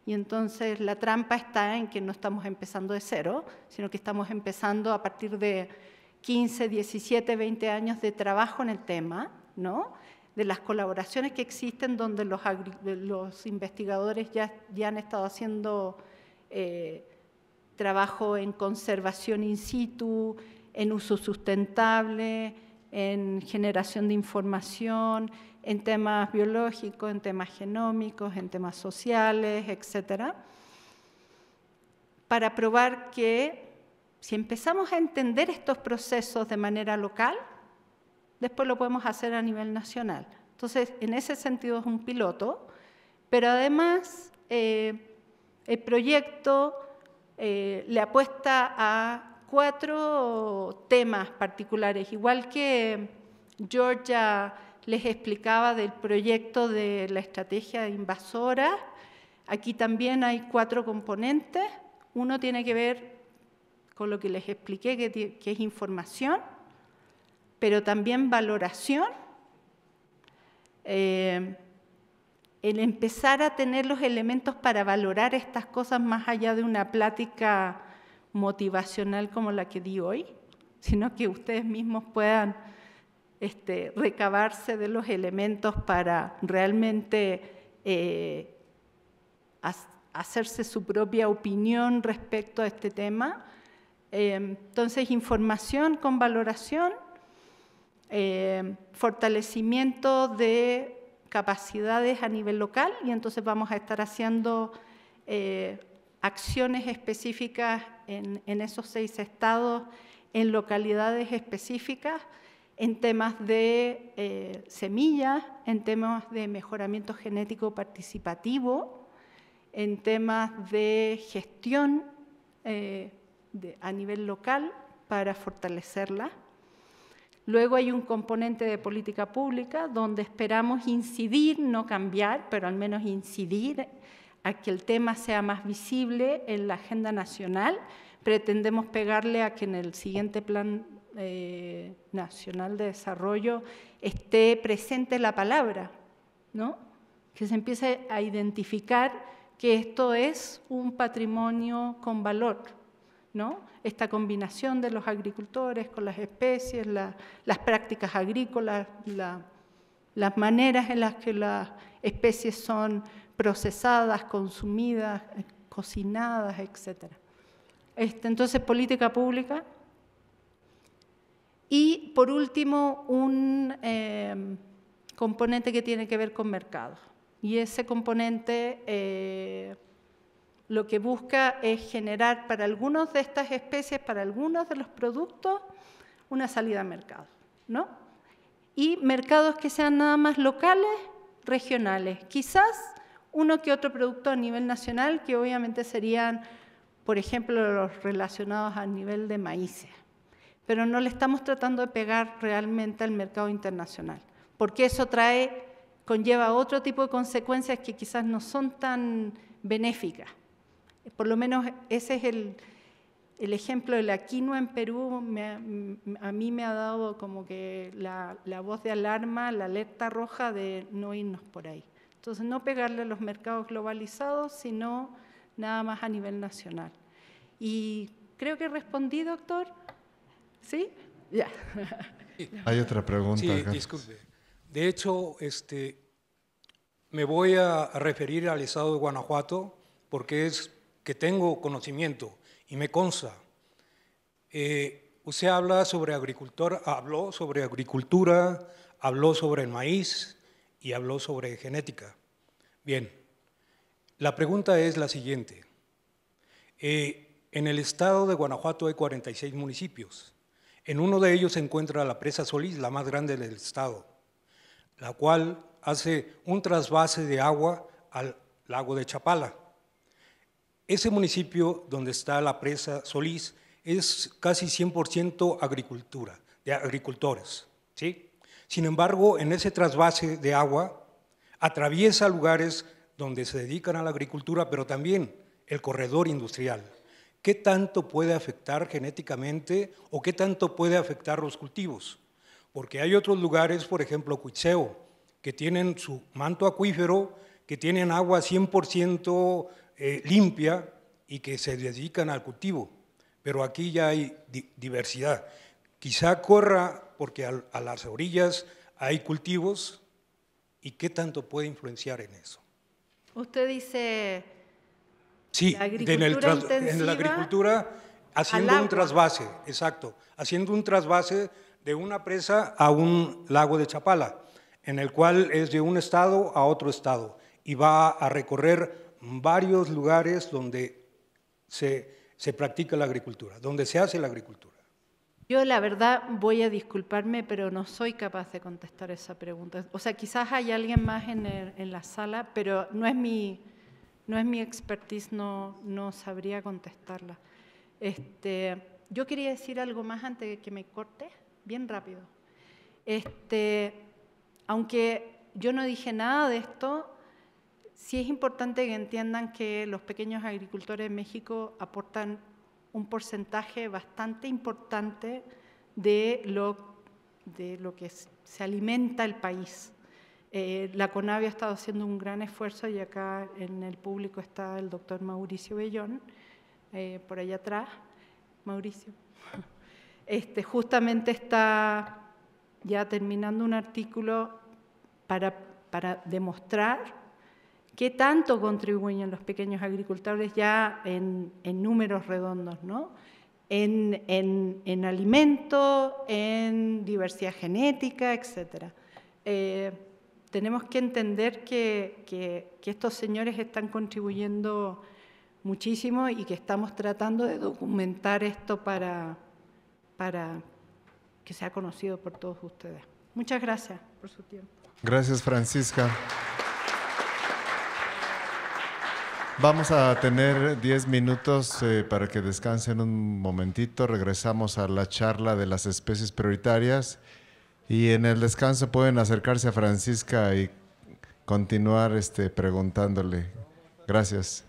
y entonces la trampa está en que no estamos empezando de cero, sino que estamos empezando a partir de quince, diecisiete, veinte años de trabajo en el tema, ¿no? De las colaboraciones que existen, donde los, los investigadores ya, ya han estado haciendo eh, trabajo en conservación in situ, en uso sustentable, en generación de información, en temas biológicos, en temas genómicos, en temas sociales, etcétera, para probar que si empezamos a entender estos procesos de manera local, después lo podemos hacer a nivel nacional. Entonces, en ese sentido es un piloto, pero además eh, El proyecto eh, le apuesta a cuatro temas particulares, igual que Georgia les explicaba del proyecto de la estrategia invasora. Aquí también hay cuatro componentes. Uno tiene que ver con lo que les expliqué, que, que es información, pero también valoración, eh, el empezar a tener los elementos para valorar estas cosas más allá de una plática motivacional como la que di hoy, sino que ustedes mismos puedan este, recabarse de los elementos para realmente eh, hacerse su propia opinión respecto a este tema. Eh, entonces, información con valoración, eh, fortalecimiento de capacidades a nivel local, y entonces vamos a estar haciendo eh, acciones específicas en, en esos seis estados, en localidades específicas, en temas de eh, semillas, en temas de mejoramiento genético participativo, en temas de gestión eh, de, a nivel local para fortalecerla. Luego hay un componente de política pública donde esperamos incidir, no cambiar, pero al menos incidir a que el tema sea más visible en la agenda nacional. Pretendemos pegarle a que en el siguiente Plan eh, Nacional de Desarrollo esté presente la palabra, ¿no? Que se empiece a identificar que esto es un patrimonio con valor, ¿no? Esta combinación de los agricultores con las especies, la, las prácticas agrícolas, la, las maneras en las que las especies son procesadas, consumidas, cocinadas, etcétera. Este, entonces, política pública. Y, por último, un eh, componente que tiene que ver con mercado. Y ese componente... Eh, Lo que busca es generar para algunas de estas especies, para algunos de los productos, una salida a mercado, ¿no? Y mercados que sean nada más locales, regionales. Quizás uno que otro producto a nivel nacional, que obviamente serían, por ejemplo, los relacionados a nivel de maíces. Pero no le estamos tratando de pegar realmente al mercado internacional, porque eso trae, conlleva otro tipo de consecuencias que quizás no son tan benéficas. Por lo menos ese es el, el ejemplo de la quinoa en Perú. Me, a mí me ha dado como que la, la voz de alarma, la alerta roja de no irnos por ahí. Entonces, no pegarle a los mercados globalizados, sino nada más a nivel nacional. Y creo que respondí, doctor. ¿Sí? Ya. Yeah. Hay otra pregunta. Sí, acá. Disculpe. De hecho, este, me voy a referir al estado de Guanajuato, porque es que tengo conocimiento y me consta. Eh, usted habla sobre agricultor, habló sobre agricultura, habló sobre el maíz y habló sobre genética. Bien, la pregunta es la siguiente. Eh, en el estado de Guanajuato hay cuarenta y seis municipios. En uno de ellos se encuentra la presa Solís, la más grande del estado, la cual hace un trasvase de agua al lago de Chapala. Ese municipio donde está la presa Solís es casi cien por ciento agricultura, de agricultores, ¿sí? Sin embargo, en ese trasvase de agua atraviesa lugares donde se dedican a la agricultura, pero también el corredor industrial. ¿Qué tanto puede afectar genéticamente o qué tanto puede afectar los cultivos? Porque hay otros lugares, por ejemplo, Cuitseo, que tienen su manto acuífero, que tienen agua cien por ciento Eh, limpia y que se dedican al cultivo, pero aquí ya hay di diversidad. Quizá corra porque al, a las orillas hay cultivos, y qué tanto puede influenciar en eso. Usted dice… Sí, la en, el en la agricultura haciendo un trasvase, exacto, haciendo un trasvase de una presa a un lago de Chapala, en el cual es de un estado a otro estado y va a recorrer varios lugares donde se, se practica la agricultura, donde se hace la agricultura. Yo la verdad voy a disculparme, pero no soy capaz de contestar esa pregunta. O sea, quizás hay alguien más en, el, en la sala, pero no es mi, no es mi expertise, no, no sabría contestarla. Este, yo quería decir algo más antes de que me corte, bien rápido. Este, aunque yo no dije nada de esto, sí es importante que entiendan que los pequeños agricultores de México aportan un porcentaje bastante importante de lo, de lo que se alimenta el país. Eh, la CONABIO ha estado haciendo un gran esfuerzo y acá en el público está el doctor Mauricio Bellón, eh, por allá atrás. Mauricio. Este, justamente está ya terminando un artículo para, para demostrar qué tanto contribuyen los pequeños agricultores ya en, en números redondos, ¿no? En, en, en alimento, en diversidad genética, etcétera. Eh, tenemos que entender que, que, que estos señores están contribuyendo muchísimo y que estamos tratando de documentar esto para, para que sea conocido por todos ustedes. Muchas gracias por su tiempo. Gracias, Francisca. Vamos a tener diez minutos eh, para que descansen un momentito. Regresamos a la charla de las especies prioritarias y en el descanso pueden acercarse a Francisca y continuar este, preguntándole. Gracias.